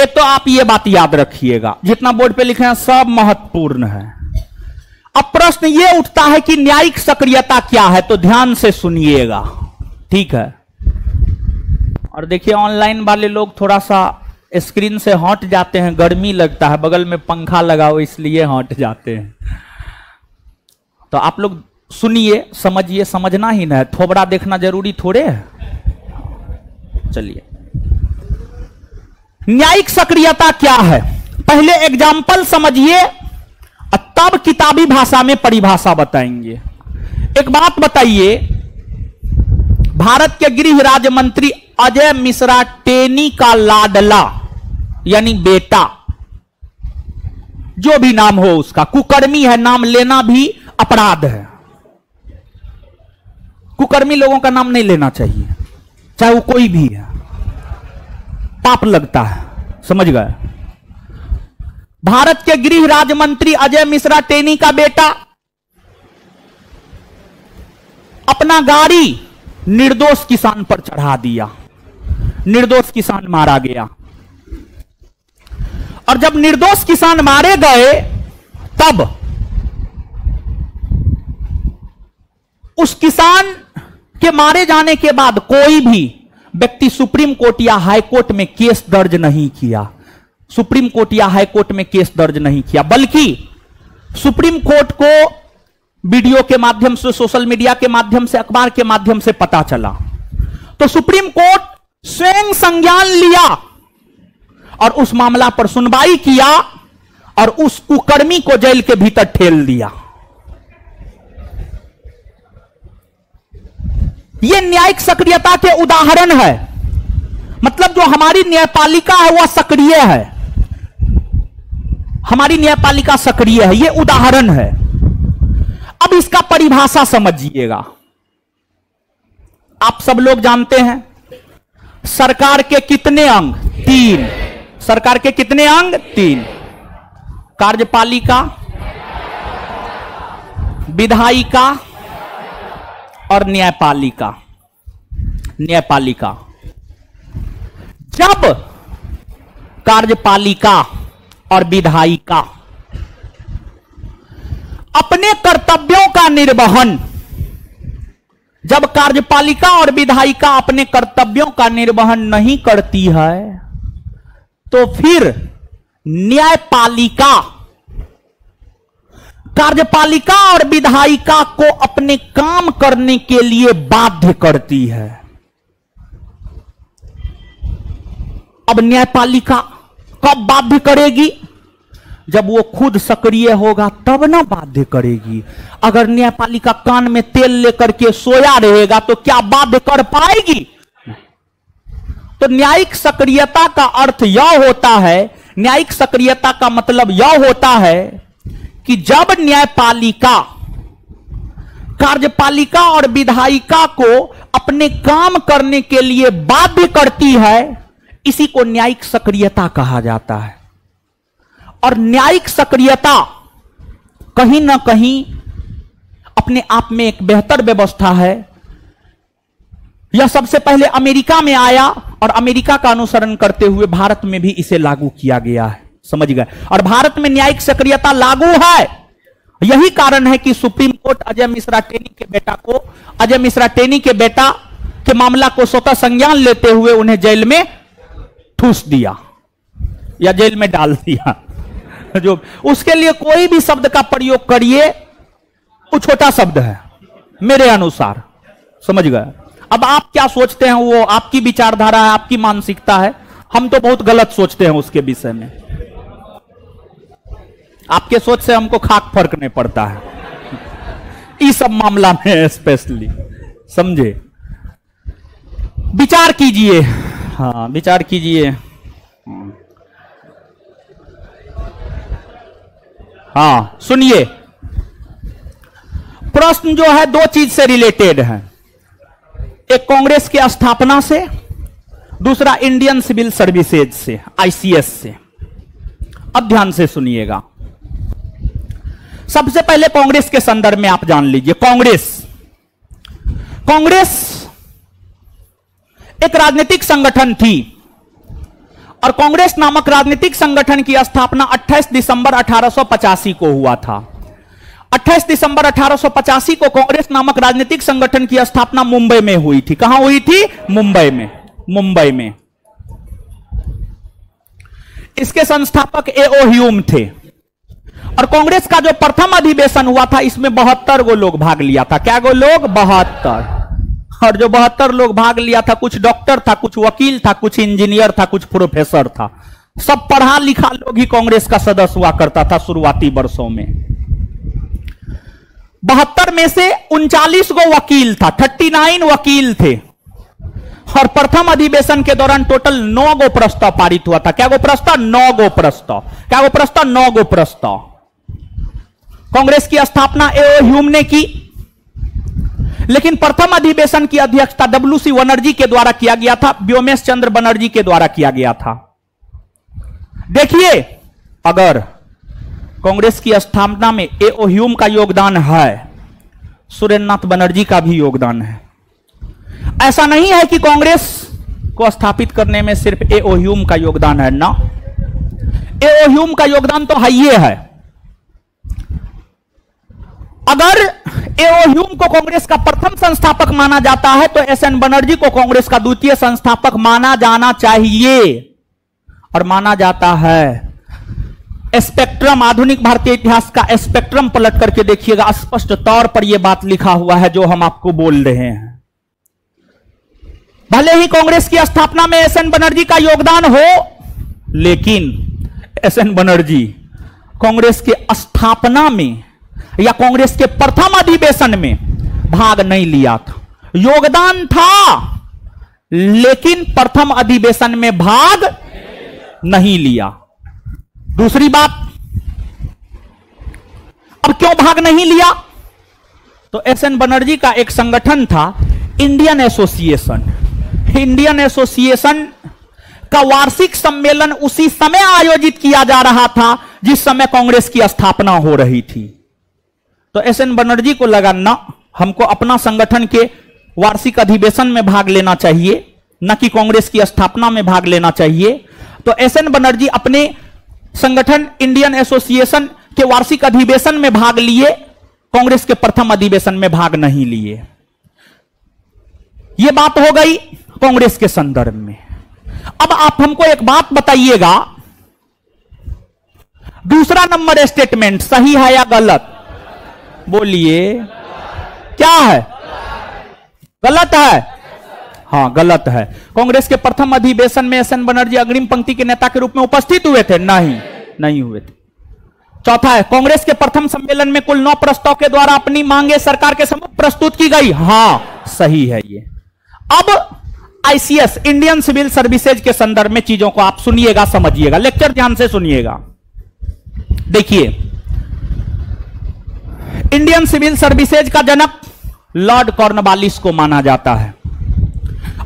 एक तो आप ये बात याद रखिएगा, जितना बोर्ड पे लिखे हैं सब महत्वपूर्ण है। अब प्रश्न ये उठता है कि न्यायिक सक्रियता क्या है, तो ध्यान से सुनिएगा, ठीक है। और देखिए ऑनलाइन वाले लोग थोड़ा सा स्क्रीन से हट जाते हैं, गर्मी लगता है, बगल में पंखा लगाओ इसलिए हट जाते हैं। तो आप लोग सुनिए, समझिए, समझना ही ना है, थोबड़ा देखना जरूरी थोड़े है। चलिए, न्यायिक सक्रियता क्या है, पहले एग्जाम्पल समझिए और तब किताबी भाषा में परिभाषा बताएंगे। एक बात बताइए, भारत के गृह राज्य मंत्री अजय मिश्रा टेनी का लाडला यानी बेटा, जो भी नाम हो उसका, कुकर्मी है, नाम लेना भी अपराध है। कुकर्मी लोगों का नाम नहीं लेना चाहिए, चाहे वो कोई भी है, पाप लगता है, समझ गए। भारत के गृह राज्य मंत्री अजय मिश्रा टेनी का बेटा अपना गाड़ी निर्दोष किसान पर चढ़ा दिया, निर्दोष किसान मारा गया। और जब निर्दोष किसान मारे गए तब उस किसान के मारे जाने के बाद कोई भी व्यक्ति सुप्रीम कोर्ट या हाई कोर्ट में केस दर्ज नहीं किया, सुप्रीम कोर्ट या हाई कोर्ट में केस दर्ज नहीं किया, बल्कि सुप्रीम कोर्ट को वीडियो के माध्यम से, सोशल मीडिया के माध्यम से, अखबार के माध्यम से पता चला। तो सुप्रीम कोर्ट स्वयं संज्ञान लिया और उस मामला पर सुनवाई किया और उस कुकर्मी को जेल के भीतर ठेल दिया। यह न्यायिक सक्रियता के उदाहरण है। मतलब जो हमारी न्यायपालिका है वह सक्रिय है, हमारी न्यायपालिका सक्रिय है, यह उदाहरण है। अब इसका परिभाषा समझिएगा। आप सब लोग जानते हैं सरकार के कितने अंग? तीन। सरकार के कितने अंग? तीन। कार्यपालिका, विधायिका और न्यायपालिका। न्यायपालिका, जब कार्यपालिका और विधायिका अपने कर्तव्यों का निर्वहन, जब कार्यपालिका और विधायिका अपने कर्तव्यों का निर्वहन नहीं करती है तो फिर न्यायपालिका कार्यपालिका और विधायिका को अपने काम करने के लिए बाध्य करती है। अब न्यायपालिका कब बाध्य करेगी? जब वो खुद सक्रिय होगा तब ना बाध्य करेगी। अगर न्यायपालिका कान में तेल लेकर के सोया रहेगा तो क्या बाध्य कर पाएगी? तो न्यायिक सक्रियता का अर्थ यह होता है, न्यायिक सक्रियता का मतलब यह होता है कि जब न्यायपालिका कार्यपालिका और विधायिका को अपने काम करने के लिए बाध्य करती है, इसी को न्यायिक सक्रियता कहा जाता है। और न्यायिक सक्रियता कहीं ना कहीं अपने आप में एक बेहतर व्यवस्था है। यह सबसे पहले अमेरिका में आया और अमेरिका का अनुसरण करते हुए भारत में भी इसे लागू किया गया है, समझ गए। और भारत में न्यायिक सक्रियता लागू है। यही कारण है कि सुप्रीम कोर्ट अजय मिश्रा टेनी के बेटा को अजय मिश्रा टेनी के बेटा के मामला को स्वतः संज्ञान लेते हुए उन्हें जेल में ठूस दिया या जेल में डाल दिया। जो उसके लिए कोई भी शब्द का प्रयोग करिए, वो छोटा शब्द है मेरे अनुसार, समझ गए। अब आप क्या सोचते हैं वो आपकी विचारधारा है, आपकी मानसिकता है। हम तो बहुत गलत सोचते हैं उसके विषय में, आपके सोच से हमको खाक फर्क नहीं पड़ता है इस सब मामला में स्पेशली, समझे। विचार कीजिए, हाँ विचार कीजिए, हाँ सुनिए। प्रश्न जो है दो चीज से रिलेटेड है, एक कांग्रेस की स्थापना से, दूसरा इंडियन सिविल सर्विसेज से, आईसीएस से। अब ध्यान से सुनिएगा। सबसे पहले कांग्रेस के संदर्भ में आप जान लीजिए। कांग्रेस कांग्रेस एक राजनीतिक संगठन थी और कांग्रेस नामक राजनीतिक संगठन की स्थापना अट्ठाईस दिसंबर अठारह सौ पचासी को हुआ था। अट्ठाईस दिसंबर अठारह सौ पचासी को कांग्रेस नामक राजनीतिक संगठन की स्थापना मुंबई में हुई थी। कहां हुई थी? मुंबई में। मुंबई में इसके संस्थापक ए ओ ह्यूम थे और कांग्रेस का जो प्रथम अधिवेशन हुआ था इसमें बहत्तर गो लोग भाग लिया था। क्या गो लोग? बहत्तर। और जो बहत्तर लोग भाग लिया था, कुछ डॉक्टर था, कुछ वकील था, कुछ इंजीनियर था, कुछ प्रोफेसर था, सब पढ़ा लिखा लोग ही कांग्रेस का सदस्य हुआ करता था शुरुआती वर्षों में। बहत्तर में से उनचालीस गो वकील था, उनतालीस वकील थे और प्रथम अधिवेशन के दौरान टोटल नौ गो प्रस्ताव पारित हुआ था। क्या गो प्रस्ताव? नौ गो प्रस्ताव। क्या गो प्रस्ताव? नौ गो प्रस्ताव। कांग्रेस की स्थापना ए ओ ह्यूम ने की, लेकिन प्रथम अधिवेशन की अध्यक्षता डब्ल्यू सी बनर्जी के द्वारा किया गया था, व्योमेश चंद्र बनर्जी के द्वारा किया गया था। देखिए, अगर कांग्रेस की स्थापना में ए ओ ह्यूम का योगदान है, सुरेंद्रनाथ बनर्जी का भी योगदान है। ऐसा नहीं है कि कांग्रेस को स्थापित करने में सिर्फ ए ओ ह्यूम का योगदान है, ना। ए ओ ह्यूम का योगदान तो है ये है। अगर ए ओ ह्यूम को कांग्रेस का प्रथम संस्थापक माना जाता है तो एस एन बनर्जी को कांग्रेस का द्वितीय संस्थापक माना जाना चाहिए, और माना जाता है। स्पेक्ट्रम, आधुनिक भारतीय इतिहास का स्पेक्ट्रम पलट करके देखिएगा, स्पष्ट तौर पर यह बात लिखा हुआ है जो हम आपको बोल रहे हैं। भले ही कांग्रेस की स्थापना में एस एन बनर्जी का योगदान हो, लेकिन एस एन बनर्जी कांग्रेस के स्थापना में या कांग्रेस के प्रथम अधिवेशन में भाग नहीं लिया था। योगदान था, लेकिन प्रथम अधिवेशन में भाग नहीं लिया। दूसरी बात, अब क्यों भाग नहीं लिया? तो एस एन बनर्जी का एक संगठन था, इंडियन एसोसिएशन। इंडियन एसोसिएशन का वार्षिक सम्मेलन उसी समय आयोजित किया जा रहा था जिस समय कांग्रेस की स्थापना हो रही थी। तो एस एन बनर्जी को लगा, ना, हमको अपना संगठन के वार्षिक अधिवेशन में भाग लेना चाहिए, न कि कांग्रेस की स्थापना में भाग लेना चाहिए। तो एस एन बनर्जी अपने संगठन इंडियन एसोसिएशन के वार्षिक अधिवेशन में भाग लिए, कांग्रेस के प्रथम अधिवेशन में भाग नहीं लिए। यह बात हो गई कांग्रेस के संदर्भ में। अब आप हमको एक बात बताइएगा, दूसरा नंबर स्टेटमेंट सही है या गलत? बोलिए, क्या है? गलत है। हां, गलत है। कांग्रेस के प्रथम अधिवेशन में एस एन बनर्जी अग्रिम पंक्ति के नेता के रूप में उपस्थित हुए थे? नहीं, नहीं हुए थे। चौथा है, कांग्रेस के प्रथम सम्मेलन में कुल नौ प्रस्ताव के द्वारा अपनी मांगे सरकार के समक्ष प्रस्तुत की गई? हां, सही है ये। अब I C S, Indian civil services के संदर्भ में चीजों को आप सुनिएगा, समझिएगा। लेक्चर ध्यान से सुनिएगा। देखिए, इंडियन सिविल सर्विसेज का जनक लॉर्ड कॉर्नवालिस को माना जाता है,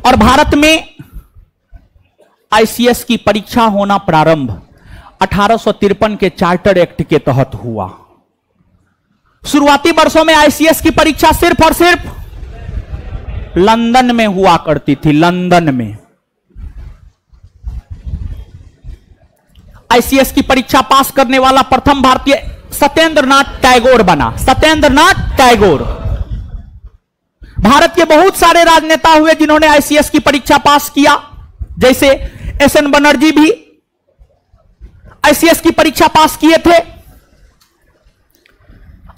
और भारत में आई सी एस की परीक्षा होना प्रारंभ अठारह सौ तिरपन के चार्टर एक्ट के तहत हुआ। शुरुआती वर्षों में आई सी एस की परीक्षा सिर्फ और सिर्फ लंदन में हुआ करती थी। लंदन में आई सी एस की परीक्षा पास करने वाला प्रथम भारतीय सत्येंद्रनाथ टैगोर बना। सत्येंद्रनाथ टैगोर। भारत के बहुत सारे राजनेता हुए जिन्होंने आई सी एस की परीक्षा पास किया, जैसे एस एन बनर्जी भी आई सी एस की परीक्षा पास किए थे,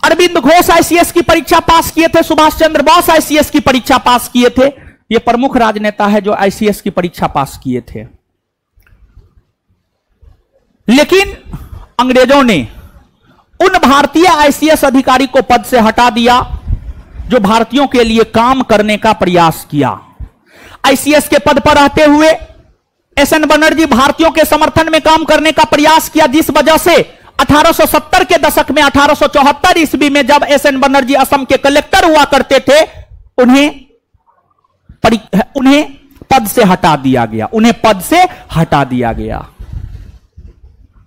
Aurobindo Ghosh I C S की परीक्षा पास किए थे, Subhash Chandra Bose I C S की परीक्षा पास किए थे। ये प्रमुख राजनेता है जो आई सी एस की परीक्षा पास किए थे। लेकिन अंग्रेजों ने उन भारतीय आई सी एस अधिकारी को पद से हटा दिया जो भारतीयों के लिए काम करने का प्रयास किया। आई सी एस के पद पर रहते हुए एस एन बनर्जी भारतीयों के समर्थन में काम करने का प्रयास किया, जिस वजह से अठारह सौ सत्तर के दशक में, अठारह सौ चौहत्तर ईस्वी में, जब एस एन बनर्जी असम के कलेक्टर हुआ करते थे, उन्हें उन्हें पद से हटा दिया गया। उन्हें पद से हटा दिया गया।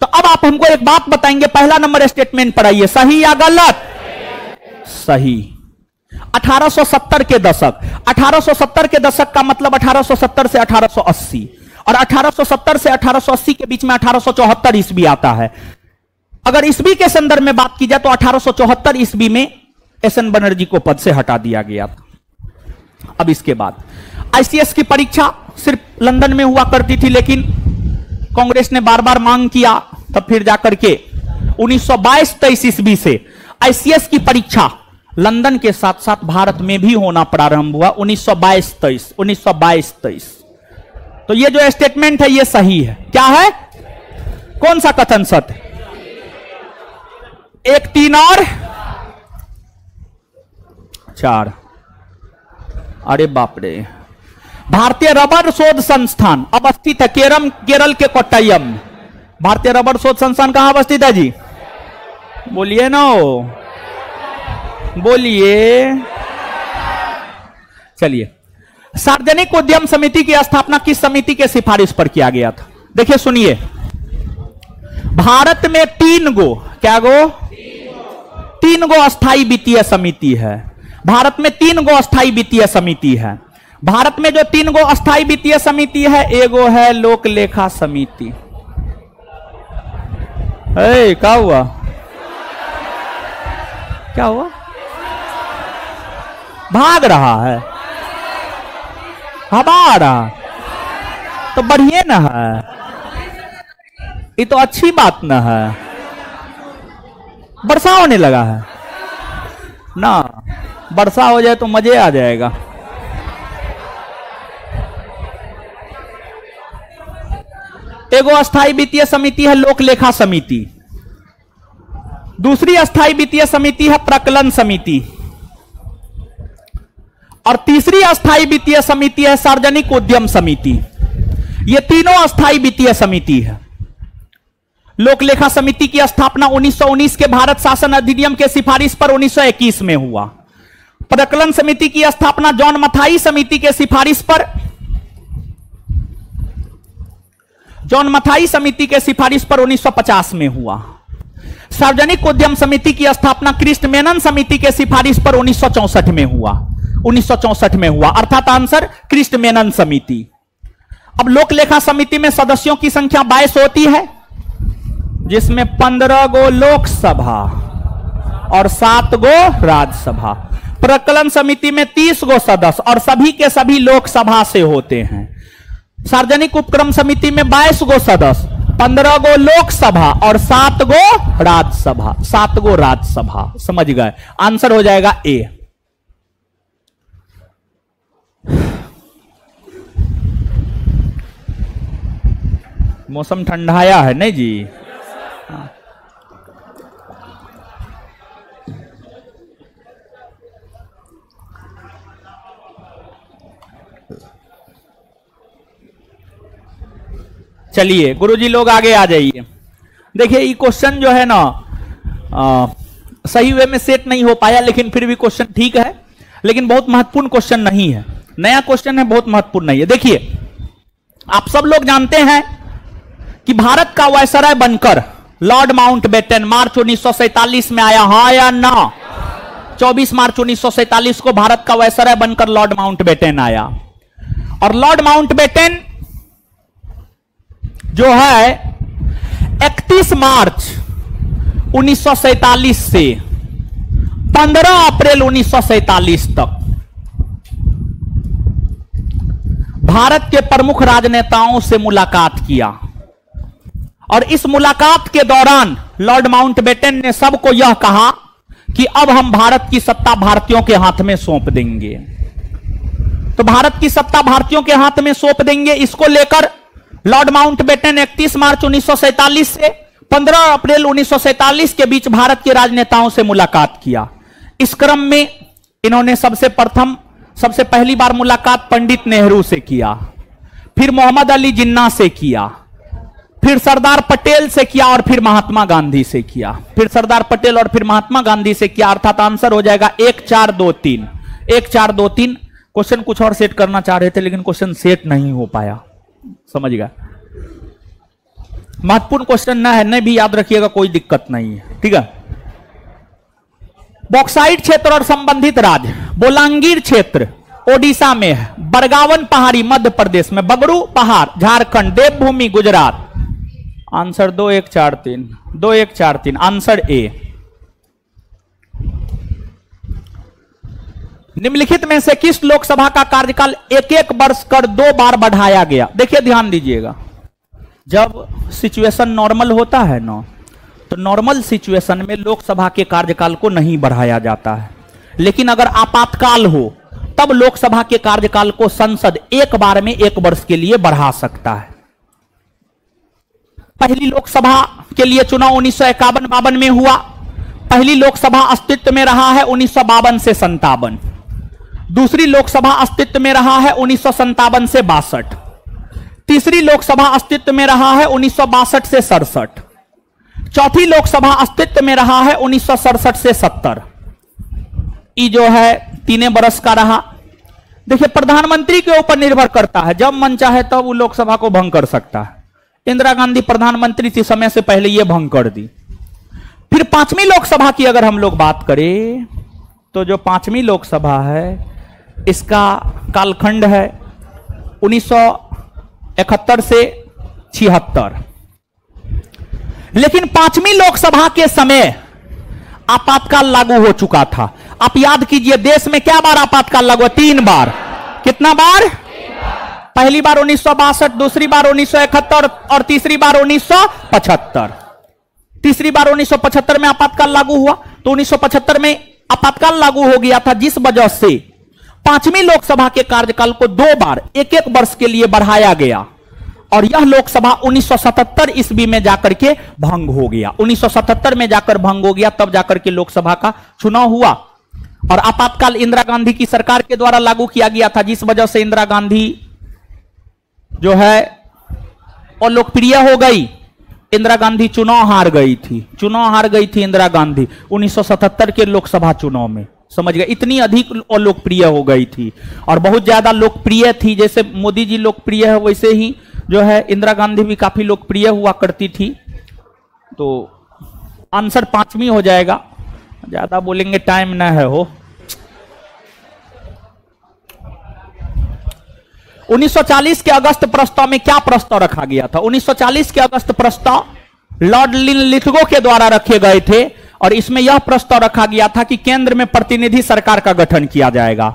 तो अब आप हमको एक बात बताएंगे, पहला नंबर स्टेटमेंट पर आइए, सही या गलत? सही। अठारह सौ सत्तर के दशक, अठारह सौ सत्तर के दशक का मतलब अठारह सौ सत्तर से अठारह सौ अस्सी, और अठारह सौ सत्तर से अठारह सौ अस्सी के बीच में अठारह सौ चौहत्तर ईस्वी आता है। अगर ईस्वी के संदर्भ में बात की जाए तो अठारह सौ चौहत्तर ईस्वी में एस एन बनर्जी को पद से हटा दिया गया था। अब इसके बाद आई सी एस की परीक्षा सिर्फ लंदन में हुआ करती थी, लेकिन कांग्रेस ने बार बार मांग किया, तब फिर जाकर के उन्नीस सौ बाईस तेईस ईस्वी से आई सी एस की परीक्षा लंदन के साथ साथ भारत में भी होना प्रारंभ हुआ। उन्नीस सौ बाईस तेईस। तो ये जो स्टेटमेंट है ये सही है। क्या है? कौन सा कथन सत्य? एक, तीन और चार। अरे बाप रे, भारतीय रबर शोध संस्थान अवस्थित है केरम केरल के कोट्टयम। भारतीय रबर शोध संस्थान कहां अवस्थित है जी? बोलिए ना, बोलिए। चलिए, सार्वजनिक उद्यम समिति की स्थापना किस समिति के सिफारिश पर किया गया था? देखिए सुनिए, भारत में तीन गो क्या गो तीन गो अस्थाई वित्तीय समिति है। भारत में तीन गो अस्थाई वित्तीय समिति है। भारत में जो तीन गो अस्थाई वित्तीय समिति है, एगो है लोक लेखा समिति। ए, क्या हुआ क्या हुआ भाग रहा है, हवा रहा तो बढ़िया ना है, ये तो अच्छी बात ना है। वर्षा होने लगा है ना, वर्षा हो जाए तो मजे आ जाएगा। एगो अस्थाई वित्तीय समिति है लोक लेखा समिति, दूसरी अस्थाई वित्तीय समिति है प्रकलन समिति, और तीसरी अस्थाई वित्तीय समिति है सार्वजनिक उद्यम समिति। ये तीनों अस्थाई वित्तीय समिति है। लोक लेखा समिति की स्थापना उन्नीस सौ उन्नीस के भारत शासन अधिनियम के सिफारिश पर उन्नीस सौ इक्कीस में हुआ। प्रकलन समिति की स्थापना जॉन मथाई समिति के सिफारिश पर जॉन मथाई समिति के सिफारिश पर उन्नीस सौ पचास में हुआ। सार्वजनिक उद्यम समिति की स्थापना कृष्ण मेनन समिति के सिफारिश पर उन्नीस सौ चौंसठ में हुआ उन्नीस सौ चौंसठ में हुआ अर्थात आंसर कृष्ण मेनन समिति। अब लोक लेखा समिति में सदस्यों की संख्या बाईस होती है, जिसमें पंद्रह गो लोकसभा और सात गो राज्यसभा। प्रकलन समिति में तीस गो सदस्य और सभी के सभी लोकसभा से होते हैं। सार्वजनिक उपक्रम समिति में बाईस गो सदस्य, पंद्रह गो लोकसभा और सात गो राज्यसभा सात गो राज्यसभा। समझ गए? आंसर हो जाएगा ए। मौसम ठंडाया है नहीं जी? चलिए गुरुजी लोग आगे आ जाइए। देखिए ये क्वेश्चन जो है ना आ, सही वे में सेट नहीं हो पाया, लेकिन फिर भी क्वेश्चन ठीक है, लेकिन बहुत महत्वपूर्ण क्वेश्चन नहीं है। नया क्वेश्चन है, बहुत महत्वपूर्ण नहीं है। देखिए, आप सब लोग जानते हैं कि भारत का वायसराय बनकर लॉर्ड माउंटबेटन मार्च उन्नीस सौ सैतालीस में आया, हा या ना? चौबीस मार्च उन्नीस सौ सैतालीस को भारत का वायसराय बनकर लॉर्ड माउंटबेटन आया। और लॉर्ड माउंटबेटन जो है इकतीस मार्च उन्नीस सौ सैंतालीस से पंद्रह अप्रैल उन्नीस सौ सैंतालीस तक भारत के प्रमुख राजनेताओं से मुलाकात किया। और इस मुलाकात के दौरान लॉर्ड माउंटबेटन ने सबको यह कहा कि अब हम भारत की सत्ता भारतीयों के हाथ में सौंप देंगे। तो भारत की सत्ता भारतीयों के हाथ में सौंप देंगे, इसको लेकर लॉर्ड माउंटबेटन इकतीस मार्च उन्नीस सौ सैंतालीस से पंद्रह अप्रैल उन्नीस सौ सैंतालीस के बीच भारत के राजनेताओं से मुलाकात किया। इस क्रम में इन्होंने सबसे प्रथम सबसे पहली बार मुलाकात पंडित नेहरू से किया, फिर मोहम्मद अली जिन्ना से किया, फिर सरदार पटेल से किया, और फिर महात्मा गांधी से किया फिर सरदार पटेल और फिर महात्मा गांधी से किया। अर्थात आंसर हो जाएगा एक चार दो तीन। एक चार दो तीन क्वेश्चन कुछ और सेट करना चाह रहे थे, लेकिन क्वेश्चन सेट नहीं हो पाया। समझ गया? महत्वपूर्ण क्वेश्चन ना है, नहीं भी याद रखिएगा, कोई दिक्कत नहीं है। ठीक है? बॉक्साइट क्षेत्र और संबंधित राज्य, बोलांगीर क्षेत्र ओडिशा में है, बरगावन पहाड़ी मध्य प्रदेश में, बगरू पहाड़ झारखंड, देवभूमि गुजरात। आंसर दो एक चार तीन दो एक चार तीन आंसर ए। निम्नलिखित में से किस लोकसभा का कार्यकाल एक एक वर्ष कर दो बार बढ़ाया गया? देखिए ध्यान दीजिएगा, जब सिचुएशन नॉर्मल होता है ना, तो नॉर्मल सिचुएशन में लोकसभा के कार्यकाल को नहीं बढ़ाया जाता है, लेकिन अगर आपातकाल हो तब लोकसभा के कार्यकाल को संसद एक बार में एक वर्ष के लिए बढ़ा सकता है। पहली लोकसभा के लिए चुनाव उन्नीस सौ इक्यावन बावन में हुआ। पहली लोकसभा अस्तित्व में रहा है उन्नीस सौ बावन से संतावन। दूसरी लोकसभा अस्तित्व में रहा है उन्नीस सौ संतावन से बासठ, तीसरी लोकसभा अस्तित्व में रहा है उन्नीस सौ बासठ से सड़सठ, चौथी लोकसभा अस्तित्व में रहा है उन्नीस सौ सड़सठ से सत्तर। ये जो है तीन बरस का रहा। देखिए प्रधानमंत्री के ऊपर निर्भर करता है, जब मन चाहे तब तो वो लोकसभा को भंग कर सकता है। इंदिरा गांधी प्रधानमंत्री थी, समय से पहले ये भंग कर दी। फिर पांचवी लोकसभा की अगर हम लोग बात करें तो जो पांचवी लोकसभा है इसका कालखंड है उन्नीस सौ इकहत्तर से छिहत्तर। लेकिन पांचवी लोकसभा के समय आपातकाल लागू हो चुका था। आप याद कीजिए देश में क्या बार आपातकाल लागू है? तीन बार। कितना बार? तीन बार। पहली बार उन्नीस सौ बासठ, दूसरी बार उन्नीस सौ इकहत्तर और तीसरी बार उन्नीस सौ पचहत्तर। तीसरी बार उन्नीस सौ पचहत्तर में आपातकाल लागू हुआ। तो उन्नीस सौ पचहत्तर में आपातकाल लागू हो गया था, जिस वजह से पांचवी लोकसभा के कार्यकाल को दो बार एक एक वर्ष के लिए बढ़ाया गया और यह लोकसभा उन्नीस सौ सतहत्तर ईस्वी में जाकर के भंग हो गया। उन्नीस सौ सतहत्तर में जाकर भंग हो गया, तब जाकर के लोकसभा का चुनाव हुआ और आपातकाल इंदिरा गांधी की सरकार के द्वारा लागू किया गया था, जिस वजह से इंदिरा गांधी जो है अलोकप्रिय हो गई। इंदिरा गांधी चुनाव हार गई थी, चुनाव हार गई थी इंदिरा गांधी उन्नीस सौ सतहत्तर के लोकसभा चुनाव में, समझ गए। इतनी अधिक अलोकप्रिय हो गई थी और बहुत ज्यादा लोकप्रिय थी। जैसे मोदी जी लोकप्रिय है वैसे ही जो है इंदिरा गांधी भी काफी लोकप्रिय हुआ करती थी। तो आंसर पांचवी हो जाएगा। ज्यादा बोलेंगे, टाइम ना है हो। उन्नीस सौ चालीस के अगस्त प्रस्ताव में क्या प्रस्ताव रखा गया था? उन्नीस सौ चालीस के अगस्त प्रस्ताव लॉर्ड लिथगो के द्वारा रखे गए थे और इसमें यह प्रस्ताव रखा गया था कि केंद्र में प्रतिनिधि सरकार का गठन किया जाएगा।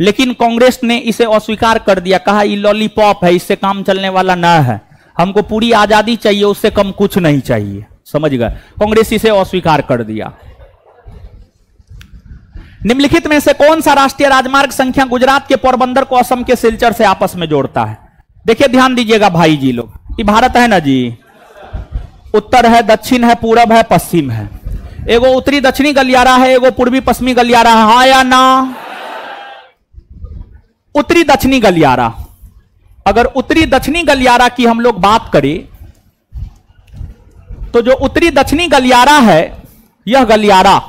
लेकिन कांग्रेस ने इसे अस्वीकार कर दिया, कहा ये लॉलीपॉप है, इससे काम चलने वाला ना है, हमको पूरी आजादी चाहिए, उससे कम कुछ नहीं चाहिए, समझ गए। कांग्रेस इसे अस्वीकार कर दिया। निम्नलिखित में से कौन सा राष्ट्रीय राजमार्ग संख्या गुजरात के पोरबंदर को असम के सिलचर से आपस में जोड़ता है? देखिए ध्यान दीजिएगा भाई जी लोग, ये भारत है ना जी, उत्तर है, दक्षिण है, पूरब है, पश्चिम है। एगो उत्तरी दक्षिणी गलियारा है, एगो पूर्वी पश्चिमी गलियारा है, हाँ या ना? उत्तरी दक्षिणी गलियारा। अगर उत्तरी दक्षिणी गलियारा की हम लोग बात करें तो जो उत्तरी दक्षिणी गलियारा है, यह गलियारा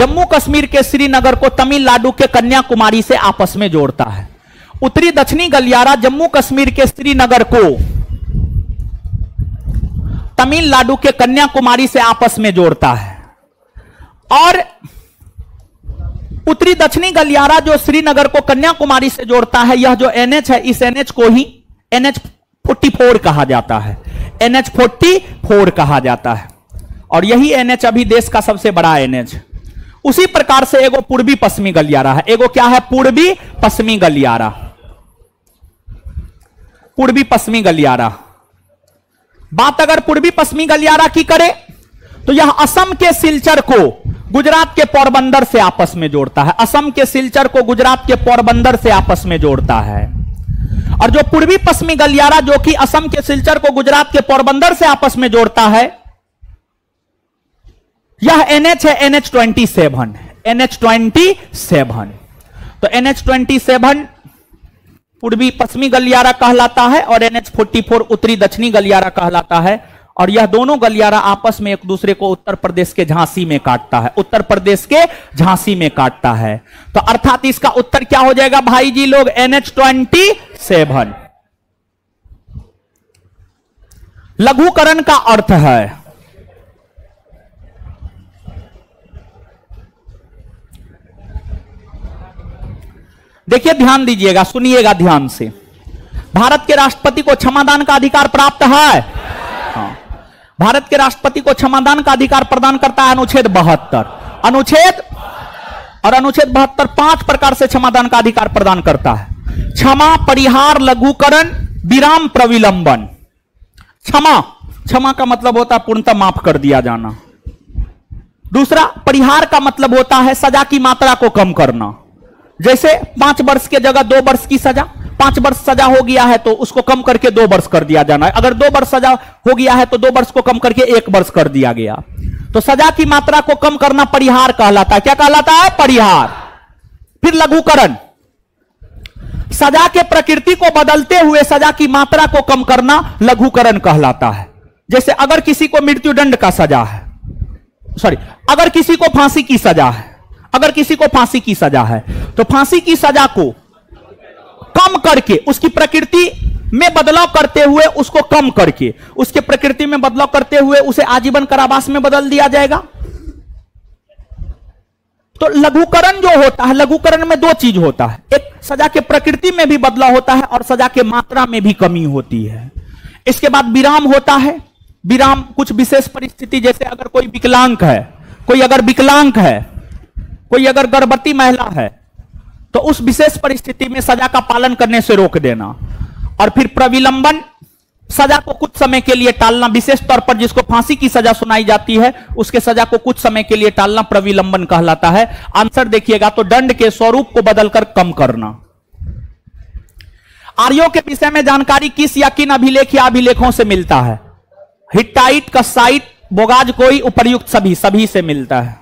जम्मू कश्मीर के श्रीनगर को तमिलनाडु के कन्याकुमारी से आपस में जोड़ता है। उत्तरी दक्षिणी गलियारा जम्मू कश्मीर के श्रीनगर को तमिलनाडु के कन्याकुमारी से आपस में जोड़ता है और उत्तरी दक्षिणी गलियारा जो श्रीनगर को कन्याकुमारी से जोड़ता है, यह जो एनएच है, इस एनएच को ही एन एच चौवालीस कहा जाता है, एन एच चौवालीस कहा जाता है और यही एनएच अभी देश का सबसे बड़ा एनएच। उसी प्रकार से एगो पूर्वी पश्चिमी गलियारा है, एगो क्या है? पूर्वी पश्चिमी गलियारा। पूर्वी पश्चिमी गलियारा बात अगर पूर्वी पश्चिमी गलियारा की करें तो यह असम के सिलचर को गुजरात के पोरबंदर से आपस में जोड़ता है। असम के सिलचर को गुजरात के पोरबंदर से आपस में जोड़ता है और जो पूर्वी पश्चिमी गलियारा जो कि असम के सिलचर को गुजरात के पोरबंदर से आपस में जोड़ता है, यह एनएच है, एन एच सत्ताईस, एन एच सत्ताईस। तो एन एच सत्ताईस पूर्वी पश्चिमी गलियारा कहलाता है और एन एच चौवालीस उत्तरी दक्षिणी गलियारा कहलाता है और यह दोनों गलियारा आपस में एक दूसरे को उत्तर प्रदेश के झांसी में काटता है, उत्तर प्रदेश के झांसी में काटता है। तो अर्थात इसका उत्तर क्या हो जाएगा भाई जी लोग? एन एच सत्ताईस। लघुकरण का अर्थ है, देखिए ध्यान दीजिएगा, सुनिएगा ध्यान से, भारत के राष्ट्रपति को क्षमादान का अधिकार प्राप्त है। हाँ। भारत के राष्ट्रपति को क्षमादान का अधिकार प्रदान करता है अनुच्छेद बहत्तर, अनुच्छेद और अनुच्छेद बहत्तर पांच प्रकार से क्षमादान का अधिकार प्रदान करता है। क्षमा, परिहार, लघुकरण, विराम, प्रविलंबन। क्षमा, क्षमा का मतलब होता है पूर्णतः माफ कर दिया जाना। दूसरा, परिहार का मतलब होता है सजा की मात्रा को कम करना, जैसे पांच वर्ष के जगह दो वर्ष की सजा, पांच वर्ष सजा हो गया है तो उसको कम करके दो वर्ष कर दिया जाना है, अगर दो वर्ष सजा हो गया है तो दो वर्ष को कम करके एक वर्ष कर दिया गया। तो सजा की मात्रा को कम करना परिहार कहलाता है। क्या कहलाता है? परिहार। फिर लघुकरण, सजा के प्रकृति को बदलते हुए सजा की मात्रा को कम करना लघुकरण कहलाता है। जैसे अगर किसी को मृत्युदंड का सजा है, सॉरी अगर किसी को फांसी की सजा है, अगर किसी को फांसी की सजा है तो फांसी की सजा को कम करके उसकी प्रकृति में बदलाव करते हुए, उसको कम करके उसके प्रकृति में बदलाव करते हुए उसे आजीवन कारावास में बदल दिया जाएगा। तो लघुकरण जो होता है, लघुकरण में दो चीज होता है, एक सजा के प्रकृति में भी बदलाव होता है और सजा के मात्रा में भी कमी होती है। इसके बाद विराम होता है। विराम कुछ विशेष परिस्थिति, जैसे अगर कोई विकलांग है, कोई अगर विकलांग है, कोई अगर गर्भवती महिला है तो उस विशेष परिस्थिति में सजा का पालन करने से रोक देना। और फिर प्रविलंबन, सजा को कुछ समय के लिए टालना, विशेष तौर पर जिसको फांसी की सजा सुनाई जाती है उसके सजा को कुछ समय के लिए टालना प्रविलंबन कहलाता है। आंसर देखिएगा तो दंड के स्वरूप को बदलकर कम करना। आर्यों के विषय में जानकारी किस या किन अभिलेख या अभिलेखों से मिलता है? हिटाइट, कस्साइट, बोगाज कोई, उपर्युक्त सभी, सभी से मिलता है।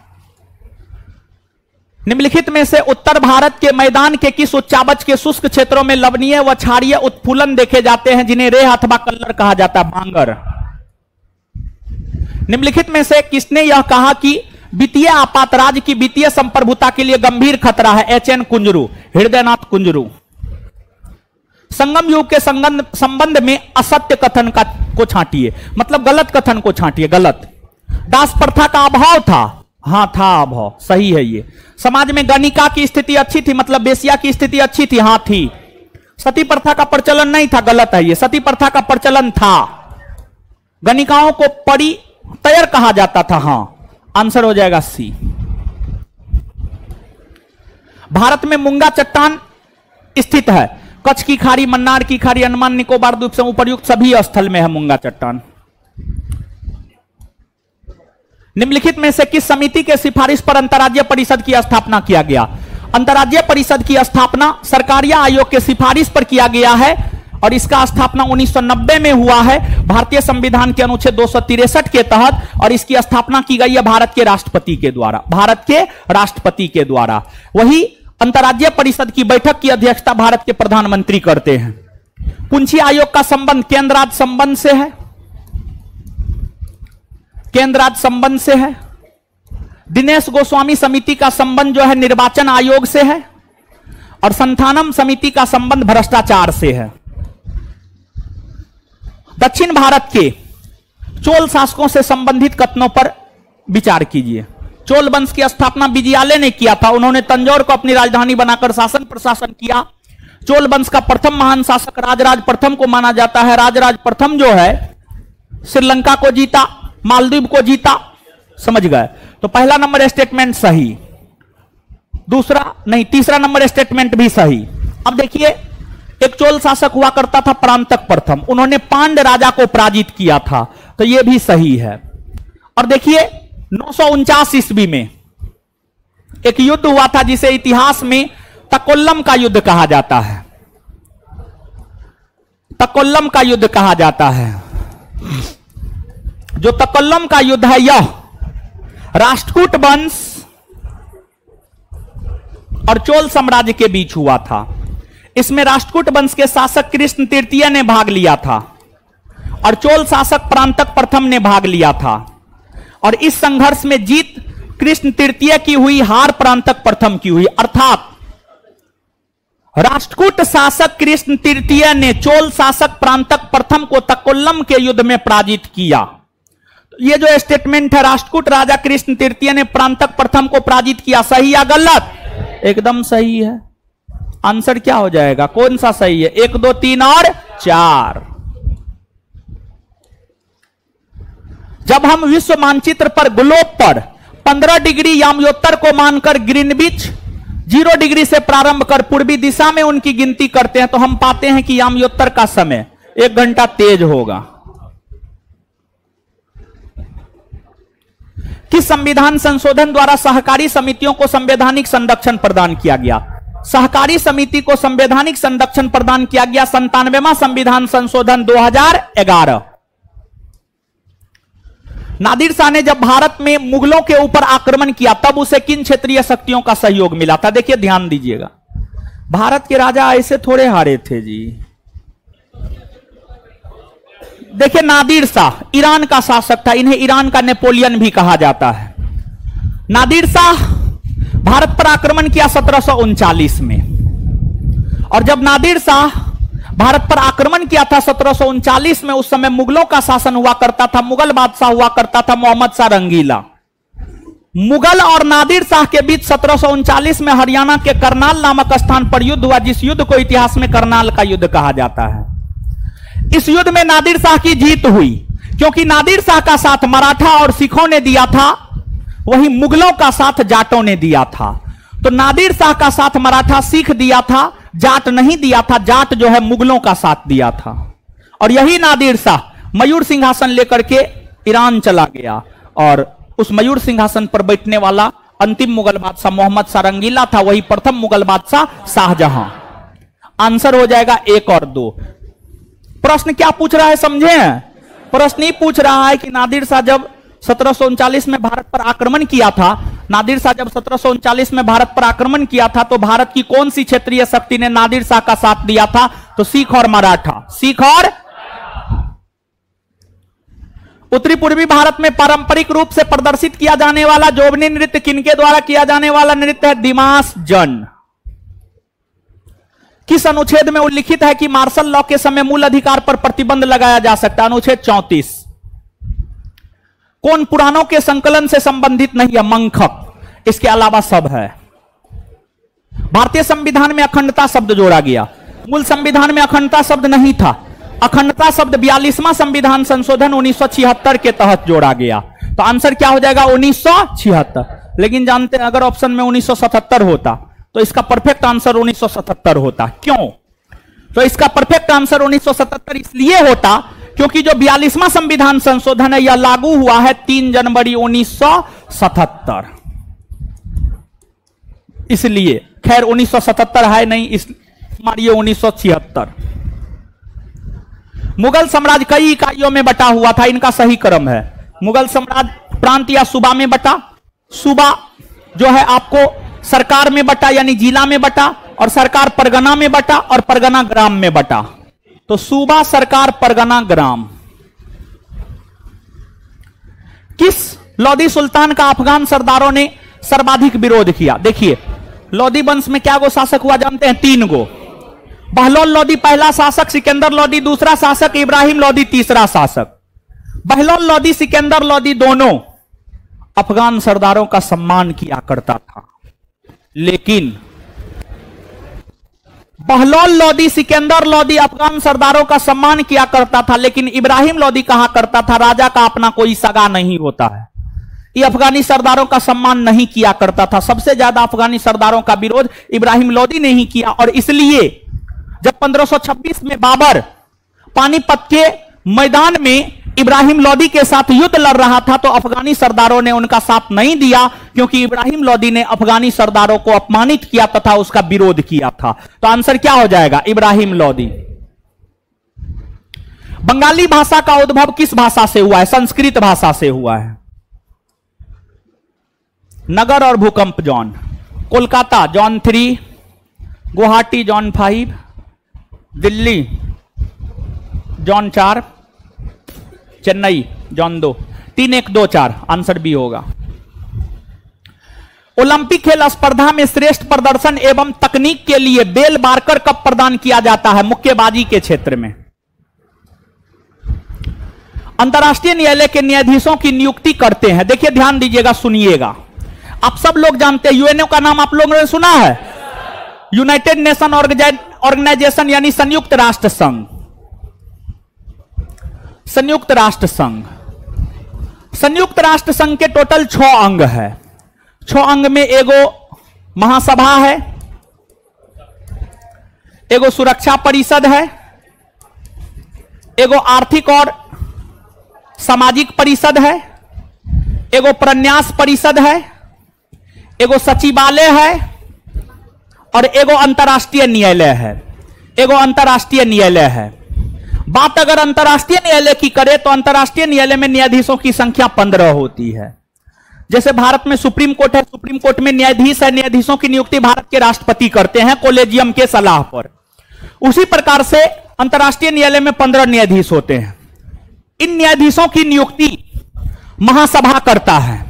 निम्नलिखित में से उत्तर भारत के मैदान के किस उच्चावच के शुष्क क्षेत्रों में लवणीय व क्षारीय उत्फूलन देखे जाते हैं जिन्हें रेह अथवा कल्लर कहा जाता है? भांगर। निम्नलिखित में से किसने यह कहा कि वित्तीय आपात राज्य की वित्तीय संप्रभुता के लिए गंभीर खतरा है? H N Kunzru, Hridaynath Kunzru. संगम युग के संबंध में असत्य कथन का को छांटिए, मतलब गलत कथन को छांटिए, गलत। दास प्रथा का अभाव था, हाँ था अभाव, सही है ये। समाज में गणिका की स्थिति अच्छी थी, मतलब बेसिया की स्थिति अच्छी थी, हाँ थी। सती प्रथा का प्रचलन नहीं था, गलत है ये, सती प्रथा का प्रचलन था। गणिकाओं को परितयर कहा जाता था, हाँ, आंसर हो जाएगा सी। भारत में मुंगा चट्टान स्थित है, कच्छ की खाड़ी, मन्नार की खाड़ी, अंडमान निकोबार द्वीप से उपर्युक्त सभी स्थल में है मुंगा चट्टान। निम्नलिखित में से किस समिति के सिफारिश पर अंतर्राज्यीय परिषद की स्थापना किया गया? अंतर्राज्यीय परिषद की स्थापना सरकारीय आयोग के सिफारिश पर किया गया है और इसका स्थापना उन्नीस सौ नब्बे में हुआ है भारतीय संविधान के अनुच्छेद दो सौ तिरसठ के तहत, और इसकी स्थापना की गई है भारत के राष्ट्रपति के द्वारा, भारत के राष्ट्रपति के द्वारा। वही अंतर्राज्यीय परिषद की बैठक की अध्यक्षता भारत के प्रधानमंत्री करते हैं। पुंछी आयोग का संबंध केंद्र राज्य संबंध से है, केंद्र राज्य संबंध से है। दिनेश गोस्वामी समिति का संबंध जो है निर्वाचन आयोग से है, और संथानम समिति का संबंध भ्रष्टाचार से है। दक्षिण भारत के चोल शासकों से संबंधित कथनों पर विचार कीजिए। चोल वंश की स्थापना विजयालय ने किया था, उन्होंने तंजौर को अपनी राजधानी बनाकर शासन प्रशासन किया। चोल वंश का प्रथम महान शासक राजराज प्रथम को माना जाता है। राजराज प्रथम जो है श्रीलंका को जीता, मालदीव को जीता, समझ गए? तो पहला नंबर स्टेटमेंट सही, दूसरा नहीं, तीसरा नंबर स्टेटमेंट भी सही। अब देखिए, एक चोल शासक हुआ करता था प्रांतक प्रथम, उन्होंने पांड राजा को पराजित किया था, तो यह भी सही है। और देखिए नौ सौ उनचास ईस्वी में एक युद्ध हुआ था जिसे इतिहास में तकोल्लम का युद्ध कहा जाता है, तकोल्लम का युद्ध कहा जाता है। जो तकोल्लम का युद्ध है यह राष्ट्रकूट वंश और चोल साम्राज्य के बीच हुआ था। इसमें राष्ट्रकूट वंश के शासक कृष्ण तृतीय ने भाग लिया था और चोल शासक प्रांतक प्रथम ने भाग लिया था, और इस संघर्ष में जीत कृष्ण तृतीय की हुई, हार प्रांतक प्रथम की हुई। अर्थात राष्ट्रकूट शासक कृष्ण तृतीय ने चोल शासक प्रांतक प्रथम को तकोल्लम के युद्ध में पराजित किया। ये जो स्टेटमेंट है राष्ट्रकूट राजा कृष्ण तृतीय ने प्रांतक प्रथम को पराजित किया, सही या गलत? एकदम सही है। आंसर क्या हो जाएगा, कौन सा सही है? एक, दो, तीन और चार। जब हम विश्व मानचित्र पर ग्लोब पर पंद्रह डिग्री याम्योत्तर को मानकर ग्रीनविच जीरो डिग्री से प्रारंभ कर पूर्वी दिशा में उनकी गिनती करते हैं तो हम पाते हैं कि याम्योत्तर का समय एक घंटा तेज होगा। किस संविधान संशोधन द्वारा सहकारी समितियों को संवैधानिक संरक्षण प्रदान किया गया? सहकारी समिति को संवैधानिक संरक्षण प्रदान किया गया संतानवेवां संविधान संशोधन दो हजार ग्यारह। नादिर शाह ने जब भारत में मुगलों के ऊपर आक्रमण किया तब उसे किन क्षेत्रीय शक्तियों का सहयोग मिला था? देखिए ध्यान दीजिएगा, भारत के राजा ऐसे थोड़े हारे थे जी। देखिए नादिर शाह ईरान का शासक था, इन्हें ईरान का नेपोलियन भी कहा जाता है। नादिर शाह भारत पर आक्रमण किया सत्रह सौ उनचालीस में, और जब नादिर शाह भारत पर आक्रमण किया था सत्रह सौ उनचालीस में, उस समय मुगलों का शासन हुआ करता था, मुगल बादशाह हुआ करता था मोहम्मद शाह रंगीला। मुगल और नादिर शाह के बीच सत्रह सौ उनचालीस में हरियाणा के करनाल नामक स्थान पर युद्ध हुआ, जिस युद्ध को इतिहास में करनाल का युद्ध कहा जाता है। इस युद्ध में नादिर शाह की जीत हुई, क्योंकि नादिर शाह का साथ मराठा और सिखों ने दिया था, वही मुगलों का साथ जाटों ने दिया था। तो नादिर शाह का साथ मराठा सिख दिया था, जाट नहीं दिया था, जाट जो है मुगलों का साथ दिया था। और यही नादिर शाह मयूर सिंहासन लेकर के ईरान चला गया, और उस मयूर सिंहासन पर बैठने वाला अंतिम मुगल बादशाह मोहम्मद शाह रंगीला था, वही प्रथम मुगल बादशाह शाहजहां। आंसर हो जाएगा एक और दो। प्रश्न क्या पूछ रहा है समझे? प्रश्न ही पूछ रहा है कि नादिर शाह जब सत्रह सौ उनचालीस में भारत पर आक्रमण किया था, नादिर शाह जब सत्रह सौ उनचालीस में भारत पर आक्रमण किया था तो भारत की कौन सी क्षेत्रीय शक्ति ने नादिर शाह का साथ दिया था? तो सिख और मराठा। सिख और उत्तरी पूर्वी भारत में पारंपरिक रूप से प्रदर्शित किया जाने वाला जोबनी नृत्य किनके द्वारा किया जाने वाला नृत्य है? दिमाश जन। किस अनुच्छेद में उल्लिखित है कि मार्शल लॉ के समय मूल अधिकार पर प्रतिबंध लगाया जा सकता है? अनुच्छेद चौंतीस। कौन पुराणों के संकलन से संबंधित नहीं है? मंखक। इसके अलावा सब है। भारतीय संविधान में अखंडता शब्द जोड़ा गया, मूल संविधान में अखंडता शब्द नहीं था। अखंडता शब्द बयालीसवां संविधान संशोधन उन्नीस सौ छिहत्तर के तहत जोड़ा गया। तो आंसर क्या हो जाएगा? उन्नीस सौ छिहत्तर। लेकिन जानते हैं अगर ऑप्शन में उन्नीस सौ सतहत्तर होता तो इसका परफेक्ट आंसर उन्नीस सौ सतहत्तर होता। क्यों? तो इसका परफेक्ट आंसर उन्नीस सौ सतहत्तर इसलिए होता क्योंकि जो बयालीसवां संविधान संशोधन है यह लागू हुआ है तीन जनवरी उन्नीस सौ सतहत्तर। इसलिए खैर उन्नीस सौ सतहत्तर है नहीं, इस मारिए उन्नीस सौ छिहत्तर। मुगल साम्राज्य कई इकाइयों में बटा हुआ था, इनका सही क्रम है। मुगल साम्राज्य प्रांत या सूबा में बटा, सूबा जो है आपको सरकार में बटा यानी जिला में बटा, और सरकार परगना में बटा, और परगना ग्राम में बटा। तो सूबा, सरकार, परगना, ग्राम। किस लोदी सुल्तान का अफगान सरदारों ने सर्वाधिक विरोध किया? देखिए लोदी वंश में क्या गो शासक हुआ जानते हैं? तीन गो। बहलोल लोदी पहला शासक, सिकंदर लोदी दूसरा शासक, इब्राहिम लोदी तीसरा शासक। बहलोल लोदी, सिकंदर लोदी दोनों अफगान सरदारों का सम्मान किया करता था, लेकिन बहलोल लोदी, सिकंदर लोदी अफगान सरदारों का सम्मान किया करता था, लेकिन इब्राहिम लोदी कहा करता था राजा का अपना कोई सगा नहीं होता है। ये अफगानी सरदारों का सम्मान नहीं किया करता था। सबसे ज्यादा अफगानी सरदारों का विरोध इब्राहिम लोदी ने ही किया, और इसलिए जब पंद्रह सौ छब्बीस में बाबर पानीपत के मैदान में इब्राहिम लोदी के साथ युद्ध लड़ रहा था तो अफगानी सरदारों ने उनका साथ नहीं दिया, क्योंकि इब्राहिम लोदी ने अफगानी सरदारों को अपमानित किया तथा उसका विरोध किया था। तो आंसर क्या हो जाएगा? इब्राहिम लोदी। बंगाली भाषा का उद्भव किस भाषा से हुआ है? संस्कृत भाषा से हुआ है। नगर और भूकंप zone, Kolkata zone three, Guwahati zone five, Delhi zone चार, चेन्नई जॉन दो, तीन एक दो चार आंसर भी होगा। ओलंपिक खेल स्पर्धा में श्रेष्ठ प्रदर्शन एवं तकनीक के लिए बेल बार्कर कप प्रदान किया जाता है? मुक्केबाजी के क्षेत्र में। अंतर्राष्ट्रीय न्यायालय के न्यायाधीशों की नियुक्ति करते हैं। देखिए ध्यान दीजिएगा, सुनिएगा, आप सब लोग जानते हैं यूएनओ का नाम आप लोगों ने सुना है, यूनाइटेड नेशन ऑर्गेनाइजेशन यानी संयुक्त राष्ट्र संघ। संयुक्त राष्ट्र संघ संयुक्त राष्ट्र संघ के टोटल छह अंग है। छह अंग में एगो महासभा है, एगो सुरक्षा परिषद है, एगो आर्थिक और सामाजिक परिषद है, एगो प्रन्यास परिषद है, एगो सचिवालय है, और एगो अंतर्राष्ट्रीय न्यायालय है। एगो अंतर्राष्ट्रीय न्यायालय है बात अगर अंतर्राष्ट्रीय न्यायालय की करे तो अंतर्राष्ट्रीय न्यायालय में न्यायाधीशों की संख्या पंद्रह होती है। जैसे भारत में सुप्रीम कोर्ट है, सुप्रीम कोर्ट में न्यायाधीश है, न्यायाधीशों की नियुक्ति भारत के राष्ट्रपति करते हैं कोलेजियम के सलाह पर। उसी प्रकार से अंतर्राष्ट्रीय न्यायालय में पंद्रह न्यायाधीश होते हैं। इन न्यायाधीशों की नियुक्ति महासभा करता है।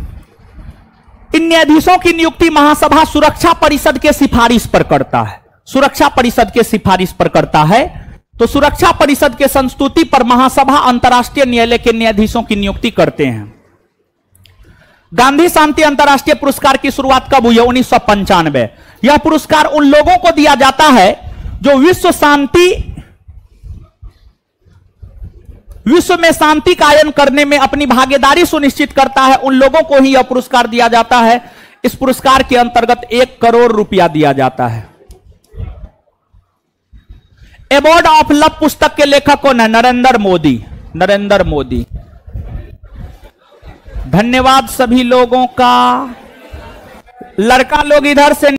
इन न्यायाधीशों की नियुक्ति महासभा सुरक्षा परिषद के सिफारिश पर करता है, सुरक्षा परिषद के सिफारिश पर करता है। तो सुरक्षा परिषद के संस्तुति पर महासभा अंतर्राष्ट्रीय न्यायालय के न्यायाधीशों की नियुक्ति करते हैं। गांधी शांति अंतर्राष्ट्रीय पुरस्कार की शुरुआत कब हुई है? उन्नीस सौ पंचानवे। यह पुरस्कार उन लोगों को दिया जाता है जो विश्व शांति विश्व में शांति कायम करने में अपनी भागीदारी सुनिश्चित करता है, उन लोगों को ही यह पुरस्कार दिया जाता है। इस पुरस्कार के अंतर्गत एक करोड़ रुपया दिया जाता है। अवार्ड ऑफ लव पुस्तक के लेखक कौन है? नरेंद्र मोदी। नरेंद्र मोदी। धन्यवाद सभी लोगों का। लड़का लोग इधर से